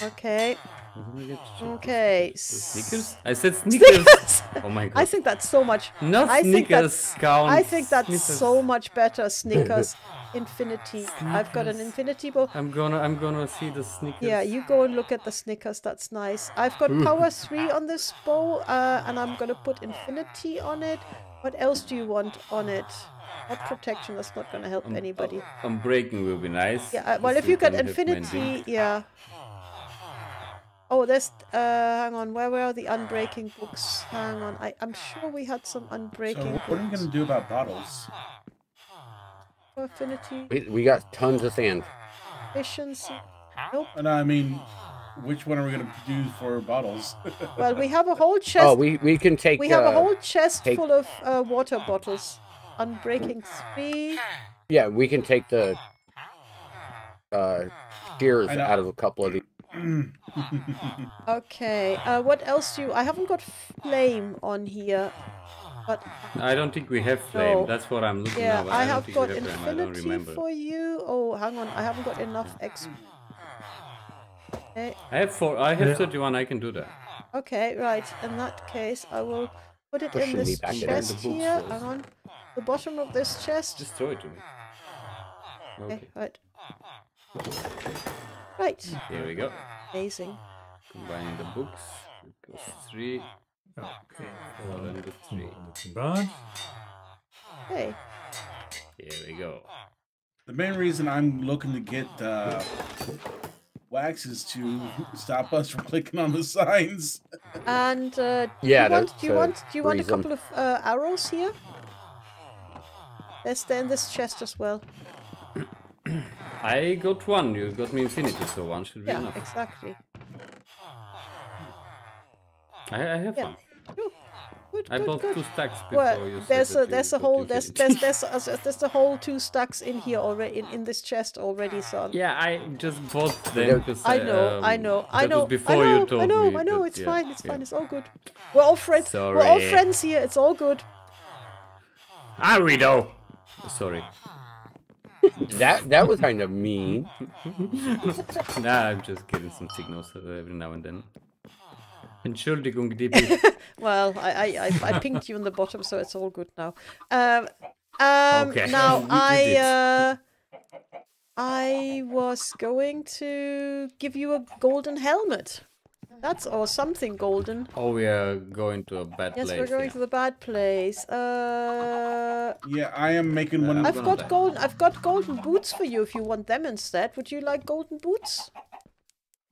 Okay. Okay. Snickers? I said sneakers. Oh my god. I think that's so much. Not I sneakers count. I think that's sniffers. So much better. Snickers. Infinity. Snickers. I've got an infinity bow. I'm gonna I'm gonna see the Snickers. Yeah, you go and look at the Snickers, that's nice. I've got power three on this bow, uh, and I'm gonna put infinity on it. What else do you want on it? What protection? That's not gonna help um, anybody. Um, breaking will be nice. Yeah, uh, well if you got infinity, yeah. Oh, there's, uh, hang on, where were the unbreaking books? Hang on, I, I'm sure we had some unbreaking books. So what are you going to do about bottles? Affinity. We, we got tons of sand. Efficiency. Nope. And I mean, which one are we going to do for bottles? Well, we have a whole chest. Oh, we, we can take... We have uh, a whole chest take... full of uh, water bottles. Unbreaking three. Yeah, we can take the uh, shears out of a couple of these. Okay, uh, what else do you... I haven't got flame on here, but... I don't think we have flame, no. That's what I'm looking yeah, at. Yeah, I, I have got have infinity for you. Oh, hang on, I haven't got enough X P. Okay. I have four, I have yeah. thirty-one, I can do that. Okay, right, in that case, I will put it Pushing in this chest in here, hang on. The bottom of this chest. Just throw it to me. Okay, okay right. Right. Here we go. Amazing. Combining the books. It goes three. Okay. Four and the three. Okay. Here we go. The main reason I'm looking to get uh, wax is to stop us from clicking on the signs. And uh, do yeah, you want? Do you want? Do you want reason. a couple of uh, arrows here? Let's stay in this chest as well. I got one, you got me infinity, so one should be yeah, enough. Yeah, exactly. I, I have yeah. one. Good, good, I bought good. two stacks before well, you there's said a, there's a whole there's there's there's a, there's a whole two stacks in here already in, in this chest already, son. Yeah, I just bought them. Because I, know, um, I know, I know, I know, I know, you told I know, me I know. That, it's yeah, fine, it's yeah. fine, it's all good. We're all friends. Sorry. We're all friends here. It's all good. Ah, we know. Sorry. That that was kind of mean. Nah, I'm just getting some signals every now and then. Entschuldigung, Dippy. Well, I, I I pinged you on the bottom, so it's all good now. Um, um okay. Now I uh, I was going to give you a golden helmet. That's or something golden. Oh, we are going to a bad yes, place. Yes, we're going yeah. to the bad place. Uh, yeah, I am making one. I've got golden. I've got golden boots for you if you want them instead. Would you like golden boots?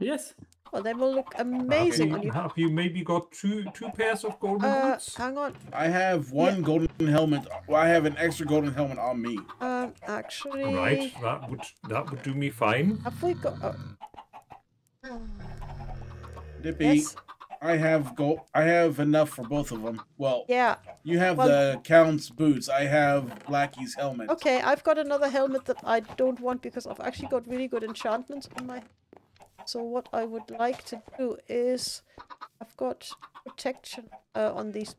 Yes. Well, they will look amazing on you. Have you maybe got two two pairs of golden uh, boots? Hang on. I have one yeah. golden helmet. Well, I have an extra golden helmet on me. Um, actually. Right. That would that would do me fine. Have we got? Oh. Dippy, yes. I have gold. I have enough for both of them. Well, yeah. You have well, the Count's boots. I have Blackie's helmet. Okay, I've got another helmet that I don't want because I've actually got really good enchantments on my. So what I would like to do is, I've got protection uh, on these.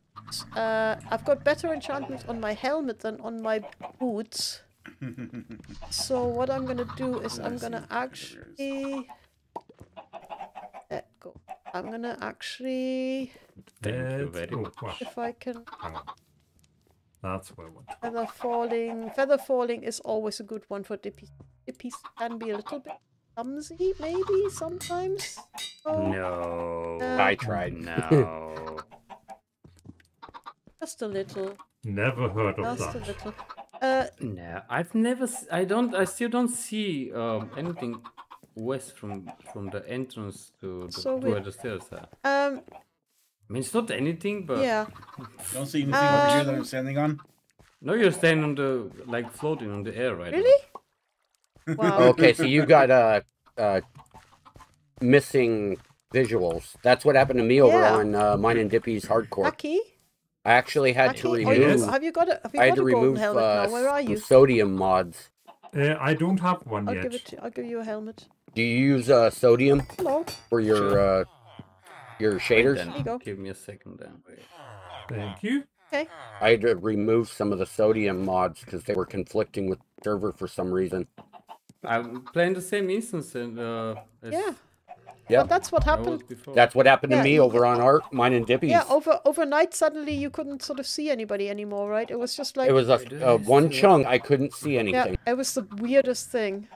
Uh, I've got better enchantments on my helmet than on my boots. So what I'm gonna do is I'm gonna actually. There go. I'm gonna actually. Thank you very much. If I can. That's what I want. Feather falling. Feather falling is always a good one for Dippy. Dippy can be a little bit clumsy, maybe sometimes. Oh. No, um, I tried. No. Just a little. Never heard of just that. Just a little. Uh, no, I've never. I don't. I still don't see um, anything. West from from the entrance to, the, so to where the stairs are. Um, I mean, it's not anything, but yeah. Don't see anything um, over here that I'm standing on. No, you're staying on the, like, floating on the air right now. Really? Wow. Okay, so you got uh, uh, missing visuals. That's what happened to me over yeah. on uh, mine and Dippy's hardcore. Lucky. I actually had Lucky. to remove. You, have you got a, have you I had got to remove uh, now? Where are you? Sodium mods. Uh, I don't have one I'll yet. Give it to, I'll give you a helmet. Do you use uh, sodium Hello. for your sure. uh, your shaders? Then, you give me a second. Then. Thank you. Okay. I had to remove some of the sodium mods because they were conflicting with the server for some reason. I'm playing the same instance and uh, yeah, yeah. Well, that's what happened. That's what happened yeah, to me over could... on our mine and Dippy's. Yeah, over overnight suddenly you couldn't sort of see anybody anymore, right? It was just like it was a, a one chunk. I couldn't see anything. Yeah, it was the weirdest thing.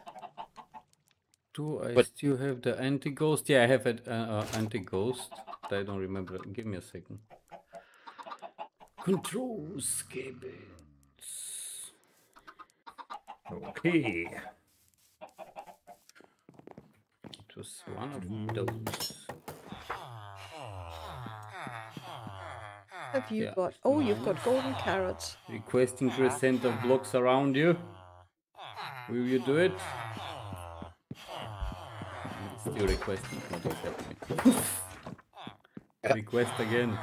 Do I but... still have the anti-ghost? Yeah, I have an uh, anti-ghost. I don't remember. Give me a second. Control escape. Okay. Just one of those. Have you yeah. got? Oh, you've got golden carrots. Requesting percent of blocks around you. Will you do it? Still requesting. Request again.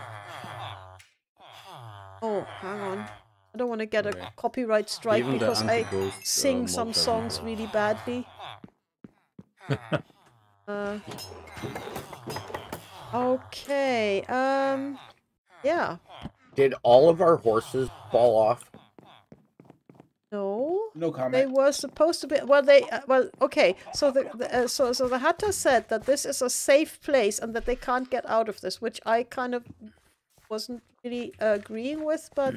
Oh, hang on. I don't want to get a okay. copyright strike Even because I sing uh, some songs really badly. Uh, okay, um, yeah. Did all of our horses fall off? No. No comment. They were supposed to be, well, they, uh, well, okay, so the, the uh, so, so the Hatter said that this is a safe place and that they can't get out of this, which I kind of wasn't really uh, agreeing with, but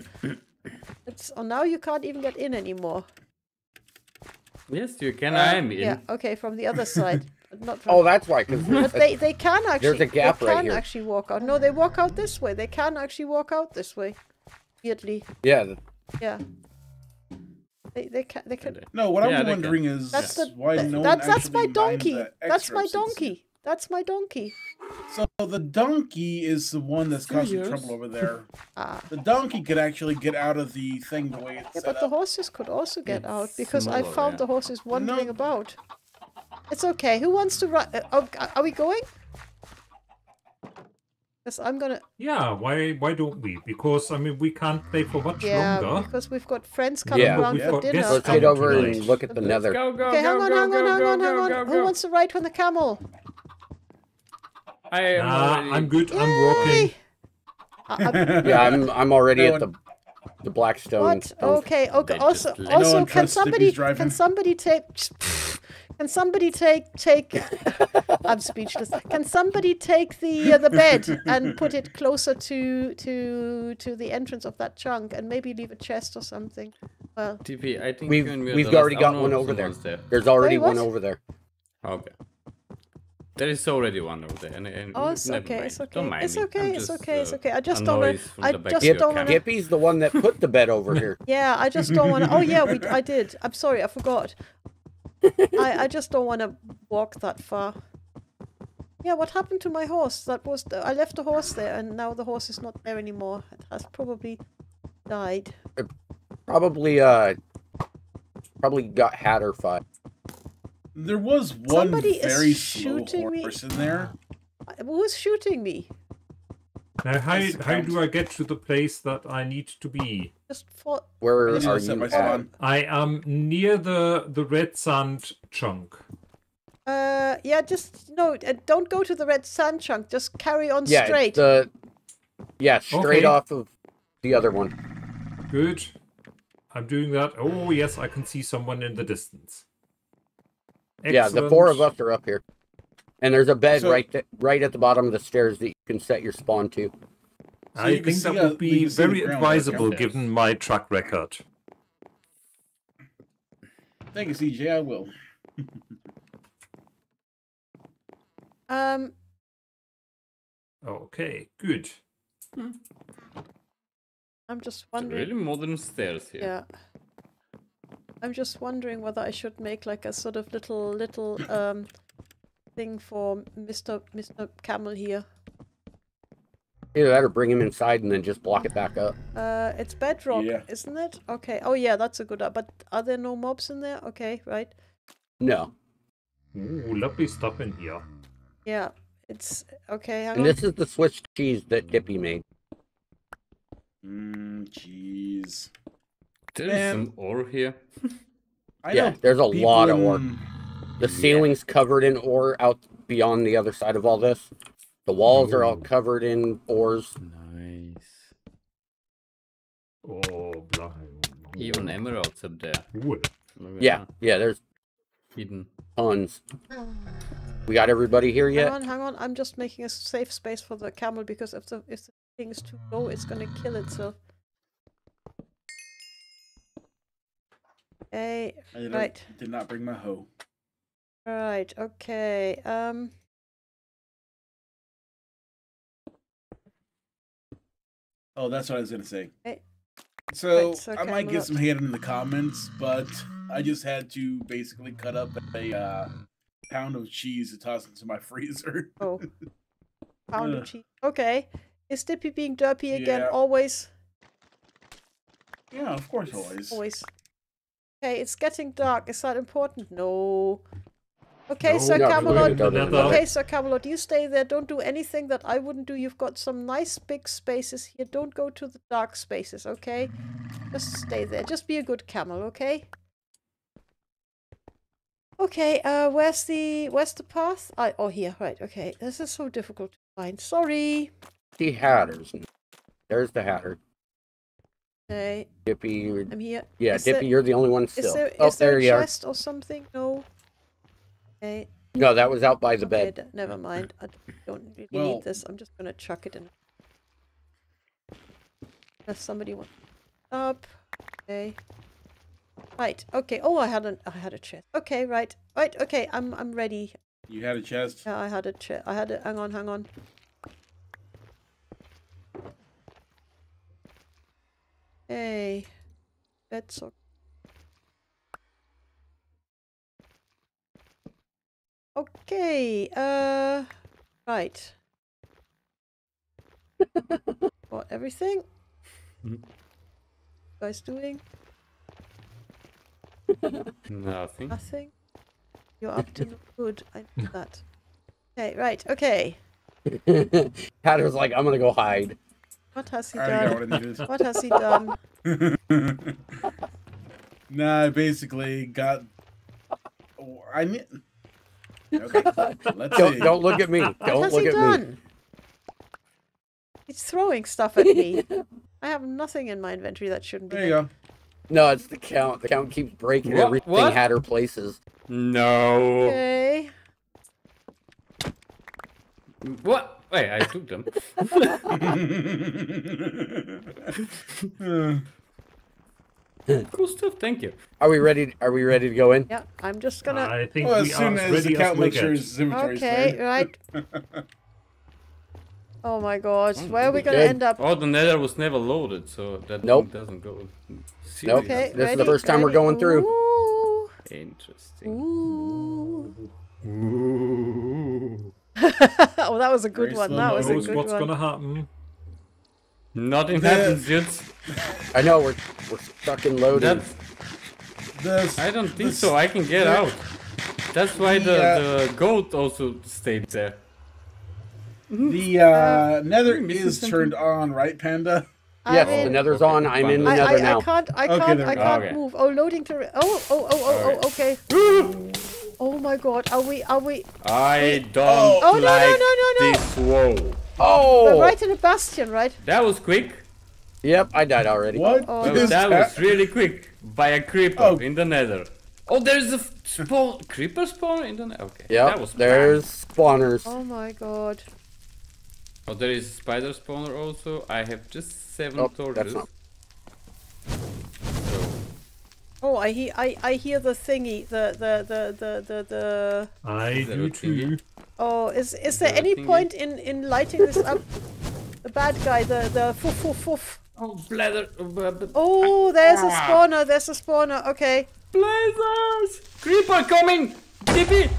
it's, oh, now you can't even get in anymore. Yes, you can, uh, I am in. Yeah, okay, from the other side. Not from oh, that's why. Cause but they, they can actually. There's a gap they right can here. actually walk out. No, they walk out this way. They can actually walk out this way. Weirdly. Yeah. Yeah. They they can they can. No, what yeah, I'm wondering can. is that's the, why the, no that's, one that's, my donkey. The that's my donkey. That's my donkey. That's my donkey. So the donkey is the one that's causing Years. trouble over there. ah. The donkey could actually get out of the thing the way it's Yeah, set but up. the horses could also get it's out because smaller, I found yeah. the horses wandering no. about. It's okay. Who wants to run? Uh, are we going? Yes, I'm gonna. Yeah. Why? Why don't we? Because I mean, we can't play for much yeah, longer. Yeah, because we've got friends coming yeah, around for dinner. Let's head over tonight. and look at the nether. Go, go, okay, go, hang on, go, hang on, go, hang go, on, go, hang go, on. Go, go. Who wants to ride on the camel? I am nah, already... I'm good. Yay! I'm walking. Uh, I'm... Yeah, I'm. I'm already no at one... the the Blackstone. What? Okay. Okay. Also, no also, can somebody can somebody take? Can somebody take take? I'm speechless. Can somebody take the uh, the bed and put it closer to to to the entrance of that chunk, and maybe leave a chest or something? Well, T P, I think we've we've already got one over there. there. There's already Wait, one over there. Okay. There is already one over there. And, and oh, it's okay, mind. it's okay. Don't mind it's okay, just, it's okay, uh, it's okay. I just don't want to... I just Dip, don't want to... Dippy's the one that put the bed over here. Yeah, I just don't want to... Oh, yeah, we, I did. I'm sorry, I forgot. I, I just don't want to walk that far. Yeah, what happened to my horse? That was the, I left the horse there, and now the horse is not there anymore. It has probably died. It probably, uh... Probably got Hatterfied. There was one Somebody very slow horse me. in there. Who's shooting me? Now, how how do I get to the place that I need to be? Just for... Where are you at? I am near the the red sand chunk. Uh, yeah, just no, don't go to the red sand chunk. Just carry on yeah, straight. The, yeah, straight okay. off of the other one. Good. I'm doing that. Oh yes, I can see someone in the distance. Excellent. Yeah, the four of us are up here, and there's a bed so, right th right at the bottom of the stairs that you can set your spawn to. So I think that would be very advisable given my track record. Thank you, C J. I will. um. Okay. Good. I'm just wondering. It's really modern stairs here. Yeah. I'm just wondering whether I should make like a sort of little little um thing for Mister Mister Camel here. Either that or bring him inside and then just block it back up. Uh, it's bedrock, yeah. Isn't it? Okay. Oh, yeah, that's a good... But are there no mobs in there? Okay, right. No. Ooh, lovely stuff in here. Yeah, it's... Okay, hang on. And this is the Swiss cheese that Dippy made. Mmm, cheese. There's some ore here. I yeah, there's a lot of ore. In... The ceiling's yeah. covered in ore out beyond the other side of all this. The walls Ooh. are all covered in ores. Nice. Oh, blah. Even emeralds up there. Yeah, that. yeah, there's hidden tons. We got everybody here yet? Hang on, hang on. I'm just making a safe space for the camel because if the if the thing is too low, it's gonna kill itself. Hey, okay, right. Did not bring my hoe. Right. Okay. Um. Oh, that's what I was going to say. Right. So, right, so I might get some hate in the comments, but I just had to basically cut up a uh, pound of cheese to toss into my freezer. Oh, pound of cheese. Okay. Is Dippy being derpy again? Yeah. Always? Yeah, of course always. Always. Okay, it's getting dark. Is that important? No. Okay, no, Sir Camelot. Okay, Sir Camelot, you stay there. Don't do anything that I wouldn't do. You've got some nice big spaces here. Don't go to the dark spaces, okay? Just stay there. Just be a good camel, okay? Okay, uh, where's the where's the path? I oh here, right? Okay, this is so difficult to find. Sorry. The Hatters. There's the Hatter. Okay. Dippy, I'm here. Yeah, is Dippy, there, you're the only one still. Is there, oh, is there, there a you chest are. or something? No. Okay. No, that was out by the okay, bed. Never mind. I don't really well, need this. I'm just going to chuck it in. If somebody wants up. Okay. Right. Okay. Oh, I had an I had a chest. Okay, right. Right. Okay, I'm I'm ready. You had a chest? Yeah, I had a chest. I had a hang on, hang on. Hey. That's okay. Okay, uh, right. What, everything? Mm-hmm. You guys doing? Nothing. Nothing? You're up to no good, I know that. Okay, right, okay. Hatter's like, I'm gonna go hide. What has he done? What, what has he done? Nah, I basically got... Oh, I mean... Okay, let's don't, see. Don't look at me. Don't what has look he at done? me. It's throwing stuff at me. I have nothing in my inventory that shouldn't be. There you in. go. No, it's the count. The count keeps breaking what? everything what? Hatter places. No. Okay. What? Wait, I took them. Cool stuff, thank you. Are we ready? To, are we ready to go in? Yeah, I'm just gonna. I think well, as we soon as the count makes sure his inventory is Okay, there. right. Oh my God, oh, where are we gonna good. end up? Oh, the nether was never loaded, so that nope. doesn't go. Nope. Okay, this ready, is the first time ready. we're going through. Ooh. Interesting. Ooh. Ooh. Oh, that was a good Grace one. That was a good what's one. gonna happen? Nothing happens, dudes. I know we're we're stuck in loading. That's, I don't think so. I can get out. That's why the, the, uh, the goat also stayed there. The uh, uh, nether is something? turned on, right, Panda? I'm yes, in. the nether's okay, on. I'm in the I, nether I, now. I can't. I can't. Okay, I can't okay. move. Oh, loading to. Oh, oh, oh, oh, right. oh. Okay. Oh my God. Are we? Are we? I don't oh, like no, no, no, no, no. this wall. Oh! We're right in a bastion, right? That was quick. Yep, I died already. What? Oh. No, that was really quick by a creeper oh. in the nether. Oh, there's a spawn creeper spawn in the nether. Okay. Yeah. There's spawners. Oh my God. Oh, there is a spider spawner also. I have just seven oh, torches. Not... So. Oh, I hear I I hear the thingy. The the the the the. the... I do too. Oh, is is there any point in in lighting this up? The bad guy, the the foof foof foof. Oh, Blether. Oh, there's a spawner. There's a spawner. Okay. Blazers! Creeper coming. Dippy.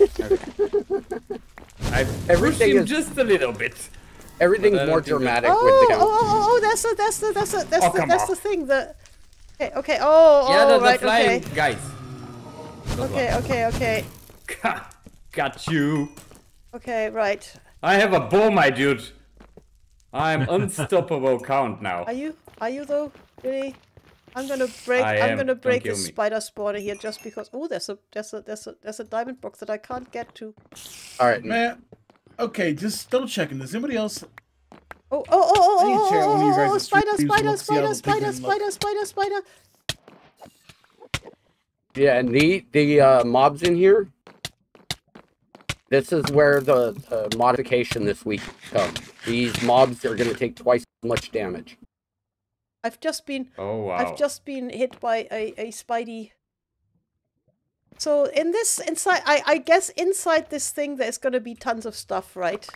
Okay. I pushed him just a little bit. Everything's more dramatic that... with the count. Oh, oh, oh, that's the, that's the, that's the, that's, oh, the, that's the thing. The okay, okay, oh, yeah, oh, the, the right, flying okay. guys. Those okay, ones. okay, okay. Got you. Okay, right. I have a bow, my dude. I'm unstoppable count now. Are you? Are you though? Really? I'm gonna break. I I'm am. gonna break the spider spawner here just because. Oh, there's a there's a there's a there's a diamond box that I can't get to. All right, man. Okay, just double checking. Does anybody else? Oh oh oh oh oh oh oh! oh spider spider spider spider spider spider spider. Yeah, and the the uh, mobs in here. This is where the, the modification this week comes. These mobs are going to take twice as much damage. I've just been. Oh wow! I've just been hit by a a spidey. So in this inside, I, I guess inside this thing there's gonna be tons of stuff, right?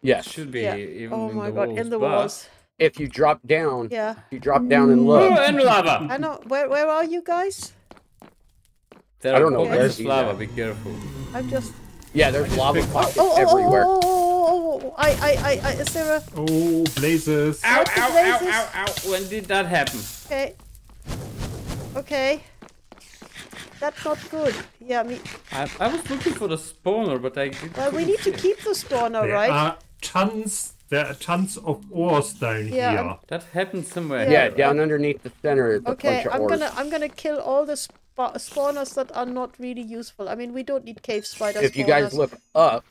Yes, should be. Yeah. Even oh in my the god, walls, in the walls. If you drop down, yeah, you drop down in lava. In lava. I know. Where where are you guys? There I don't know. There's lava. Be careful. I'm just. Yeah, there's lava pockets oh, oh, oh, everywhere. Oh, oh, oh, oh, oh. I I I is there a? Oh, blazes! Ow! Ow! Ow! Ow! Ow! When did that happen? Okay. Okay. That's not good. Yeah, me. I, I was looking for the spawner, but I. Well, we need to it. keep the spawner, there right? There are tons. There are tons of ores down yeah, here. I'm, that happened somewhere. Yeah, here, down right? underneath the center is okay, a bunch of I'm ores. gonna. I'm gonna kill all the sp spawners that are not really useful. I mean, we don't need cave spiders. If spawners. you guys look up.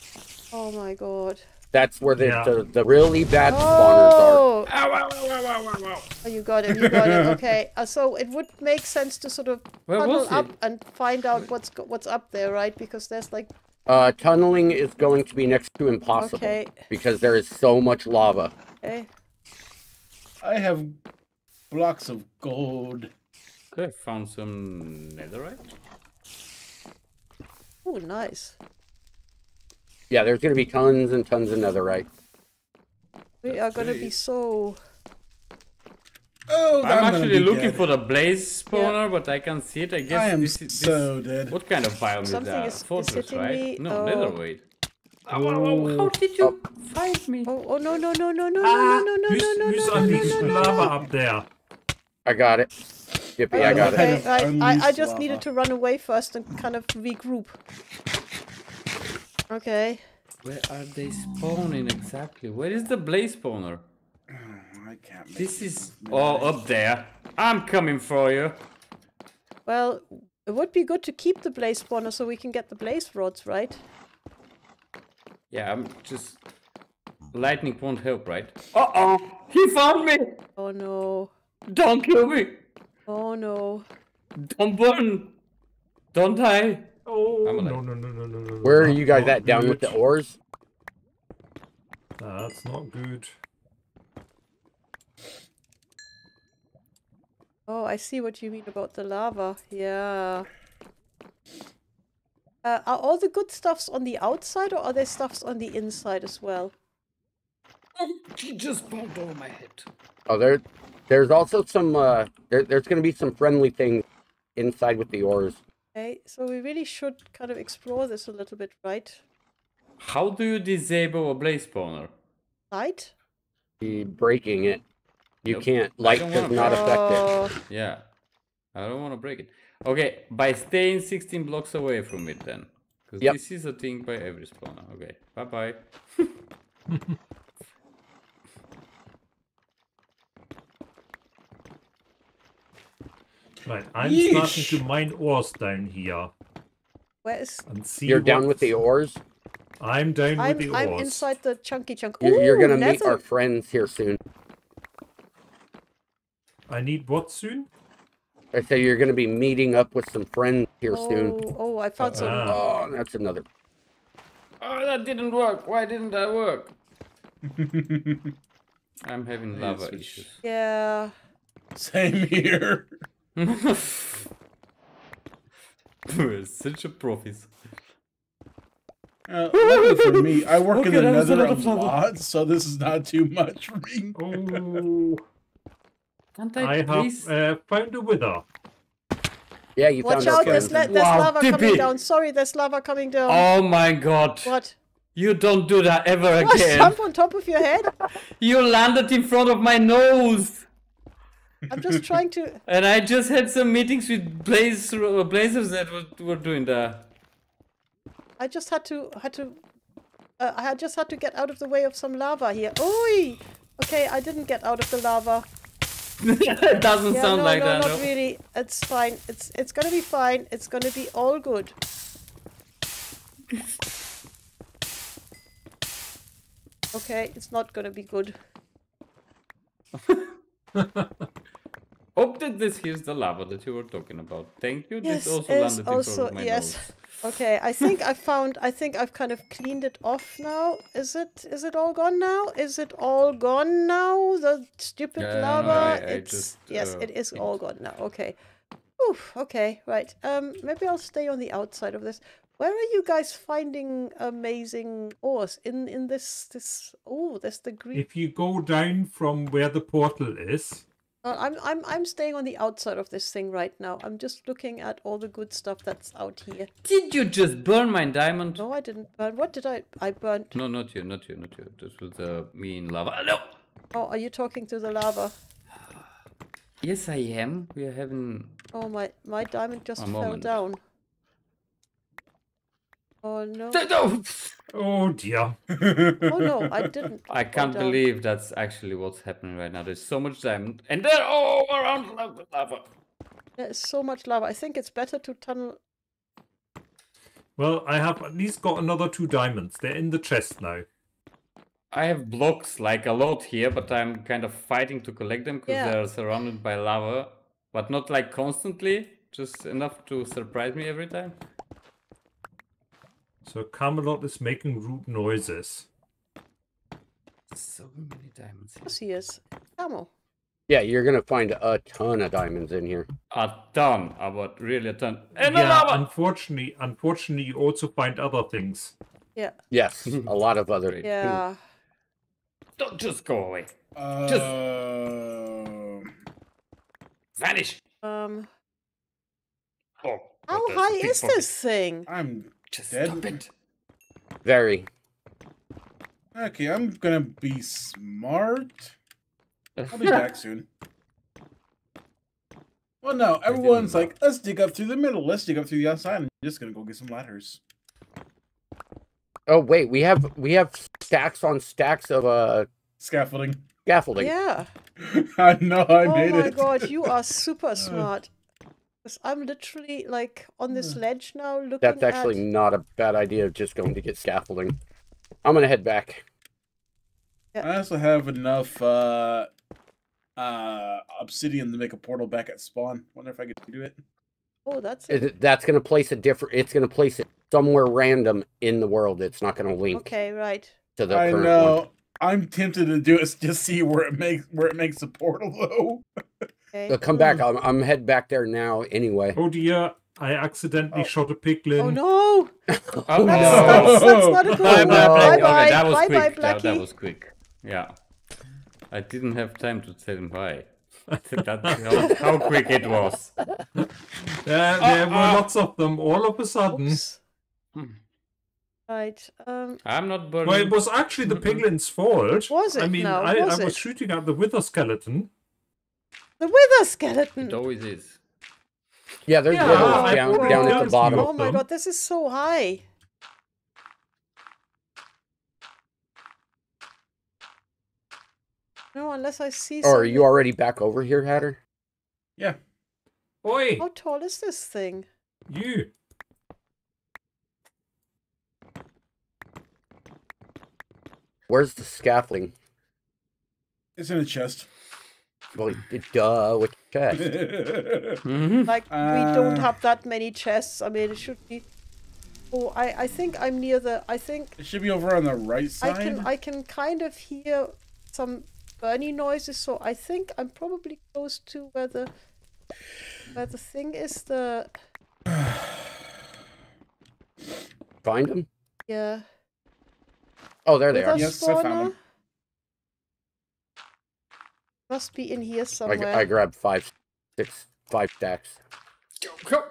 Oh my god. That's where the yeah. the, the really bad oh. spawners are. Ow, ow, ow, ow, ow, ow. Oh, you got it, you got it. Okay, uh, so it would make sense to sort of where tunnel up and find out what's go what's up there, right? Because there's like... Uh, tunneling is going to be next to impossible. Okay. Because there is so much lava. Okay. I have blocks of gold. Okay, I found some netherite. Oh, nice. Yeah, there's gonna be tons and tons of netherite. We are gonna be so. Oh, I'm actually looking dead. for the blaze spawner, yeah. but I can't see it. I guess I am this is so this... dead. What kind of biome Something is that? Is Fortress, is right? Me. No, oh. netherite. Oh, oh, oh, how did you oh. find me? Oh, oh no no no no no ah, no no no no no no no no no lava up there. I got it. Dippy, oh, I got okay. it. I, I, I just needed to run away first and kind of regroup. Okay. Where are they spawning exactly? Where is the blaze spawner? Oh, I can't make this is all oh, up there. I'm coming for you. Well, it would be good to keep the blaze spawner so we can get the blaze rods, right? Yeah, I'm just lightning won't help, right? Uh oh, he found me. Oh no! Don't kill me. Oh no! Don't burn. Don't die. Oh, no, no, no, no, no, no. Where are you guys at? Down with the ores? That's not good. Oh, I see what you mean about the lava. Yeah. Uh, are all the good stuffs on the outside or are there stuffs on the inside as well? You just bumped over my head. Oh, there, there's also some, uh, there, there's going to be some friendly things inside with the ores. Okay, so we really should kind of explore this a little bit, right? How do you disable a blaze spawner? Light? Be breaking it. You nope. can't. Light does not affect it. Yeah. I don't want to break it. Okay, by staying sixteen blocks away from it then. Because yep. this is a thing by every spawner. Okay, bye-bye. Right, I'm Yeesh. starting to mine ores down here. Where is... And see you're what's... down with the ores? I'm down I'm, with the I'm ores. I'm inside the chunky chunk. Ooh, you're going to meet our friends here soon. I need what soon? I say you're going to be meeting up with some friends here oh, soon. Oh, I thought uh, so. Oh, that's another. Oh, that didn't work. Why didn't that work? I'm having lava yes, issues. Yeah. Same here. Such a prophet. Uh, for me, I work okay, in the nether a lot, so this is not too much for me. Oh. Can't I, I please? have uh, found a wither. Yeah, you Watch found out, there's, there's wow, lava dippy. coming down. Sorry, there's lava coming down. Oh my god. What? You don't do that ever again. I jump on top of your head? You landed in front of my nose. I'm just trying to... And I just had some meetings with blaze, uh, blazers that were, were doing that. I just had to... had to. Uh, I just had to get out of the way of some lava here. Oi! Okay, I didn't get out of the lava. It doesn't yeah, sound no, like no, that. No, not really. It's fine. It's, it's gonna be fine. It's gonna be all good. Okay, it's not gonna be good. Hope that this here's the lava that you were talking about. Thank you. Yes, this also landed also, in my yes. Nose. Okay, I think I found. I think I've kind of cleaned it off now. Is it? Is it all gone now? Is it all gone now? The stupid yeah, lava. No, no, I, I it's just, yes, uh, it is all gone now. Okay. Oof. Okay. Right. Um. Maybe I'll stay on the outside of this. Where are you guys finding amazing ores? In in this this oh, there's the green. If you go down from where the portal is. Uh, I'm I'm I'm staying on the outside of this thing right now. I'm just looking at all the good stuff that's out here. Did you just burn my diamond? No, I didn't burn. What did I? I burnt. No, not you, not you, not you. This was the uh, mean lava. No. Oh, are you talking to the lava? Yes, I am. We are having. Oh my! My diamond just fell moment. down. Oh no. no! Oh dear. Oh no, I didn't. I can't believe that's actually what's happening right now. There's so much diamond and they're all around lava. There's so much lava. I think it's better to tunnel. Well, I have at least got another two diamonds. They're in the chest now. I have blocks like a lot here, but I'm kind of fighting to collect them because yeah. they're surrounded by lava. But not like constantly, just enough to surprise me every time. So Camelot is making rude noises. So many diamonds. Yes, he is. Camel. Yeah, you're gonna find a ton of diamonds in here. A ton, about really a ton. And yeah, lava. Unfortunately, unfortunately, you also find other things. Yeah. Yes, a lot of other. Yeah. Don't just go away. Uh... Just vanish. Um. Oh. How high is pocket. this thing? I'm. Just dead. Stop it. Very. Okay, I'm gonna be smart. I'll be back soon. Well, no, everyone's like, let's dig up through the middle. Let's dig up through the outside. I'm just gonna go get some ladders. Oh wait, we have we have stacks on stacks of uh scaffolding. Scaffolding. Yeah. I know. I oh made it. Oh my god, you are super smart. I'm literally like on this ledge now looking at... That's actually at... not a bad idea of just going to get scaffolding. I'm going to head back. Yeah. I also have enough uh, uh, obsidian to make a portal back at spawn. Wonder if I could do it. Oh, that's it. It, that's going to place a different... It's going to place it somewhere random in the world. It's not going to link. Okay, right. To the I current know. One. I'm tempted to do it just see where it makes where it makes a portal though. Okay. So come back. I'm I'm head back there now anyway. Oh dear! I accidentally oh. shot a piglin. Oh no! oh no! That's, that's, that's not a good bye, bye, bye, bye, okay, that was bye, quick. Bye, that, that was quick. Yeah, I didn't have time to tell him bye. That's how, how quick it was. Uh, there oh, there oh. were lots of them all of a sudden. Right. Um, I'm not burning. Well, it was actually the piglin's fault. Was it? I mean, now? I, was I was it? shooting at the wither skeleton. The wither skeleton. It always is. Yeah, there's yeah, withers down, oh, down at the bottom. Oh my god, this is so high. No, unless I see. Or are you already back over here, Hatter? Yeah. Oi. How tall is this thing? You. Where's the scaffolding? It's in a chest. Well, duh, with chest. mm-hmm. Like, uh... we don't have that many chests. I mean, it should be... Oh, I, I think I'm near the... I think... It should be over on the right side. I can, I can kind of hear some burning noises, so I think I'm probably close to where the... Where the thing is, the... Find him? Yeah. Oh, there they are. Yes, I found them. Must be in here somewhere. I, I grabbed five, six, five stacks.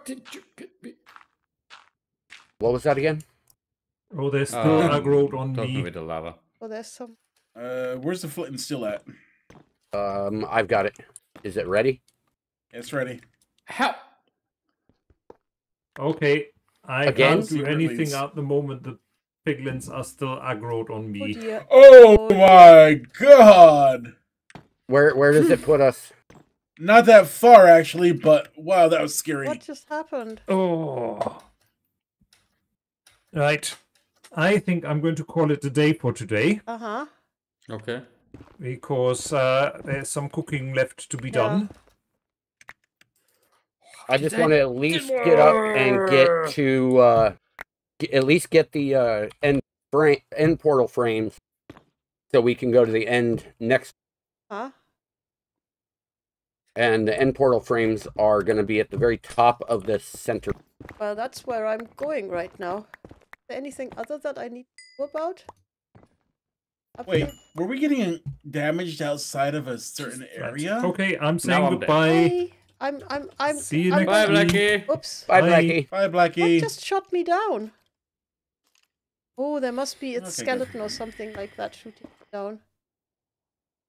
Did you get me? What was that again? Oh, they're still um, aggroed on me. With the lava. Oh, there's some. Uh, where's the flint and steel at? Um, I've got it. Is it ready? It's ready. How? Okay, I Again? can't do anything at the moment. The piglins are still aggroed on me. Oh, oh, oh my god! Where where does it put us? Not that far, actually, but wow, that was scary. What just happened? Oh. Right. I think I'm going to call it a day for today. Uh-huh. Okay. Because uh, there's some cooking left to be yeah. done. I just want to at least get up and get to... Uh, get, at least get the uh, end, frame, end portal frames so we can go to the end next. Huh? And the end portal frames are going to be at the very top of the center. Well, that's where I'm going right now. Is there anything other that I need to know about? Up Wait, here? Were we getting damaged outside of a certain area? Okay, I'm saying now goodbye. I'm, I'm, I'm, I'm. See you I'm, next time. Bye, Blackie. Oops. Bye, Blackie. Bye, Blackie. What just shot me down? Oh, there must be its okay, skeleton good. or something like that shooting me down.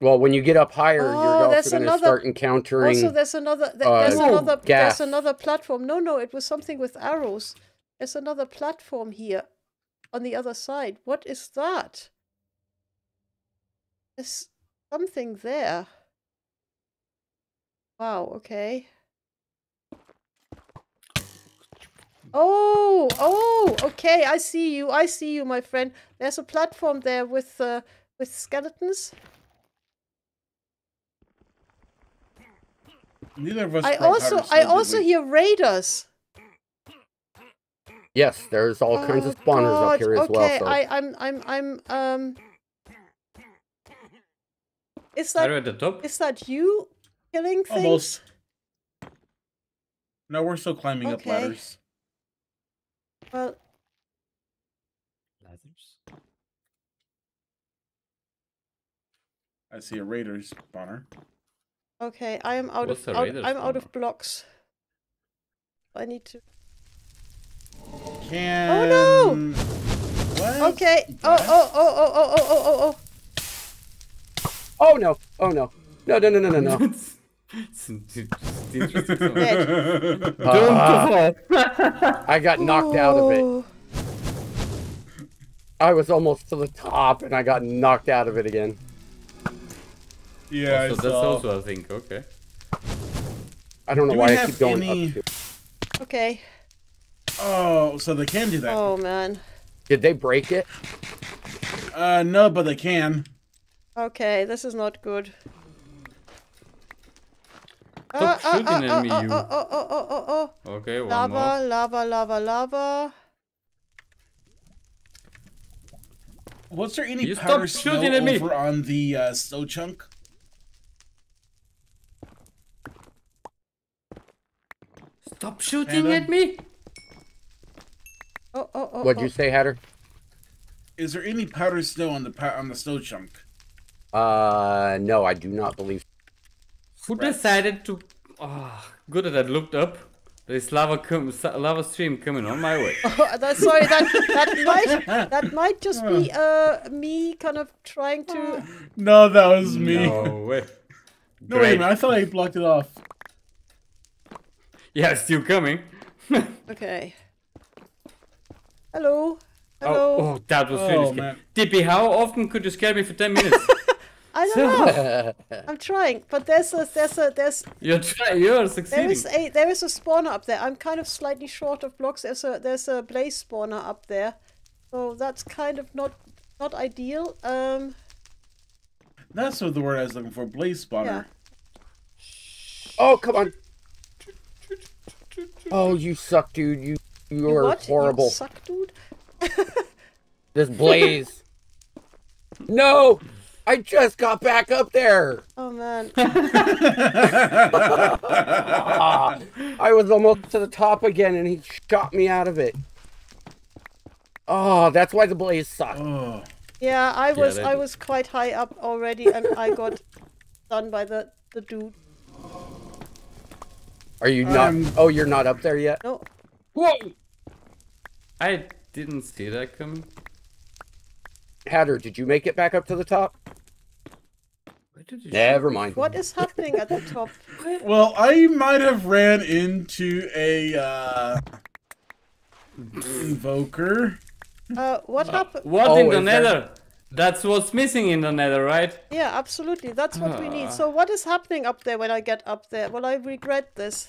Well, when you get up higher, oh, you're also going to start encountering. Also, there's another. There, uh, there's another. Gas. There's another platform. No, no, it was something with arrows. There's another platform here, on the other side. What is that? There's something there. Wow. Okay. Oh, oh. Okay. I see you. I see you, my friend. There's a platform there with uh, with skeletons. Neither of us I also I also we... hear raiders. Yes, there's all oh, kinds of spawners God. up here as okay, well. Okay, so. I I'm I'm I'm um. Is that at the top? Is that you killing things? Almost. No, we're still climbing okay. up ladders. Well. Ladders. I see a raider spawner. Okay, I am out What's of out, I'm out of blocks. I need to. Can... Oh no! What? Okay. What? Oh oh oh oh oh oh oh oh. Oh no! Oh no! No no no no no no. uh, I got knocked oh. out of it. I was almost to the top, and I got knocked out of it again. Yeah, oh, so that's also a thing, okay. I don't know do why I keep going any... up here. Okay. Oh, so they can do that. Oh, man. Did they break it? Uh, no, but they can. Okay, this is not good. Stop uh, shooting uh, at me, uh, you. Uh, oh, oh, oh, oh, oh. Okay, one lava, more. Lava, lava, lava. Was there any you powder snow shooting at me. over on the uh, snow chunk? Stop shooting Panda. at me! Oh, oh, oh, What'd oh. you say, Hatter? Is there any powder snow on the on the snow chunk? Uh, no, I do not believe. Who right. decided to? Oh, good that I looked up. There's lava com lava stream coming on my way. Oh, that, sorry, that that might that might just be uh me kind of trying to. No, that was me. No way. No wait a minute, I thought I blocked it off. Yeah, it's still coming. Okay. Hello. Hello. Oh, oh that was oh, really scary. Dippy, how often could you scare me for ten minutes? I don't know. I'm trying, but there's a there's a there's. You're trying. You're succeeding. There is a there is a spawner up there. I'm kind of slightly short of blocks. There's a there's a blaze spawner up there, so that's kind of not not ideal. Um. That's what the word I was looking for. Blaze spawner. Yeah. Oh come on. Oh, you suck, dude. You you're what? horrible. You suck, dude. This blaze. No, I just got back up there. Oh man. I was almost to the top again, and he shot me out of it. Oh, that's why the blaze sucked. Oh. Yeah, I was yeah, I was quite high up already, and I got done by the the dude. Are you not? Um, oh, you're not up there yet? No. Whoa! I didn't see that coming. Hatter, did you make it back up to the top? Never mind. What is happening at the top? Well, I might have ran into a uh, invoker. Uh, what happened? What oh, in the nether? That... That's what's missing in the nether, right? Yeah, absolutely. That's what uh. we need. So what is happening up there when I get up there? Will I regret this?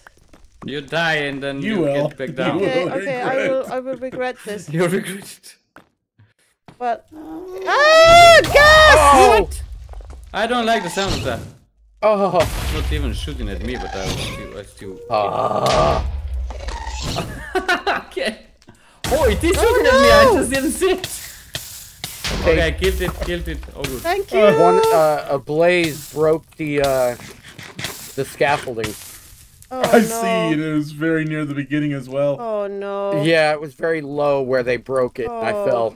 You die and then you, you will. Get back down. Okay, okay, I will, I will regret this. You'll regret it. But... Ah, gas! Oh! What? I don't like the sound of that. Oh, it's not even shooting at me, but I was still. Ah. Okay. Oh, it is oh, shooting no. at me. I just didn't see it. Okay, okay I killed it. Killed it. Oh, good. Thank you. Uh, one uh, a blaze broke the uh, the scaffolding. Oh, I no. see. It was very near the beginning as well. Oh no. Yeah, it was very low where they broke it. Oh. And I fell.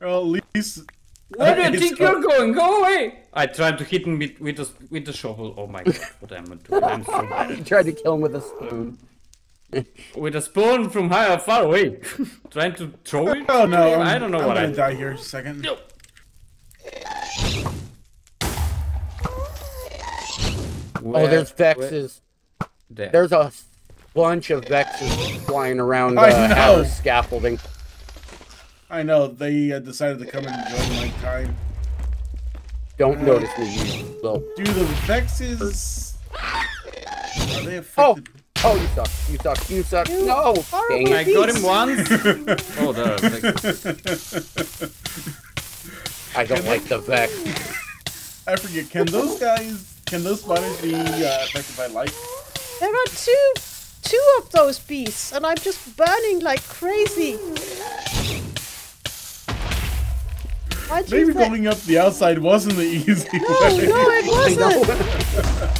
Well, at least. Where do you think you're going? Go away! I tried to hit him with, with, a, with a shovel. Oh my god, what am I doing? I'm so bad. You tried to kill him with a spoon. With a spoon from high or far away. Trying to throw it? Oh no, I'm, I don't know I'm what I... I'm gonna die here a second. No. Where, oh, there's vexes. There. There's a bunch of vexes flying around the uh, house scaffolding. I know, they uh, decided to come and join my time. Don't uh, notice me, you will. Do the vexes... Are they affected? Oh! Oh, you suck, you suck, you suck, you no! Dang it. I got him once! Oh, there are vexes. I don't like the vex. I forget, can those guys, can those spiders be uh, affected by light? There are two, two of those beasts, and I'm just burning like crazy. Maybe building up the outside wasn't the easy no, way. No, no, it wasn't.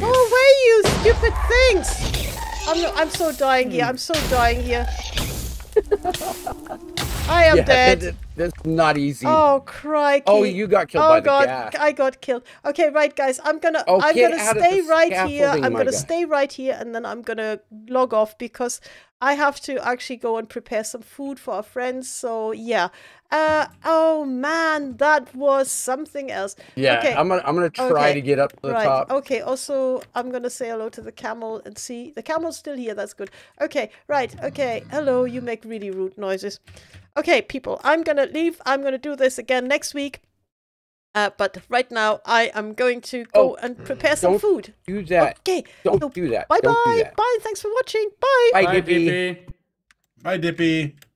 Go away, you stupid things! I'm no, I'm so dying here. I'm so dying here. I am yeah, dead. That, that, that's not easy. Oh crikey! Oh, you got killed oh, by God, the gas. I got killed. Okay, right, guys. I'm gonna oh, I'm gonna stay right here. I'm gonna guy. stay right here, and then I'm gonna log off because I have to actually go and prepare some food for our friends. So yeah. Uh, oh man, that was something else. Yeah, okay. I'm gonna I'm gonna try okay. to get up to the right. top. Okay. Also, I'm gonna say hello to the camel and see the camel's still here. That's good. Okay. Right. Okay. Hello. You make really rude noises. Okay, people. I'm gonna leave. I'm gonna do this again next week. Uh, but right now, I am going to go oh, and prepare some food. Do that. Okay. Don't so, do that. Bye don't bye. Do that. Bye. Thanks for watching. Bye. Bye, Dippy. Bye, Dippy. Bye, Dippy.